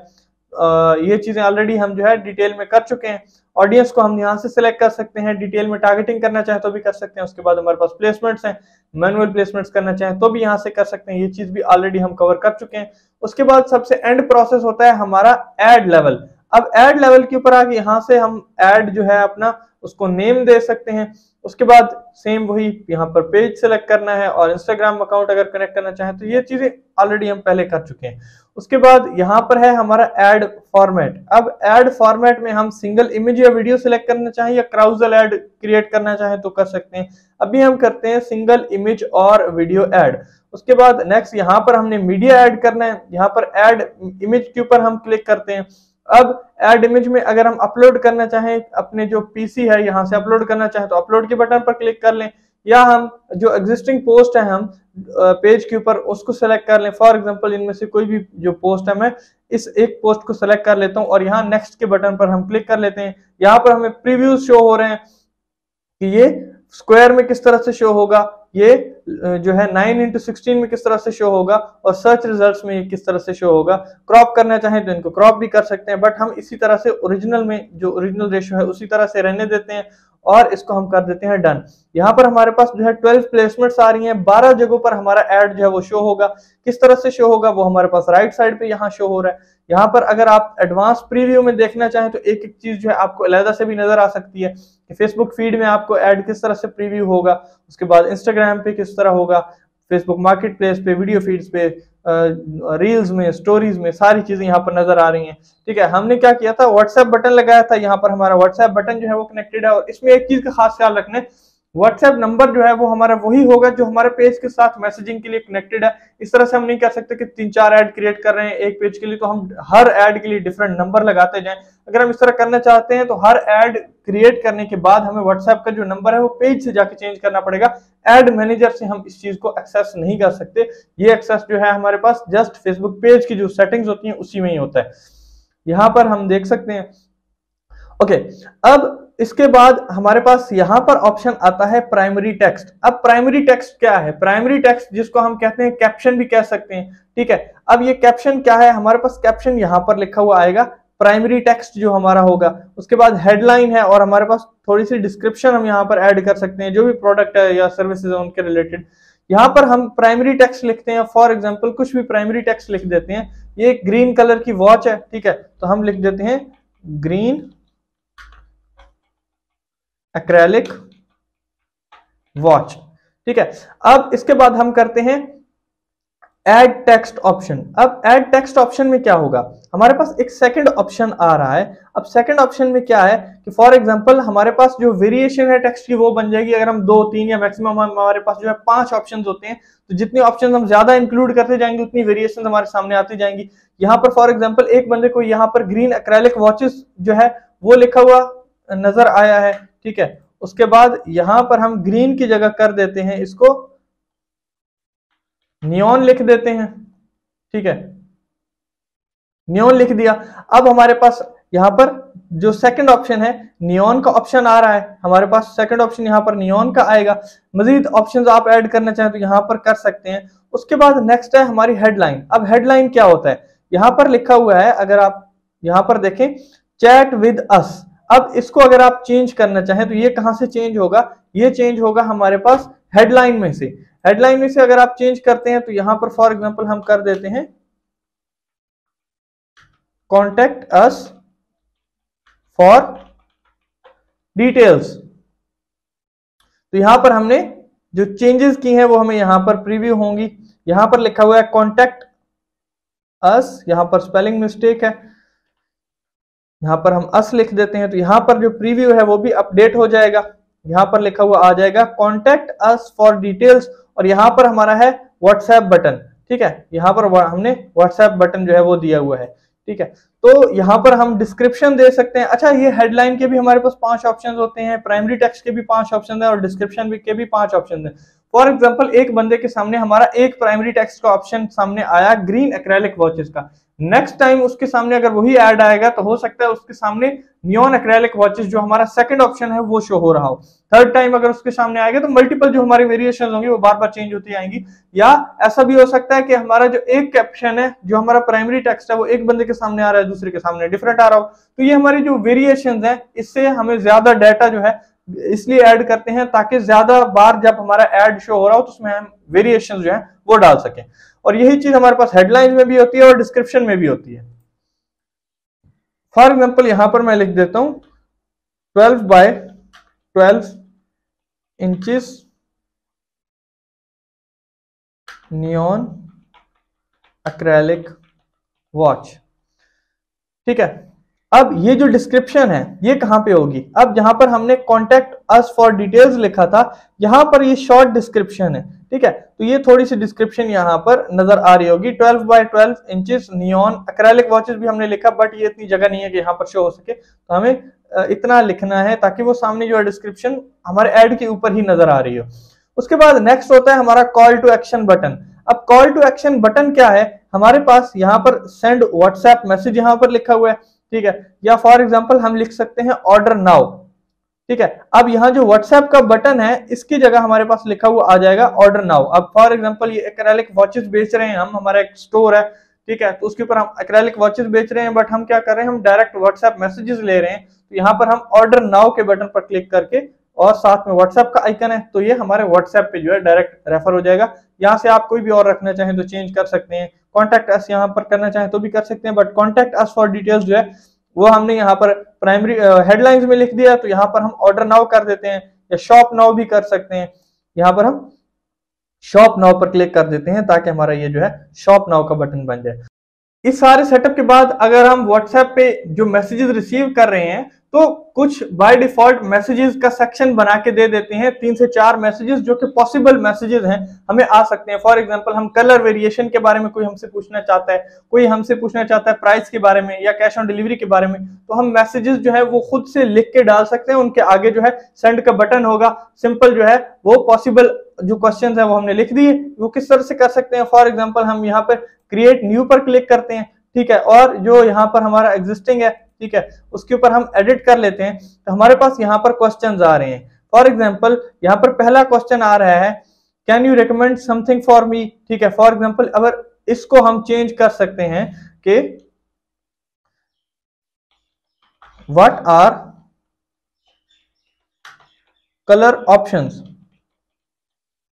आ, ये चीज़ें ऑलरेडी हम जो है डिटेल में कर चुके हैं। ऑडियंस को हम यहाँ से सिलेक्ट कर सकते हैं, डिटेल में टारगेटिंग करना चाहें तो भी कर सकते हैं। उसके बाद हमारे पास प्लेसमेंट्स हैं, मैनुअल प्लेसमेंट्स करना चाहें तो भी यहाँ से कर सकते हैं, ये चीज़ भी ऑलरेडी हम कवर कर चुके हैं। उसके बाद सबसे एंड प्रोसेस होता है हमारा एड लेवल। अब एड लेवल के ऊपर आगे यहाँ से हम एड जो है अपना उसको नेम दे सकते हैं। उसके बाद सेम वही यहाँ पर पेज सेलेक्ट करना है, और इंस्टाग्राम अकाउंट अगर कनेक्ट करना चाहें तो ये चीजें ऑलरेडी हम पहले कर चुके हैं। उसके बाद यहाँ पर है हमारा एड फॉर्मेट। अब एड फॉर्मेट में हम सिंगल इमेज या वीडियो सेलेक्ट करना चाहें या क्राउजल एड क्रिएट करना चाहें तो कर सकते हैं। अभी हम करते हैं सिंगल इमेज और वीडियो एड। उसके बाद नेक्स्ट यहाँ पर हमने मीडिया एड करना है। यहाँ पर एड इमेज के ऊपर हम क्लिक करते हैं। अब एड इमेज में अगर हम अपलोड करना चाहें, अपने जो पीसी है यहाँ से अपलोड करना चाहें तो अपलोड के बटन पर क्लिक कर लें, या हम जो एग्जिस्टिंग पोस्ट है हम पेज के ऊपर उसको सेलेक्ट कर लें। फॉर एग्जांपल इनमें से कोई भी जो पोस्ट है मैं इस एक पोस्ट को सेलेक्ट कर लेता हूं और यहाँ नेक्स्ट के बटन पर हम क्लिक कर लेते हैं। यहाँ पर हमें प्रीव्यू शो हो रहे हैं कि ये स्क्वायर में किस तरह से शो होगा, ये जो है नाइन इंटू सिक्सटीन में किस तरह से शो होगा और सर्च रिजल्ट्स में ये किस तरह से शो होगा। क्रॉप करना चाहें तो इनको क्रॉप भी कर सकते हैं, बट हम इसी तरह से ओरिजिनल में जो ओरिजिनल रेशियो है उसी तरह से रहने देते हैं और इसको हम कर देते हैं डन। यहाँ पर हमारे पास जो है ट्वेल्व प्लेसमेंट्स आ रही हैं, बारह जगहों पर हमारा ऐड जो है वो शो होगा। किस तरह से शो होगा वो हमारे पास राइट साइड पे यहाँ शो हो रहा है। यहाँ पर अगर आप एडवांस प्रीव्यू में देखना चाहें तो एक एक चीज जो है आपको अलहदा से भी नजर आ सकती है कि फेसबुक फीड में आपको ऐड किस तरह से प्रीव्यू होगा, उसके बाद इंस्टाग्राम पे किस तरह होगा, फेसबुक मार्केट प्लेस पे, वीडियो फीड्स पे, रील्स में, स्टोरीज में, सारी चीजें यहाँ पर नजर आ रही हैं। ठीक है, हमने क्या किया था, व्हाट्सएप बटन लगाया था। यहाँ पर हमारा व्हाट्सएप बटन जो है वो कनेक्टेड है और इसमें एक चीज का खास ख्याल रखना है, व्हाट्सएप नंबर जो है वो हमारा वही होगा जो हमारे पेज के साथ मैसेजिंग के लिए कनेक्टेड है। इस तरह से हम नहीं कर सकते कि तीन चार ऐड क्रिएट कर रहे हैं एक पेज के लिए तो हम हर ऐड के लिए डिफरेंट नंबर लगाते जाएं। अगर हम इस तरह करना चाहते हैं तो हर ऐड क्रिएट करने के बाद हमें व्हाट्सएप का जो नंबर है वो पेज से जाके चेंज करना पड़ेगा। ऐड मैनेजर से हम इस चीज को एक्सेस नहीं कर सकते, ये एक्सेस जो है हमारे पास जस्ट फेसबुक पेज की जो सेटिंग्स होती है उसी में ही होता है। यहाँ पर हम देख सकते हैं। ओके, अब इसके बाद हमारे पास यहाँ पर ऑप्शन आता है प्राइमरी टेक्स्ट। अब प्राइमरी टेक्स्ट क्या है, प्राइमरी टेक्स्ट जिसको हम कहते हैं कैप्शन भी कह सकते हैं। ठीक है, अब ये कैप्शन क्या है, हमारे पास कैप्शन यहाँ पर लिखा हुआ आएगा प्राइमरी टेक्स्ट जो हमारा होगा। उसके बाद हेडलाइन है और हमारे पास थोड़ी सी डिस्क्रिप्शन हम यहाँ पर ऐड कर सकते हैं, जो भी प्रोडक्ट है या सर्विसेज है उनके रिलेटेड। यहाँ पर हम प्राइमरी टेक्स्ट लिखते हैं, फॉर एग्जाम्पल कुछ भी प्राइमरी टेक्स्ट लिख देते हैं। ये ग्रीन कलर की वॉच है, ठीक है, तो हम लिख देते हैं ग्रीन एक्रेलिक वॉच। ठीक है, अब इसके बाद हम करते हैं ऐड टेक्स्ट ऑप्शन। अब ऐड टेक्स्ट ऑप्शन में क्या होगा, हमारे पास एक सेकंड ऑप्शन आ रहा है। अब सेकंड ऑप्शन में क्या है कि फॉर एग्जांपल हमारे पास जो वेरिएशन है टेक्स्ट की वो बन जाएगी। अगर हम दो तीन या मैक्सिमम हमारे पास जो है पांच ऑप्शंस होते हैं, तो जितने ऑप्शंस हम ज्यादा इंक्लूड करते जाएंगे उतनी वेरिएशन हमारे सामने आती जाएंगी। यहाँ पर फॉर एग्जाम्पल एक बंदे को यहाँ पर ग्रीन एक्रेलिक वॉचेस जो है वो लिखा हुआ नजर आया है। ठीक है, उसके बाद यहां पर हम ग्रीन की जगह कर देते हैं, इसको नियॉन लिख देते हैं। ठीक है, नियॉन लिख दिया। अब हमारे पास यहां पर जो सेकंड ऑप्शन है नियॉन का ऑप्शन आ रहा है, हमारे पास सेकंड ऑप्शन यहां पर नियॉन का आएगा। मजीद ऑप्शंस आप ऐड करना चाहें तो यहां पर कर सकते हैं। उसके बाद नेक्स्ट है हमारी हेडलाइन। अब हेडलाइन क्या होता है, यहां पर लिखा हुआ है, अगर आप यहां पर देखें चैट विद अस। अब इसको अगर आप चेंज करना चाहें तो ये कहां से चेंज होगा, ये चेंज होगा हमारे पास हेडलाइन में से। हेडलाइन में से अगर आप चेंज करते हैं तो यहां पर फॉर एग्जांपल हम कर देते हैं कॉन्टैक्ट अस फॉर डिटेल्स। तो यहां पर हमने जो चेंजेस की हैं वो हमें यहां पर प्रीव्यू होंगी। यहां पर लिखा हुआ है कॉन्टैक्ट अस, यहां पर स्पेलिंग मिस्टेक है, यहाँ पर हम अस लिख देते हैं तो यहाँ पर जो प्रीव्यू है वो भी अपडेट हो जाएगा। यहाँ पर लिखा हुआ आ जाएगा कॉन्टैक्ट अस फॉर डिटेल्स और यहाँ पर हमारा है व्हाट्सएप बटन। ठीक है, यहाँ पर हमने व्हाट्सएप बटन जो है वो दिया हुआ है। ठीक है, तो यहाँ पर हम डिस्क्रिप्शन दे सकते हैं। अच्छा, ये हेडलाइन के भी हमारे पास पांच ऑप्शन होते हैं, प्राइमरी टेक्स्ट के भी पांच ऑप्शन है और डिस्क्रिप्शन के भी पांच ऑप्शन है। फॉर एग्जाम्पल एक बंदे के सामने हमारा एक प्राइमरी टेक्स्ट का ऑप्शन सामने आया ग्रीन एक्रेलिक वॉचेस का। नेक्स्ट टाइम उसके सामने अगर वही ऐड आएगा तो हो सकता है उसके सामने नियॉन एक्रेलिक वॉचेस जो हमारा सेकंड ऑप्शन है वो शो हो रहा हो। थर्ड टाइम अगर उसके सामने आएगा तो मल्टीपल जो हमारी वेरिएशंस होंगी वो बार बार चेंज होती आएंगी। या ऐसा भी हो सकता है कि हमारा जो एक कैप्शन है जो हमारा प्राइमरी टेक्स्ट है वो एक बंदे के सामने आ रहा है, दूसरे के सामने डिफरेंट आ रहा हो। तो ये हमारी जो वेरिएशंस है इससे हमें ज्यादा डाटा जो है इसलिए ऐड करते हैं ताकि ज्यादा बार जब हमारा ऐड शो हो रहा हो तो उसमें हम वेरिएशन जो है वो डाल सकें। और यही चीज हमारे पास हेडलाइन में भी होती है और डिस्क्रिप्शन में भी होती है। फॉर एग्जाम्पल यहां पर मैं लिख देता हूं twelve by twelve inches neon acrylic watch. ठीक है, अब ये जो डिस्क्रिप्शन है ये कहां पे होगी, अब जहां पर हमने कॉन्टैक्ट अस फॉर डिटेल्स लिखा था यहां पर ये शॉर्ट डिस्क्रिप्शन है। ठीक है, तो ये थोड़ी सी डिस्क्रिप्शन यहां पर नजर आ रही होगी। Twelve by twelve inches neon acrylic watches भी हमने लिखा, बट ये इतनी जगह नहीं है कि यहाँ पर शो हो सके, तो हमें इतना लिखना है ताकि वो सामने जो है डिस्क्रिप्शन हमारे एड के ऊपर ही नजर आ रही हो। उसके बाद नेक्स्ट होता है हमारा कॉल टू एक्शन बटन। अब कॉल टू एक्शन बटन क्या है, हमारे पास यहाँ पर सेंड व्हाट्सएप मैसेज यहाँ पर लिखा हुआ है, ठीक है, या फॉर एग्जाम्पल हम लिख सकते हैं ऑर्डर नाउ, ठीक है। अब यहाँ जो व्हाट्सएप का बटन है इसकी जगह हमारे पास लिखा हुआ आ जाएगा ऑर्डर नाउ। अब फॉर एग्जाम्पल ये एक्रेलिक वॉचेस बेच रहे हैं हम, हमारा एक स्टोर है, ठीक है, तो उसके ऊपर हम एक्रेलिक वॉचेस बेच रहे हैं, बट हम क्या कर रहे हैं, हम डायरेक्ट व्हाट्सएप मैसेजेस ले रहे हैं। तो यहाँ पर हम ऑर्डर नाउ के बटन पर क्लिक करके और साथ में व्हाट्सएप का आइकन है तो ये हमारे व्हाट्सएप पे जो है डायरेक्ट रेफर हो जाएगा। यहाँ से आप कोई भी और रखना चाहें तो चेंज कर सकते हैं, कॉन्टैक्ट अस यहाँ पर करना चाहें तो भी कर सकते हैं, but contact us for details जो है वो हमने यहाँ पर प्राइमरी हेडलाइंस में लिख दिया, तो यहाँ पर हम ऑर्डर नाउ कर देते हैं या शॉप नाउ भी कर सकते हैं। यहाँ पर हम शॉप नाउ पर क्लिक कर देते हैं ताकि हमारा ये जो है शॉप नाउ का बटन बन जाए। इस सारे सेटअप के बाद अगर हम व्हाट्सएप पे जो मैसेजेस रिसीव कर रहे हैं तो कुछ बाय डिफॉल्ट मैसेजेस का सेक्शन बना के दे देते हैं, तीन से चार मैसेजेस जो कि पॉसिबल मैसेजेस हैं हमें आ सकते हैं। फॉर एग्जांपल हम कलर वेरिएशन के बारे में कोई हमसे पूछना चाहता है, कोई हमसे पूछना चाहता है प्राइस के बारे में या कैश ऑन डिलीवरी के बारे में, तो हम मैसेजेस जो है वो खुद से लिख के डाल सकते हैं। उनके आगे जो है सेंड का बटन होगा, सिंपल जो है वो पॉसिबल जो क्वेश्चन है वो हमने लिख दिए, वो किस तरह से कर सकते हैं। फॉर एग्जाम्पल हम यहाँ पर क्रिएट न्यू पर क्लिक करते हैं, ठीक है, और जो यहाँ पर हमारा एग्जिस्टिंग है, ठीक है, उसके ऊपर हम एडिट कर लेते हैं। तो हमारे पास यहाँ पर क्वेश्चंस आ रहे हैं। फॉर एग्जाम्पल यहाँ पर पहला क्वेश्चन आ रहा है can you recommend something for me, ठीक है। फॉर एग्जाम्पल अगर इसको हम चेंज कर सकते हैं कि व्हाट आर कलर ऑप्शंस,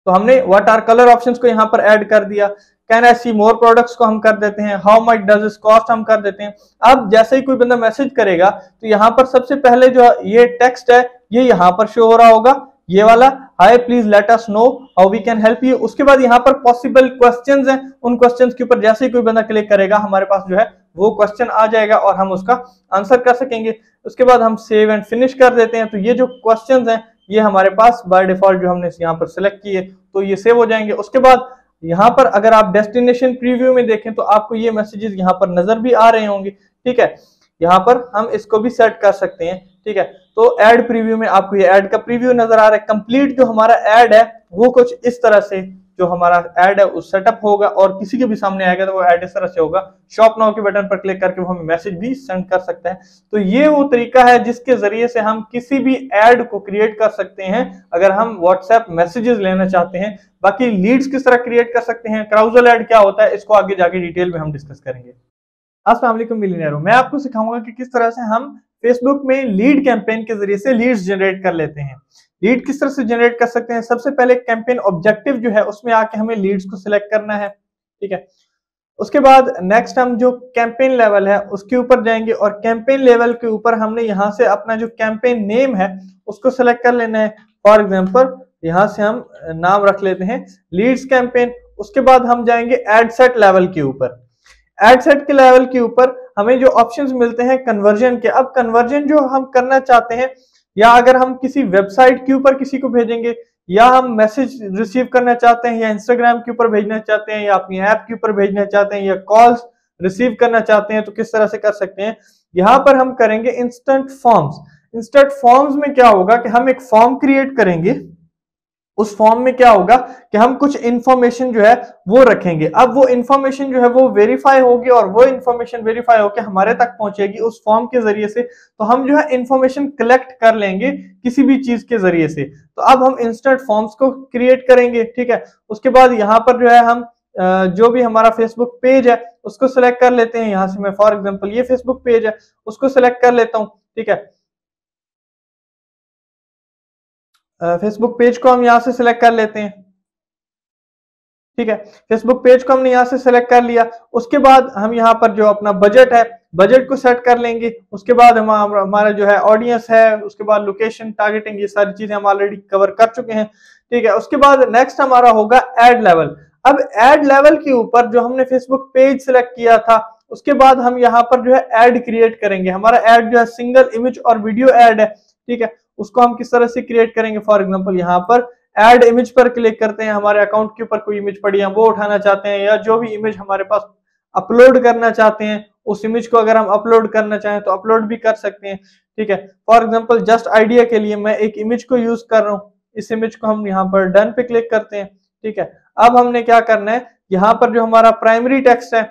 तो हमने व्हाट आर कलर ऑप्शंस को यहाँ पर ऐड कर दिया। Can I C more products को हम कर देते हैं, how much does it cost हम कर देते हैं। अब जैसे ही कोई बंदा मैसेज करेगा तो यहाँ पर सबसे पहले जो ये टेक्स्ट है ये यहाँ पर शो हो रहा होगा, ये वाला hi please let us know how we can help you. उसके बाद यहाँ पर पॉसिबल क्वेश्चंस हैं, उन क्वेश्चंस के ऊपर जैसे ही कोई बंदा क्लिक करेगा हमारे पास जो है वो क्वेश्चन आ जाएगा और हम उसका आंसर कर सकेंगे। उसके बाद हम सेव एंड फिनिश कर देते हैं, तो ये जो क्वेश्चंस हैं ये हमारे पास बाय डिफॉल्ट जो हमने यहाँ पर सिलेक्ट किए तो ये सेव हो जाएंगे। उसके बाद यहाँ पर अगर आप डेस्टिनेशन प्रीव्यू में देखें तो आपको ये मैसेजेस यहाँ पर नजर भी आ रहे होंगे, ठीक है, यहाँ पर हम इसको भी सेट कर सकते हैं, ठीक है। तो एड प्रीव्यू में आपको ये एड का प्रीव्यू नजर आ रहा है। कंप्लीट जो हमारा एड है वो कुछ इस तरह से जो हमारा एड है उस सेटअप होगा और किसी के भी सामने आएगा तो वो एड इस तरह से होगा। शॉप नाउ के बटन पर क्लिक करके वो हम मैसेज भी सेंड कर सकते हैं। तो ये वो तरीका है जिसके जरिए से हम किसी भी एड को क्रिएट कर सकते हैं अगर हम व्हाट्सएप मैसेजेस लेना चाहते हैं। बाकी लीड्स किस तरह क्रिएट कर सकते हैं, क्राउजल एड क्या होता है, इसको आगे जाके डिटेल में हम डिस्कस करेंगे। अस्सलाम वालेकुम मिलियनेयरों, मैं आपको सिखाऊंगा कि किस तरह से हम फेसबुक में लीड कैंपेन के जरिए से लीड्स जनरेट कर लेते हैं। लीड किस तरह से जनरेट कर सकते हैं, सबसे पहले कैंपेन ऑब्जेक्टिव जो है उसमें आके हमें लीड्स को सिलेक्ट करना है, ठीक है। उसके बाद नेक्स्ट हम जो कैंपेन लेवल है उसके ऊपर जाएंगे और कैंपेन लेवल के ऊपर हमने यहाँ से अपना जो कैंपेन नेम है उसको सिलेक्ट कर लेना है। फॉर एग्जाम्पल यहाँ से हम नाम रख लेते हैं लीड्स कैंपेन। उसके बाद हम जाएंगे एड सेट लेवल के ऊपर। एड सेट के लेवल के ऊपर हमें जो ऑप्शंस मिलते हैं कन्वर्जन के। अब कन्वर्जन जो हम करना चाहते हैं या अगर हम किसी वेबसाइट के ऊपर किसी को भेजेंगे या हम मैसेज रिसीव करना चाहते हैं या इंस्टाग्राम के ऊपर भेजना चाहते हैं या अपनी ऐप के ऊपर भेजना चाहते हैं या कॉल्स रिसीव करना चाहते हैं तो किस तरह से कर सकते हैं। यहाँ पर हम करेंगे इंस्टेंट फॉर्म्स। इंस्टेंट फॉर्म्स में क्या होगा कि हम एक फॉर्म क्रिएट करेंगे, उस फॉर्म में क्या होगा कि हम कुछ इंफॉर्मेशन जो है वो रखेंगे। अब वो इंफॉर्मेशन जो है वो वेरीफाई होगी और वो इंफॉर्मेशन वेरीफाई होकर हमारे तक पहुंचेगी उस फॉर्म के जरिए से। तो हम जो है इंफॉर्मेशन कलेक्ट कर लेंगे किसी भी चीज के जरिए से। तो अब हम इंस्टेंट फॉर्म्स को क्रिएट करेंगे, ठीक है। उसके बाद यहाँ पर जो है हम जो भी हमारा फेसबुक पेज है उसको सिलेक्ट कर लेते हैं। यहाँ से मैं फॉर एग्जाम्पल ये फेसबुक पेज है उसको सिलेक्ट कर लेता हूँ, ठीक है। फेसबुक पेज को हम यहाँ से सिलेक्ट कर लेते हैं, ठीक है। फेसबुक पेज को हमने यहाँ से सिलेक्ट कर लिया। उसके बाद हम यहाँ पर जो अपना बजट है बजट को सेट कर लेंगे। उसके बाद हम हमारा जो है ऑडियंस है, उसके बाद लोकेशन, टारगेटिंग, ये सारी चीजें हम ऑलरेडी कवर कर चुके हैं, ठीक है। उसके बाद नेक्स्ट हमारा होगा एड लेवल। अब एड लेवल के ऊपर जो हमने फेसबुक पेज सिलेक्ट किया था उसके बाद हम यहाँ पर जो है एड क्रिएट करेंगे। हमारा एड जो है सिंगल इमेज और वीडियो एड है, ठीक है। उसको हम किस तरह से क्रिएट करेंगे, फॉर एग्जांपल यहाँ पर ऐड इमेज पर क्लिक करते हैं। हमारे अकाउंट के ऊपर कोई इमेज पड़ी है वो उठाना चाहते हैं या जो भी इमेज हमारे पास अपलोड करना चाहते हैं उस इमेज को अगर हम अपलोड करना चाहें तो अपलोड भी कर सकते हैं, ठीक है। फॉर एग्जांपल जस्ट आइडिया के लिए मैं एक इमेज को यूज कर रहा हूँ। इस इमेज को हम यहाँ पर डन पे क्लिक करते हैं, ठीक है। अब हमने क्या करना है, यहाँ पर जो हमारा प्राइमरी टेक्स्ट है,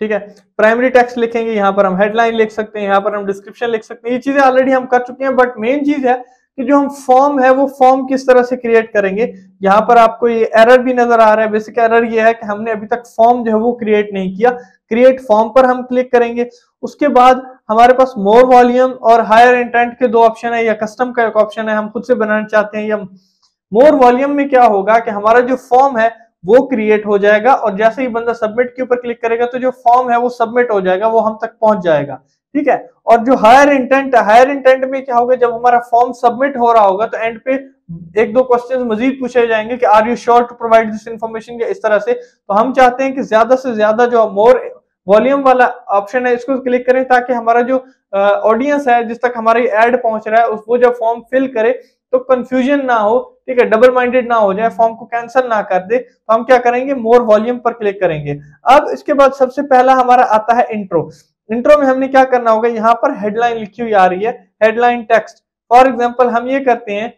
ठीक है, प्राइमरी टेक्स्ट लिखेंगे, यहाँ पर हम हेडलाइन लिख सकते हैं, यहाँ पर हम डिस्क्रिप्शन लिख सकते हैं, ये चीजें ऑलरेडी हम कर चुके हैं। बट मेन चीज है कि जो हम फॉर्म है वो फॉर्म किस तरह से क्रिएट करेंगे। यहाँ पर आपको ये एरर भी नजर आ रहा है, बेसिक एरर ये है कि हमने अभी तक फॉर्म जो है वो क्रिएट नहीं किया। क्रिएट फॉर्म पर हम क्लिक करेंगे, उसके बाद हमारे पास मोर वॉल्यूम और हायर इंटेंट के दो ऑप्शन है, या कस्टम का एक ऑप्शन है, हम खुद से बनाना चाहते हैं। या मोर वॉल्यूम में क्या होगा कि हमारा जो फॉर्म है वो क्रिएट हो जाएगा और जैसे ही बंदा सबमिट के ऊपर क्लिक करेगा तो जो फॉर्म है वो सबमिट हो जाएगा, वो हम तक पहुंच जाएगा, ठीक है। और जो हायर इंटेंट, हायर इंटेंट में क्या होगा, जब हमारा फॉर्म सबमिट हो रहा होगा तो एंड पे एक दो क्वेश्चंस मजीद पूछे जाएंगे कि are you sure to provide this information, या इस तरह से। तो हम चाहते हैं कि ज्यादा से ज्यादा जो मोर वॉल्यूम वाला ऑप्शन है इसको क्लिक करें, ताकि हमारा जो ऑडियंस है जिस तक हमारी एड पहुंच रहा है उस वो जब फॉर्म फिल करे तो कंफ्यूजन ना हो, ठीक है, डबल माइंडेड ना हो जाए, फॉर्म को कैंसिल ना कर दे। तो हम क्या करेंगे, मोर वॉल्यूम पर क्लिक करेंगे। अब इसके बाद सबसे पहला हमारा आता है इंट्रो। इंट्रो में हमने क्या करना होगा, यहाँ पर हेडलाइन लिखी हुई आ रही है, हेडलाइन टेक्स्ट। फॉर एग्जाम्पल हम ये करते हैं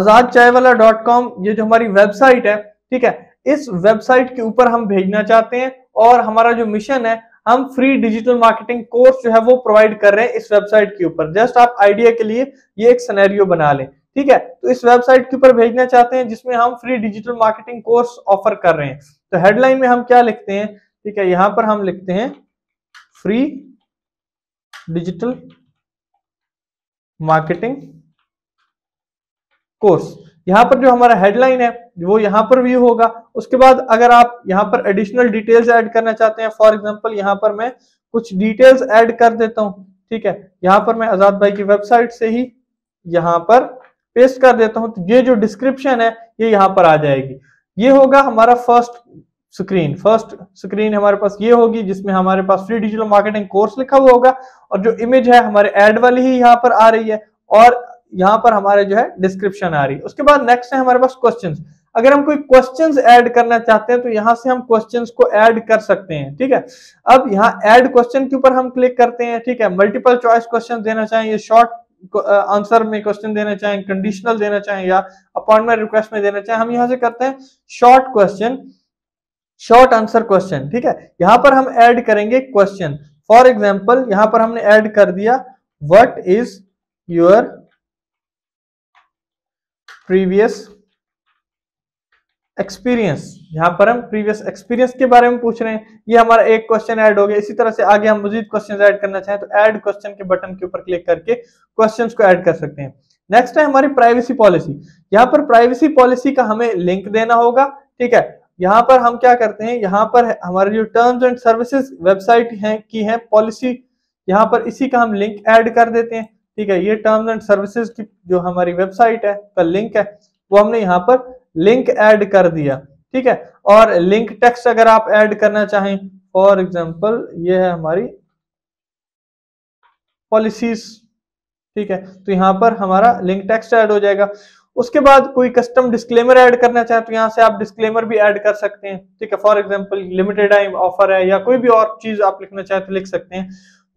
आजाद चाय वाला डॉट कॉम, ये जो हमारी वेबसाइट है, ठीक है, इस वेबसाइट के ऊपर हम भेजना चाहते हैं और हमारा जो मिशन है, हम फ्री डिजिटल मार्केटिंग कोर्स जो है वो प्रोवाइड कर रहे हैं इस वेबसाइट के ऊपर। जस्ट आप आइडिया के लिए ये एक सिनेरियो बना लें, ठीक है। तो इस वेबसाइट के ऊपर भेजना चाहते हैं जिसमें हम free digital marketing course offer कर रहे हैं। तो हेडलाइन में हम क्या लिखते हैं, ठीक है, यहाँ पर हम लिखते हैं फ्री डिजिटल मार्केटिंग कोर्स। यहाँ पर जो हमारा हेडलाइन है वो यहाँ पर व्यू होगा। उसके बाद अगर आप यहाँ पर एडिशनल डिटेल्स ऐड करना चाहते हैं, फॉर एग्जांपल यहाँ पर मैं कुछ डिटेल्स ऐड कर देता हूँ, ठीक है, यहाँ पर मैं आजाद भाई की वेबसाइट से ही यहाँ पर पेस्ट कर देता हूँ, तो ये जो डिस्क्रिप्शन है ये यहाँ पर आ जाएगी। ये होगा हमारा फर्स्ट स्क्रीन। फर्स्ट स्क्रीन हमारे पास ये होगी जिसमें हमारे पास फ्री डिजिटल मार्केटिंग कोर्स लिखा हुआ होगा और जो इमेज है हमारे एड वाली ही यहाँ पर आ रही है और यहाँ पर हमारे जो है डिस्क्रिप्शन आ रही है। उसके बाद नेक्स्ट है हमारे पास क्वेश्चंस। अगर हम कोई क्वेश्चंस ऐड करना चाहते हैं तो यहाँ से हम क्वेश्चंस को ऐड कर सकते हैं, ठीक है। अब यहाँ ऐड क्वेश्चन के ऊपर हम क्लिक करते हैं, ठीक है। मल्टीपल चॉइस क्वेश्चन देना चाहिए, शॉर्ट आंसर में क्वेश्चन देना चाहिए, कंडीशनल देना चाहिए या अपॉइंटमेंट रिक्वेस्ट में देना चाहिए। हम यहाँ से करते हैं short question, short answer question, ठीक है। यहाँ पर हम ऐड करेंगे क्वेश्चन। फॉर एग्जाम्पल यहाँ पर हमने ऐड कर दिया what is your previous experience. यहाँ पर हम प्रीवियस एक्सपीरियंस के बारे में पूछ रहे हैं, ये हमारा एक क्वेश्चन ऐड हो गया। इसी तरह से आगे हम मजीद क्वेश्चन ऐड करना चाहें तो ऐड क्वेश्चन के बटन के ऊपर क्लिक करके क्वेश्चंस को ऐड कर सकते हैं। नेक्स्ट है हमारी प्राइवेसी पॉलिसी। यहाँ पर प्राइवेसी पॉलिसी का हमें लिंक देना होगा, ठीक है। यहाँ पर हम क्या करते हैं, यहाँ पर हमारे जो टर्म्स एंड सर्विसेज वेबसाइट है की है पॉलिसी, यहाँ पर इसी का हम लिंक ऐड कर देते हैं, ठीक है। ये टर्म्स एंड सर्विसेज की जो हमारी वेबसाइट है का लिंक है वो हमने यहाँ पर लिंक ऐड कर दिया, ठीक है। और लिंक टेक्स्ट अगर आप ऐड करना चाहें, फॉर एग्जांपल ये है हमारी पॉलिसीज, ठीक है, तो यहाँ पर हमारा लिंक टेक्स्ट ऐड हो जाएगा। उसके बाद कोई कस्टम डिस्क्लेमर ऐड करना चाहें तो यहाँ से आप डिस्क्लेमर भी ऐड कर सकते हैं, ठीक है। For example limited time offer है या कोई भी और चीज आप लिखना चाहें तो लिख सकते हैं।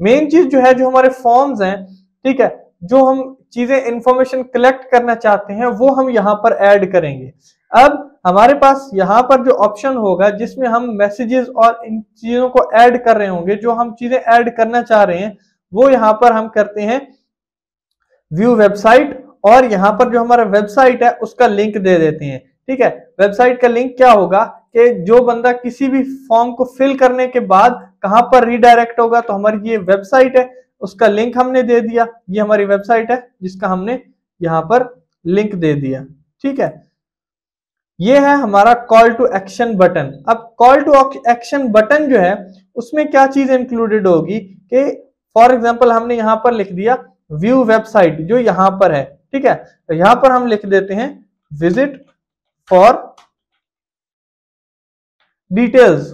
मेन चीज जो है, जो हमारे फॉर्म्स हैं, ठीक है, जो हम चीजें इंफॉर्मेशन कलेक्ट करना चाहते हैं वो हम यहाँ पर ऐड करेंगे। अब हमारे पास यहाँ पर जो ऑप्शन होगा जिसमें हम मैसेजेस और इन चीजों को ऐड कर रहे होंगे, जो हम चीजें ऐड करना चाह रहे हैं वो यहाँ पर हम करते हैं व्यू वेबसाइट, और यहाँ पर जो हमारा वेबसाइट है उसका लिंक दे देते हैं, ठीक है। वेबसाइट का लिंक क्या होगा कि जो बंदा किसी भी फॉर्म को फिल करने के बाद कहाँ पर रिडायरेक्ट होगा, तो हमारी ये वेबसाइट है उसका लिंक हमने दे दिया, ये हमारी वेबसाइट है जिसका हमने यहाँ पर लिंक दे दिया, ठीक है। ये है हमारा कॉल टू एक्शन बटन। अब कॉल टू एक्शन बटन जो है उसमें क्या चीज इंक्लूडेड होगी कि फॉर एग्जांपल हमने यहाँ पर लिख दिया व्यू वेबसाइट जो यहाँ पर है, ठीक है, तो यहाँ पर हम लिख देते हैं विजिट फॉर डिटेल्स।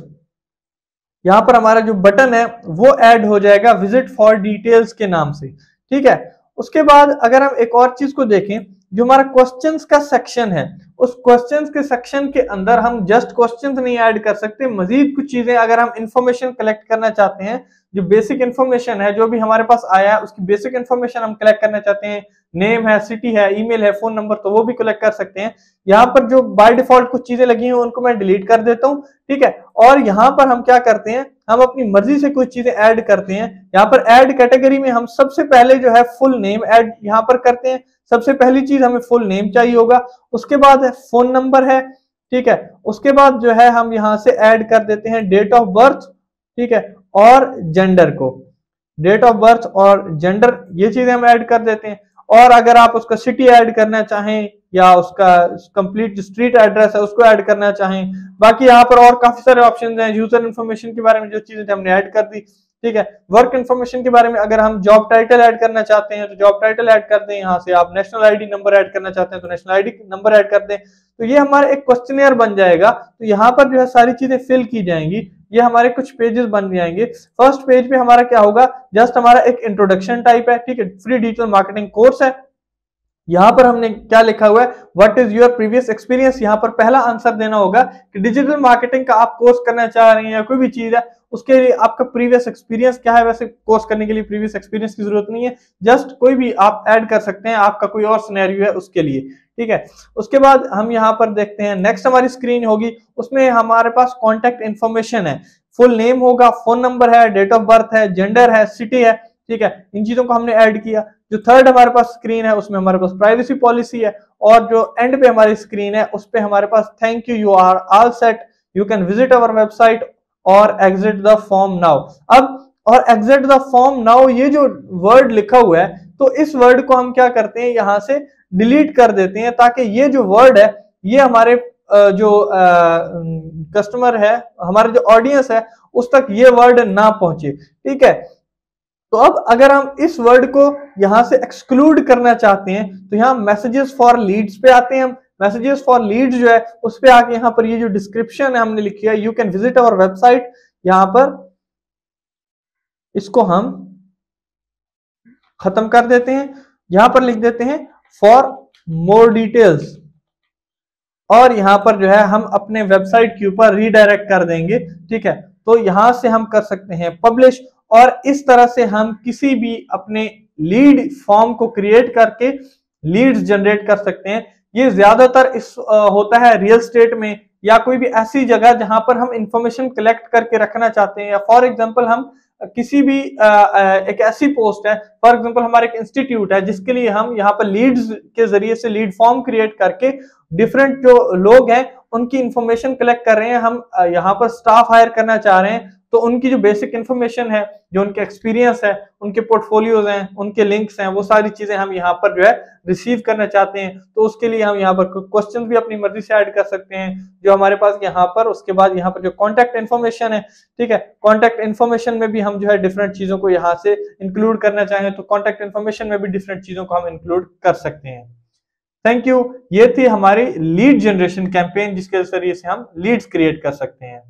यहाँ पर हमारा जो बटन है वो ऐड हो जाएगा विजिट फॉर डिटेल्स के नाम से, ठीक है। उसके बाद अगर हम एक और चीज को देखें, जो हमारा क्वेश्चंस का सेक्शन है, उस क्वेश्चंस के सेक्शन के अंदर हम जस्ट क्वेश्चंस नहीं ऐड कर सकते, मजीद कुछ चीजें अगर हम इंफॉर्मेशन कलेक्ट करना चाहते हैं, जो बेसिक इन्फॉर्मेशन है जो भी हमारे पास आया है उसकी बेसिक इन्फॉर्मेशन हम कलेक्ट करना चाहते हैं, नेम है, सिटी है, ईमेल है, फोन नंबर, तो वो भी कलेक्ट कर सकते हैं। यहाँ पर जो बाय डिफॉल्ट कुछ चीजें लगी हैं उनको मैं डिलीट कर देता हूँ, ठीक है। और यहाँ पर हम क्या करते हैं, हम अपनी मर्जी से कुछ चीजें ऐड करते हैं। यहाँ पर ऐड कैटेगरी में हम सबसे पहले जो है फुल नेम ऐड यहाँ पर करते हैं। सबसे पहली चीज हमें फुल नेम चाहिए होगा, उसके बाद है फोन नंबर है, ठीक है। उसके बाद जो है हम यहाँ से ऐड कर देते हैं डेट ऑफ बर्थ, ठीक है, और जेंडर को, डेट ऑफ बर्थ और जेंडर ये चीजें हम ऐड कर देते हैं। और अगर आप उसका सिटी ऐड करना चाहें या उसका कंप्लीट स्ट्रीट एड्रेस है उसको ऐड करना चाहें, बाकी यहाँ पर और काफी सारे ऑप्शंस हैं। यूजर इन्फॉर्मेशन के बारे में जो चीजें हमने ऐड कर दी, ठीक है। वर्क इन्फॉर्मेशन के बारे में अगर हम जॉब टाइटल ऐड करना चाहते हैं तो जॉब टाइटल ऐड कर दें। यहाँ से आप नेशनल आईडी नंबर ऐड करना चाहते हैं तो नेशनल आईडी नंबर ऐड कर दें। तो ये हमारा एक क्वेश्चनर बन जाएगा। तो यहाँ पर जो है सारी चीजें फिल की जाएंगी, ये हमारे कुछ पेजेस बन जाएंगे। फर्स्ट पेज पे हमारा क्या होगा, जस्ट हमारा एक इंट्रोडक्शन टाइप है, ठीक है, फ्री डिजिटल मार्केटिंग कोर्स है। यहाँ पर हमने क्या लिखा हुआ है, what is your previous experience. यहाँ पर पहला आंसर देना होगा कि डिजिटल मार्केटिंग का आप कोर्स करना चाह रहे हैं या कोई भी चीज है, उसके लिए आपका प्रीवियस एक्सपीरियंस क्या है। वैसे कोर्स करने के लिए प्रीवियस एक्सपीरियंस की जरूरत नहीं है, जस्ट कोई भी आप ऐड कर सकते हैं, आपका कोई और सिनेरियो है उसके लिए, ठीक है। उसके बाद हम यहाँ पर देखते हैं नेक्स्ट हमारी स्क्रीन होगी, उसमें हमारे पास कॉन्टेक्ट इन्फॉर्मेशन है, फुल नेम होगा, फोन नंबर है, डेट ऑफ बर्थ है, जेंडर है, सिटी है, ठीक है। इन चीजों को हमने ऐड किया। जो थर्ड हमारे पास स्क्रीन है उसमें हमारे पास प्राइवेसी पॉलिसी है, और जो एंड पे हमारी स्क्रीन है उस पे हमारे पास thank you, you are all set, you can visit our website और एग्जिट द फॉर्म नाउ। अब और एग्जिट द फॉर्म नाउ ये जो वर्ड लिखा हुआ है, तो इस वर्ड को हम क्या करते हैं, यहाँ से डिलीट कर देते हैं, ताकि ये जो वर्ड है ये हमारे जो कस्टमर है, हमारे जो ऑडियंस है उस तक ये वर्ड ना पहुंचे, ठीक है। तो अब अगर हम इस वर्ड को यहाँ से एक्सक्लूड करना चाहते हैं तो यहाँ मैसेजेस फॉर लीड्स पे आते हैं हम। मैसेजेस फॉर लीड्स जो है उस पे आके यहाँ पर ये जो डिस्क्रिप्शन है हमने लिखी है, you can visit our website, यहाँ पर इसको हम खत्म कर देते हैं। यहाँ पर लिख देते हैं फॉर मोर डिटेल्स, और यहाँ पर जो है हम अपने वेबसाइट के ऊपर रीडायरेक्ट कर देंगे, ठीक है। तो यहाँ से हम कर सकते हैं पब्लिश, और इस तरह से हम किसी भी अपने लीड फॉर्म को क्रिएट करके लीड्स जनरेट कर सकते हैं। ये ज्यादातर इस आ, होता है रियल स्टेट में या कोई भी ऐसी जगह जहां पर हम इंफॉर्मेशन कलेक्ट करके रखना चाहते हैं। या फॉर एग्जांपल हम किसी भी आ, आ, एक ऐसी पोस्ट है, फॉर एग्जांपल हमारे एक इंस्टीट्यूट है जिसके लिए हम यहाँ पर लीड्स के जरिए से लीड फॉर्म क्रिएट करके डिफरेंट जो लोग हैं उनकी इंफॉर्मेशन कलेक्ट कर रहे हैं। हम यहाँ पर स्टाफ हायर करना चाह रहे हैं तो उनकी जो बेसिक इन्फॉर्मेशन है, जो उनके एक्सपीरियंस है, उनके पोर्टफोलियोज हैं, उनके लिंक्स हैं, वो सारी चीजें हम यहाँ पर जो है रिसीव करना चाहते हैं। तो उसके लिए हम यहाँ पर क्वेश्चन भी अपनी मर्जी से ऐड कर सकते हैं जो हमारे पास यहाँ पर। उसके बाद यहाँ पर जो कॉन्टैक्ट इन्फॉर्मेशन है, ठीक है, कॉन्टैक्ट इन्फॉर्मेशन में भी हम जो है डिफरेंट चीजों को यहाँ से इंक्लूड करना चाहें तो कॉन्टैक्ट इन्फॉर्मेशन में भी डिफरेंट चीजों को हम इंक्लूड कर सकते हैं। Thank you. ये थी हमारी लीड जनरेशन कैंपेन जिसके जरिए से हम लीड्स क्रिएट कर सकते हैं।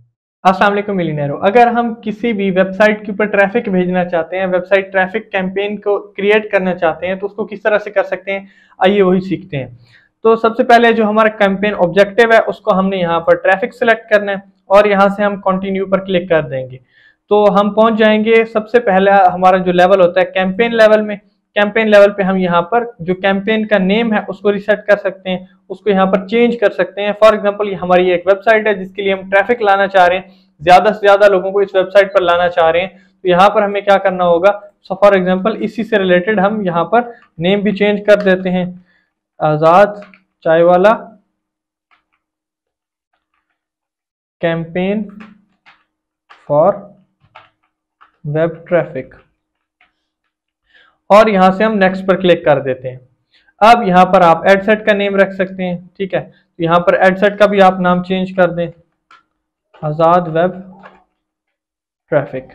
अस्सलाम वालेकुम मिलियनेरो। अगर हम किसी भी वेबसाइट के ऊपर ट्रैफिक भेजना चाहते हैं, वेबसाइट ट्रैफिक कैंपेन को क्रिएट करना चाहते हैं, तो उसको किस तरह से कर सकते हैं, आइए वही सीखते हैं। तो सबसे पहले जो हमारा कैंपेन ऑब्जेक्टिव है उसको हमने यहाँ पर ट्रैफिक सेलेक्ट करना है और यहाँ से हम कंटिन्यू पर क्लिक कर देंगे तो हम पहुँच जाएंगे। सबसे पहले हमारा जो लेवल होता है कैंपेन लेवल में, कैंपेन लेवल पे हम यहाँ पर जो कैंपेन का नेम है उसको रीसेट कर सकते हैं, उसको यहाँ पर चेंज कर सकते हैं। फॉर एग्जांपल हमारी एक वेबसाइट है जिसके लिए हम ट्रैफिक लाना चाह रहे हैं, ज्यादा से ज्यादा लोगों को इस वेबसाइट पर लाना चाह रहे हैं, तो यहाँ पर हमें क्या करना होगा। सो फॉर एग्जांपल इसी से रिलेटेड हम यहाँ पर नेम भी चेंज कर देते हैं, Azad Chaiwala campaign for web traffic, और यहाँ से हम नेक्स्ट पर क्लिक कर देते हैं। अब यहाँ पर आप एडसेट का नेम रख सकते हैं, ठीक है, तो यहाँ पर एडसेट का भी आप नाम चेंज कर दें, आज़ाद वेब ट्रैफिक।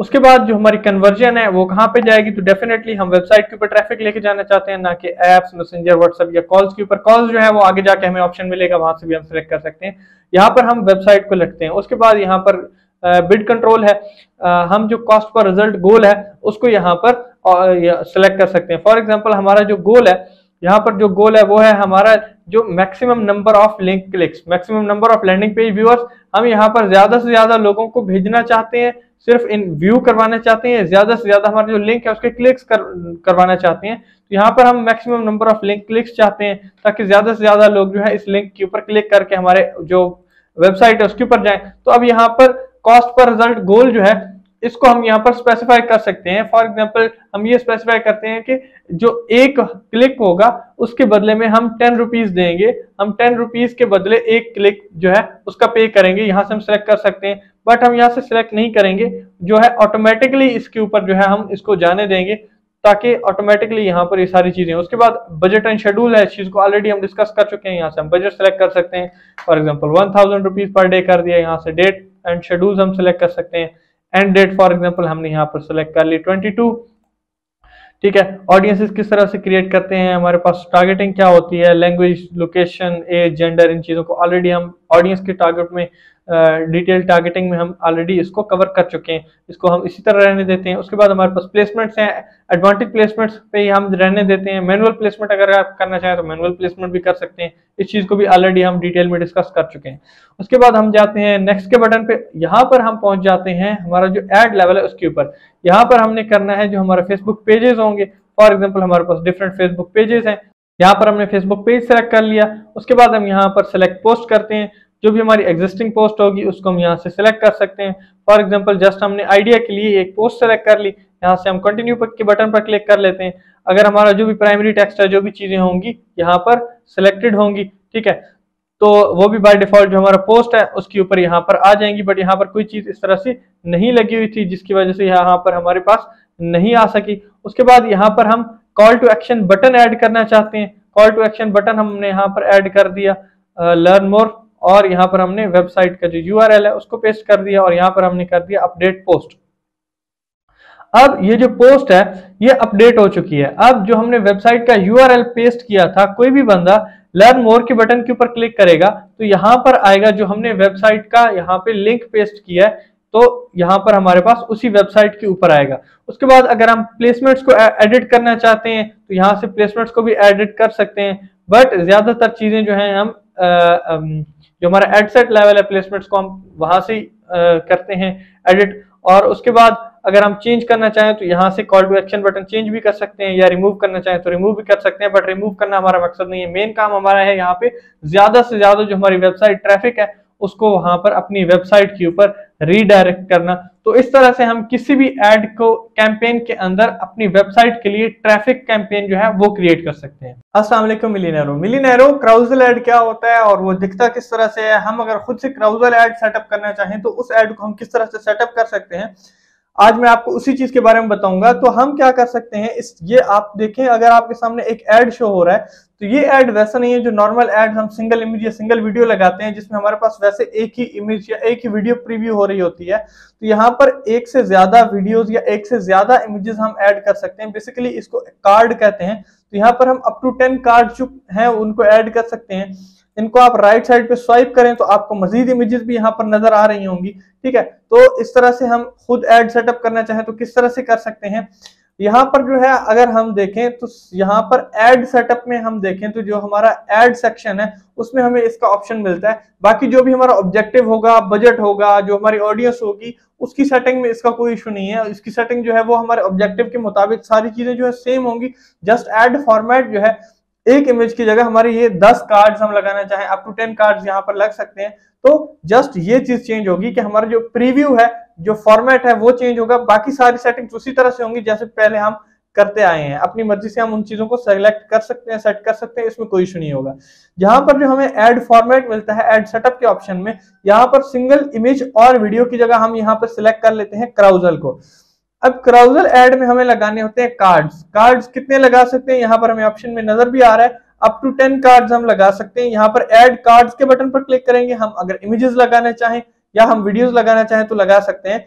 उसके बाद जो हमारी कन्वर्जन है वो कहाँ पे जाएगी, तो डेफिनेटली हम वेबसाइट के ऊपर ट्रैफिक लेके जाना चाहते हैं, ना कि ऐप्स, मैसेंजर, व्हाट्सएप या कॉल्स के ऊपर। कॉल्स जो है वो आगे जाके हमें ऑप्शन मिलेगा, वहां से भी हम सिलेक्ट कर सकते हैं। यहाँ पर हम वेबसाइट को लिखते हैं। उसके बाद यहाँ पर बिड uh, कंट्रोल है, uh, हम जो कॉस्ट पर रिजल्ट गोल है उसको यहाँ पर सिलेक्ट कर सकते हैं। फॉर एग्जांपल हमारा जो गोल है, यहाँ पर जो गोल है वो है हमारा जो maximum number of link clicks, maximum number of landing page viewers. हम यहाँ पर ज्यादा से ज्यादा लोगों को भेजना चाहते हैं, सिर्फ इन व्यू करवाना चाहते हैं, ज्यादा से ज्यादा हमारे जो लिंक है उसके क्लिक्स कर, करवाना चाहते हैं। तो यहाँ पर हम maximum number of link clicks चाहते हैं ताकि ज्यादा से ज्यादा लोग जो है इस लिंक के ऊपर क्लिक करके हमारे जो वेबसाइट है उसके ऊपर जाएं। तो अब यहाँ पर कॉस्ट पर रिजल्ट गोल जो है इसको हम यहाँ पर स्पेसिफाई कर सकते हैं। फॉर एग्जाम्पल हम ये स्पेसिफाई करते हैं कि जो एक क्लिक होगा उसके बदले में हम टेन रुपीज देंगे, हम टेन रुपीज के बदले एक क्लिक जो है उसका पे करेंगे। यहाँ से हम सिलेक्ट कर सकते हैं बट हम यहाँ से सिलेक्ट नहीं करेंगे, जो है ऑटोमेटिकली इसके ऊपर जो है हम इसको जाने देंगे ताकि ऑटोमेटिकली यहाँ पर ये सारी चीजें। उसके बाद बजट एंड शेड्यूल है, इस चीज को ऑलरेडी हम डिस्कस कर चुके हैं। यहाँ से हम बजट सेलेक्ट कर सकते हैं, for example one thousand rupees per day कर दिया। यहाँ से डेट एंड शेड्यूल हम सिलेक्ट कर सकते हैं, एंड डेट फॉर एग्जाम्पल हमने यहाँ पर सिलेक्ट कर ली ट्वेंटी टू। ठीक है, ऑडियंसेस किस तरह से क्रिएट करते हैं, हमारे पास टारगेटिंग क्या होती है, लैंग्वेज, लोकेशन, एज, जेंडर, इन चीज़ों को ऑलरेडी हम ऑडियंस के टारगेट में डिटेल uh, टारगेटिंग में हम ऑलरेडी इसको कवर कर चुके हैं, इसको हम इसी तरह रहने देते हैं। उसके बाद हमारे पास प्लेसमेंट्स हैं, एडवांटेज प्लेसमेंट्स पे हम रहने देते हैं। मैनुअल प्लेसमेंट अगर आप करना चाहें तो मैनुअल प्लेसमेंट भी कर सकते हैं, इस चीज़ को भी ऑलरेडी हम डिटेल में डिस्कस कर चुके हैं। उसके बाद हम जाते हैं नेक्स्ट के बटन पे, यहाँ पर हम पहुँच जाते हैं हमारा जो एड लेवल है उसके ऊपर। यहाँ पर हमने करना है जो हमारे फेसबुक पेजेस होंगे, फॉर एग्जाम्पल हमारे पास डिफरेंट फेसबुक पेजेस हैं। यहाँ पर हमने फेसबुक पेज सेलेक्ट कर लिया, उसके बाद हम यहाँ पर सेलेक्ट पोस्ट करते हैं। जो भी हमारी एग्जिस्टिंग पोस्ट होगी उसको हम यहाँ से सिलेक्ट कर सकते हैं। फॉर एग्जांपल जस्ट हमने आइडिया के लिए एक पोस्ट सेलेक्ट कर ली, यहाँ से हम कंटिन्यू के बटन पर क्लिक कर लेते हैं। अगर हमारा जो भी प्राइमरी टेक्स्ट है, जो भी चीजें होंगी यहाँ पर सिलेक्टेड होंगी, ठीक है, तो वो भी बाय डिफॉल्ट जो हमारा पोस्ट है उसके ऊपर यहाँ पर आ जाएंगी। बट यहाँ पर कोई चीज इस तरह से नहीं लगी हुई थी जिसकी वजह से यहाँ पर हमारे पास नहीं आ सकी। उसके बाद यहाँ पर हम call to action button add करना चाहते हैं। कॉल टू एक्शन बटन हमने यहाँ पर ऐड कर दिया, लर्न मोर, और यहाँ पर हमने वेबसाइट का जो यूआरएल है उसको पेस्ट कर दिया, और यहाँ पर हमने कर दिया अपडेट पोस्ट। अब ये जो पोस्ट है ये अपडेट हो चुकी है। अब जो हमने वेबसाइट का यूआरएल पेस्ट किया था, कोई भी बंदा लर्न मोर के बटन के ऊपर क्लिक करेगा तो यहाँ पर आएगा जो हमने वेबसाइट का यहाँ पे लिंक पेस्ट किया है, तो यहाँ पर हमारे पास उसी वेबसाइट के ऊपर आएगा। उसके बाद अगर हम प्लेसमेंट्स को एडिट करना चाहते हैं तो यहाँ से प्लेसमेंट्स को भी एडिट कर सकते हैं। बट ज्यादातर चीजें जो है हम आ, आ, जो हमारा एडसेट लेवल है प्लेसमेंट्स को हम वहां से करते हैं एडिट। और उसके बाद अगर हम चेंज करना चाहें तो यहाँ से call to action button change भी कर सकते हैं, या रिमूव करना चाहें तो रिमूव भी कर सकते हैं। बट रिमूव करना हमारा मकसद नहीं है, मेन काम हमारा है यहाँ पे ज्यादा से ज्यादा जो हमारी वेबसाइट ट्रैफिक है उसको वहां पर अपनी वेबसाइट के ऊपर रीडायरेक्ट करना। तो इस तरह से हम किसी भी एड को कैंपेन के अंदर अपनी वेबसाइट के लिए ट्रैफिक कैंपेन जो है वो क्रिएट कर सकते हैं। अस्सलाम वालेकुम मिलियनेरो। मिलियनेरो क्राउजल ऐड क्या होता है और वो दिखता किस तरह से है, हम अगर खुद से क्राउजल ऐड सेटअप करना चाहें तो उस ऐड को हम किस तरह से सेटअप कर सकते हैं, आज मैं आपको उसी चीज के बारे में बताऊंगा। तो हम क्या कर सकते हैं, इस ये आप देखें अगर आपके सामने एक ऐड शो हो रहा है तो ये ऐड वैसा नहीं है जो नॉर्मल ऐड हम सिंगल इमेज या सिंगल वीडियो लगाते हैं जिसमें हमारे पास वैसे एक ही इमेज या एक ही वीडियो प्रीव्यू हो रही होती है। तो यहाँ पर एक से ज्यादा वीडियोज या एक से ज्यादा इमेजेस हम ऐड कर सकते हैं, बेसिकली इसको कार्ड कहते हैं। तो यहाँ पर हम अप टू टेन कार्ड जो है उनको ऐड कर सकते हैं। इनको आप राइट साइड पे स्वाइप करें तो आपको मजीद इमेजेस भी यहाँ पर नजर आ रही होंगी। ठीक है, तो इस तरह से हम खुद ऐड सेटअप करना चाहें तो किस तरह से कर सकते हैं। यहाँ पर जो है अगर हम देखें तो यहाँ पर ऐड सेटअप में हम देखें तो जो हमारा ऐड सेक्शन है उसमें हमें इसका ऑप्शन मिलता है। बाकी जो भी हमारा ऑब्जेक्टिव होगा, बजट होगा, जो हमारी ऑडियंस होगी, उसकी सेटिंग में इसका कोई इशू नहीं है। इसकी सेटिंग जो है वो हमारे ऑब्जेक्टिव के मुताबिक सारी चीजें जो है सेम होंगी। जस्ट ऐड फॉर्मेट जो है एक इमेज की जगह हमारे ये दस कार्ड्स हम लगाना चाहें, अप टू टेन कार्ड्स यहाँ पर लग सकते हैं। तो जस्ट ये चीज चेंज होगी कि हमारा जो प्रीव्यू है, जो फॉर्मेट है वो चेंज होगा, बाकी सारी सेटिंग्स उसी तरह से होंगी जैसे पहले हम करते आए हैं। अपनी मर्जी से हम उन चीजों को सेलेक्ट कर सकते हैं, सेट कर सकते हैं, इसमें कोई इशू नहीं होगा। यहाँ पर जो हमें ऐड फॉर्मेट मिलता है ऐड सेटअप के ऑप्शन में, यहाँ पर सिंगल इमेज और वीडियो की जगह हम यहाँ पर सिलेक्ट कर लेते हैं क्राउजल को। अब क्राउजल ऐड में हमें लगाने होते हैं कार्ड्स। कार्ड्स कितने लगा सकते हैं यहाँ पर हमें ऑप्शन में नजर भी आ रहा है, अप टू टेन कार्ड्स हम लगा सकते हैं। यहाँ पर ऐड कार्ड्स के बटन पर क्लिक करेंगे, हम अगर इमेजेस लगाना चाहें या हम वीडियोस लगाना चाहें तो लगा सकते हैं।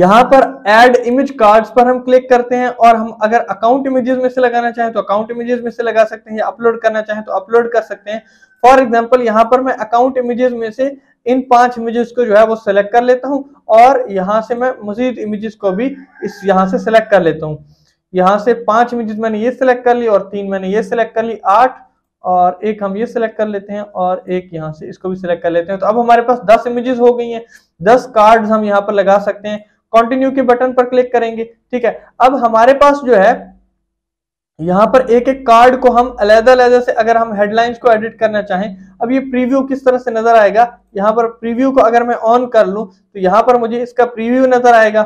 यहाँ पर ऐड इमेज कार्ड्स पर हम क्लिक करते हैं, और हम अगर अकाउंट इमेजेस में से लगाना चाहें तो अकाउंट इमेजेस में से लगा सकते हैं, या अपलोड करना चाहें तो अपलोड कर सकते हैं। फॉर एग्जाम्पल यहाँ पर मैं अकाउंट इमेजेस में से इन पांच इमेजेस को जो है वो सेलेक्ट कर लेता हूँ, और यहाँ से मैं मजीद इमेजेस को भी इस यहाँ से सेलेक्ट कर लेता हूँ। यहाँ से पांच इमेजेस मैंने ये सिलेक्ट कर ली और तीन मैंने ये सिलेक्ट कर ली, आठ, और एक हम ये सिलेक्ट कर लेते हैं और एक यहाँ से इसको भी सिलेक्ट कर लेते हैं। तो अब हमारे पास दस इमेजेस हो गई हैं, दस कार्ड्स हम यहाँ पर लगा सकते हैं। कंटिन्यू के बटन पर क्लिक करेंगे, ठीक है। अब हमारे पास जो है यहाँ पर एक एक कार्ड को हम अलग अलग से, अगर हम हेडलाइंस को एडिट करना चाहें, अब ये प्रीव्यू किस तरह से नजर आएगा, यहाँ पर प्रीव्यू को अगर मैं ऑन कर लूँ तो यहाँ पर मुझे इसका प्रीव्यू नजर आएगा,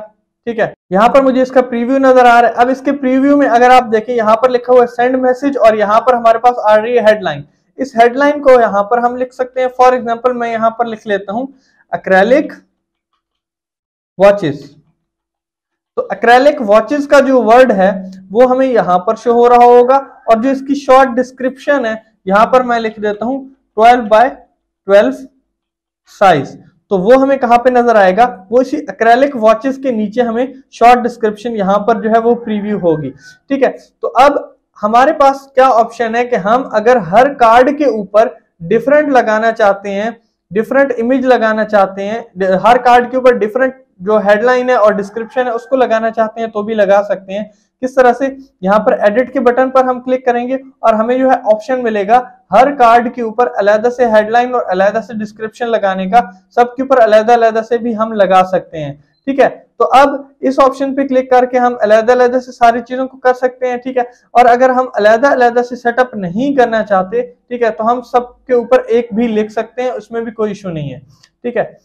ठीक है। यहाँ पर मुझे इसका प्रीव्यू नजर आ रहा है। अब इसके प्रीव्यू में अगर आप देखें, यहाँ पर लिखा हुआ है सेंड मैसेज और यहाँ पर हमारे पास आ रही है हेडलाइन। इस हेडलाइन को यहाँ पर हम लिख सकते हैं, फॉर एग्जाम्पल मैं यहाँ पर लिख लेता हूँ एक्रेलिक वॉचेस। तो एक्रेलिक वॉचेस का जो वर्ड है वो हमें यहाँ पर शो हो रहा होगा, और जो इसकी शॉर्ट डिस्क्रिप्शन है यहाँ पर मैं लिख देता हूँ ट्वेल्व बाय ट्वेल्व साइज। तो वो हमें कहाँ पे नजर आएगा, वो इसी एक्रेलिक वॉचेस के नीचे हमें शॉर्ट डिस्क्रिप्शन यहाँ पर जो है वो प्रीव्यू होगी, ठीक है। तो अब हमारे पास क्या ऑप्शन है कि हम अगर हर कार्ड के ऊपर डिफरेंट लगाना चाहते हैं, डिफरेंट इमेज लगाना चाहते हैं, हर कार्ड के ऊपर डिफरेंट जो हेडलाइन है और डिस्क्रिप्शन है उसको लगाना चाहते हैं तो भी लगा सकते हैं। किस तरह से, यहाँ पर एडिट के बटन पर हम क्लिक करेंगे और हमें जो है ऑप्शन मिलेगा हर कार्ड के ऊपर अलग से हेडलाइन और अलग से डिस्क्रिप्शन लगाने का, सबके ऊपर अलग अलग से भी हम लगा सकते हैं, ठीक है। तो अब इस ऑप्शन पे क्लिक करके हम अलग अलग से सारी चीजों को कर सकते हैं, ठीक है। और अगर हम अलग अलग से सेटअप नहीं करना चाहते, ठीक है, तो हम सबके ऊपर एक भी लिख सकते हैं, उसमें भी कोई इशू नहीं है, ठीक है।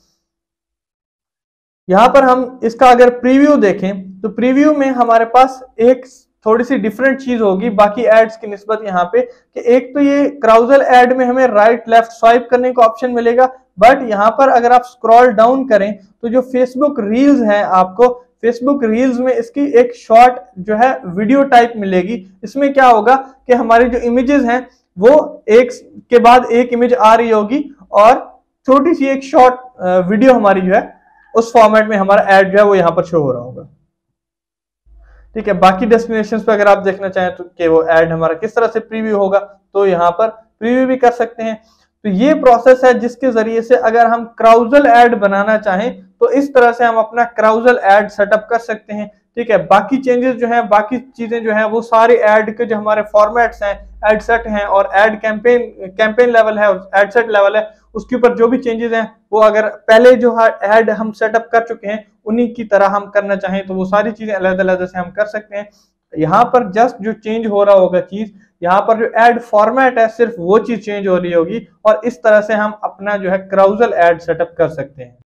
यहाँ पर हम इसका अगर प्रीव्यू देखें तो प्रीव्यू में हमारे पास एक थोड़ी सी डिफरेंट चीज होगी बाकी एड्स की निस्बत यहाँ पे, कि एक तो ये क्राउजल एड में हमें राइट लेफ्ट स्वाइप करने का ऑप्शन मिलेगा, बट यहाँ पर अगर आप स्क्रॉल डाउन करें तो जो फेसबुक रील्स हैं, आपको फेसबुक रील्स में इसकी एक शॉर्ट जो है वीडियो टाइप मिलेगी। इसमें क्या होगा कि हमारी जो इमेजेस हैं वो एक के बाद एक इमेज आ रही होगी और छोटी सी एक शॉर्ट वीडियो हमारी जो है उस फॉर्मेट में हमारा ऐड जो है वो यहाँ पर शो हो रहा होगा, ठीक है। बाकी डेस्टिनेशंस पे अगर आप देखना चाहें तो कि वो ऐड हमारा किस तरह से प्रीव्यू होगा, तो यहाँ पर प्रीव्यू भी कर सकते हैं। तो ये प्रोसेस है जिसके जरिए से अगर हम क्राउजल ऐड बनाना चाहें तो इस तरह से हम अपना क्राउजल ऐड सेटअप कर सकते हैं, ठीक है। बाकी चेंजेस जो है, बाकी चीजें जो है वो सारे ऐड के जो हमारे फॉर्मेट्स हैं, ऐड सेट हैं और ऐड कैंपेन कैंपेन लेवल है और ऐड सेट लेवल है, उसके ऊपर जो भी चेंजेस हैं वो अगर पहले जो ऐड हम सेटअप कर चुके हैं उन्हीं की तरह हम करना चाहें तो वो सारी चीजें अलग अलग से हम कर सकते हैं। यहाँ पर जस्ट जो चेंज हो रहा होगा चीज, यहाँ पर जो ऐड फॉर्मेट है सिर्फ वो चीज चेंज हो रही होगी, और इस तरह से हम अपना जो है क्राउजल ऐड सेटअप कर सकते हैं।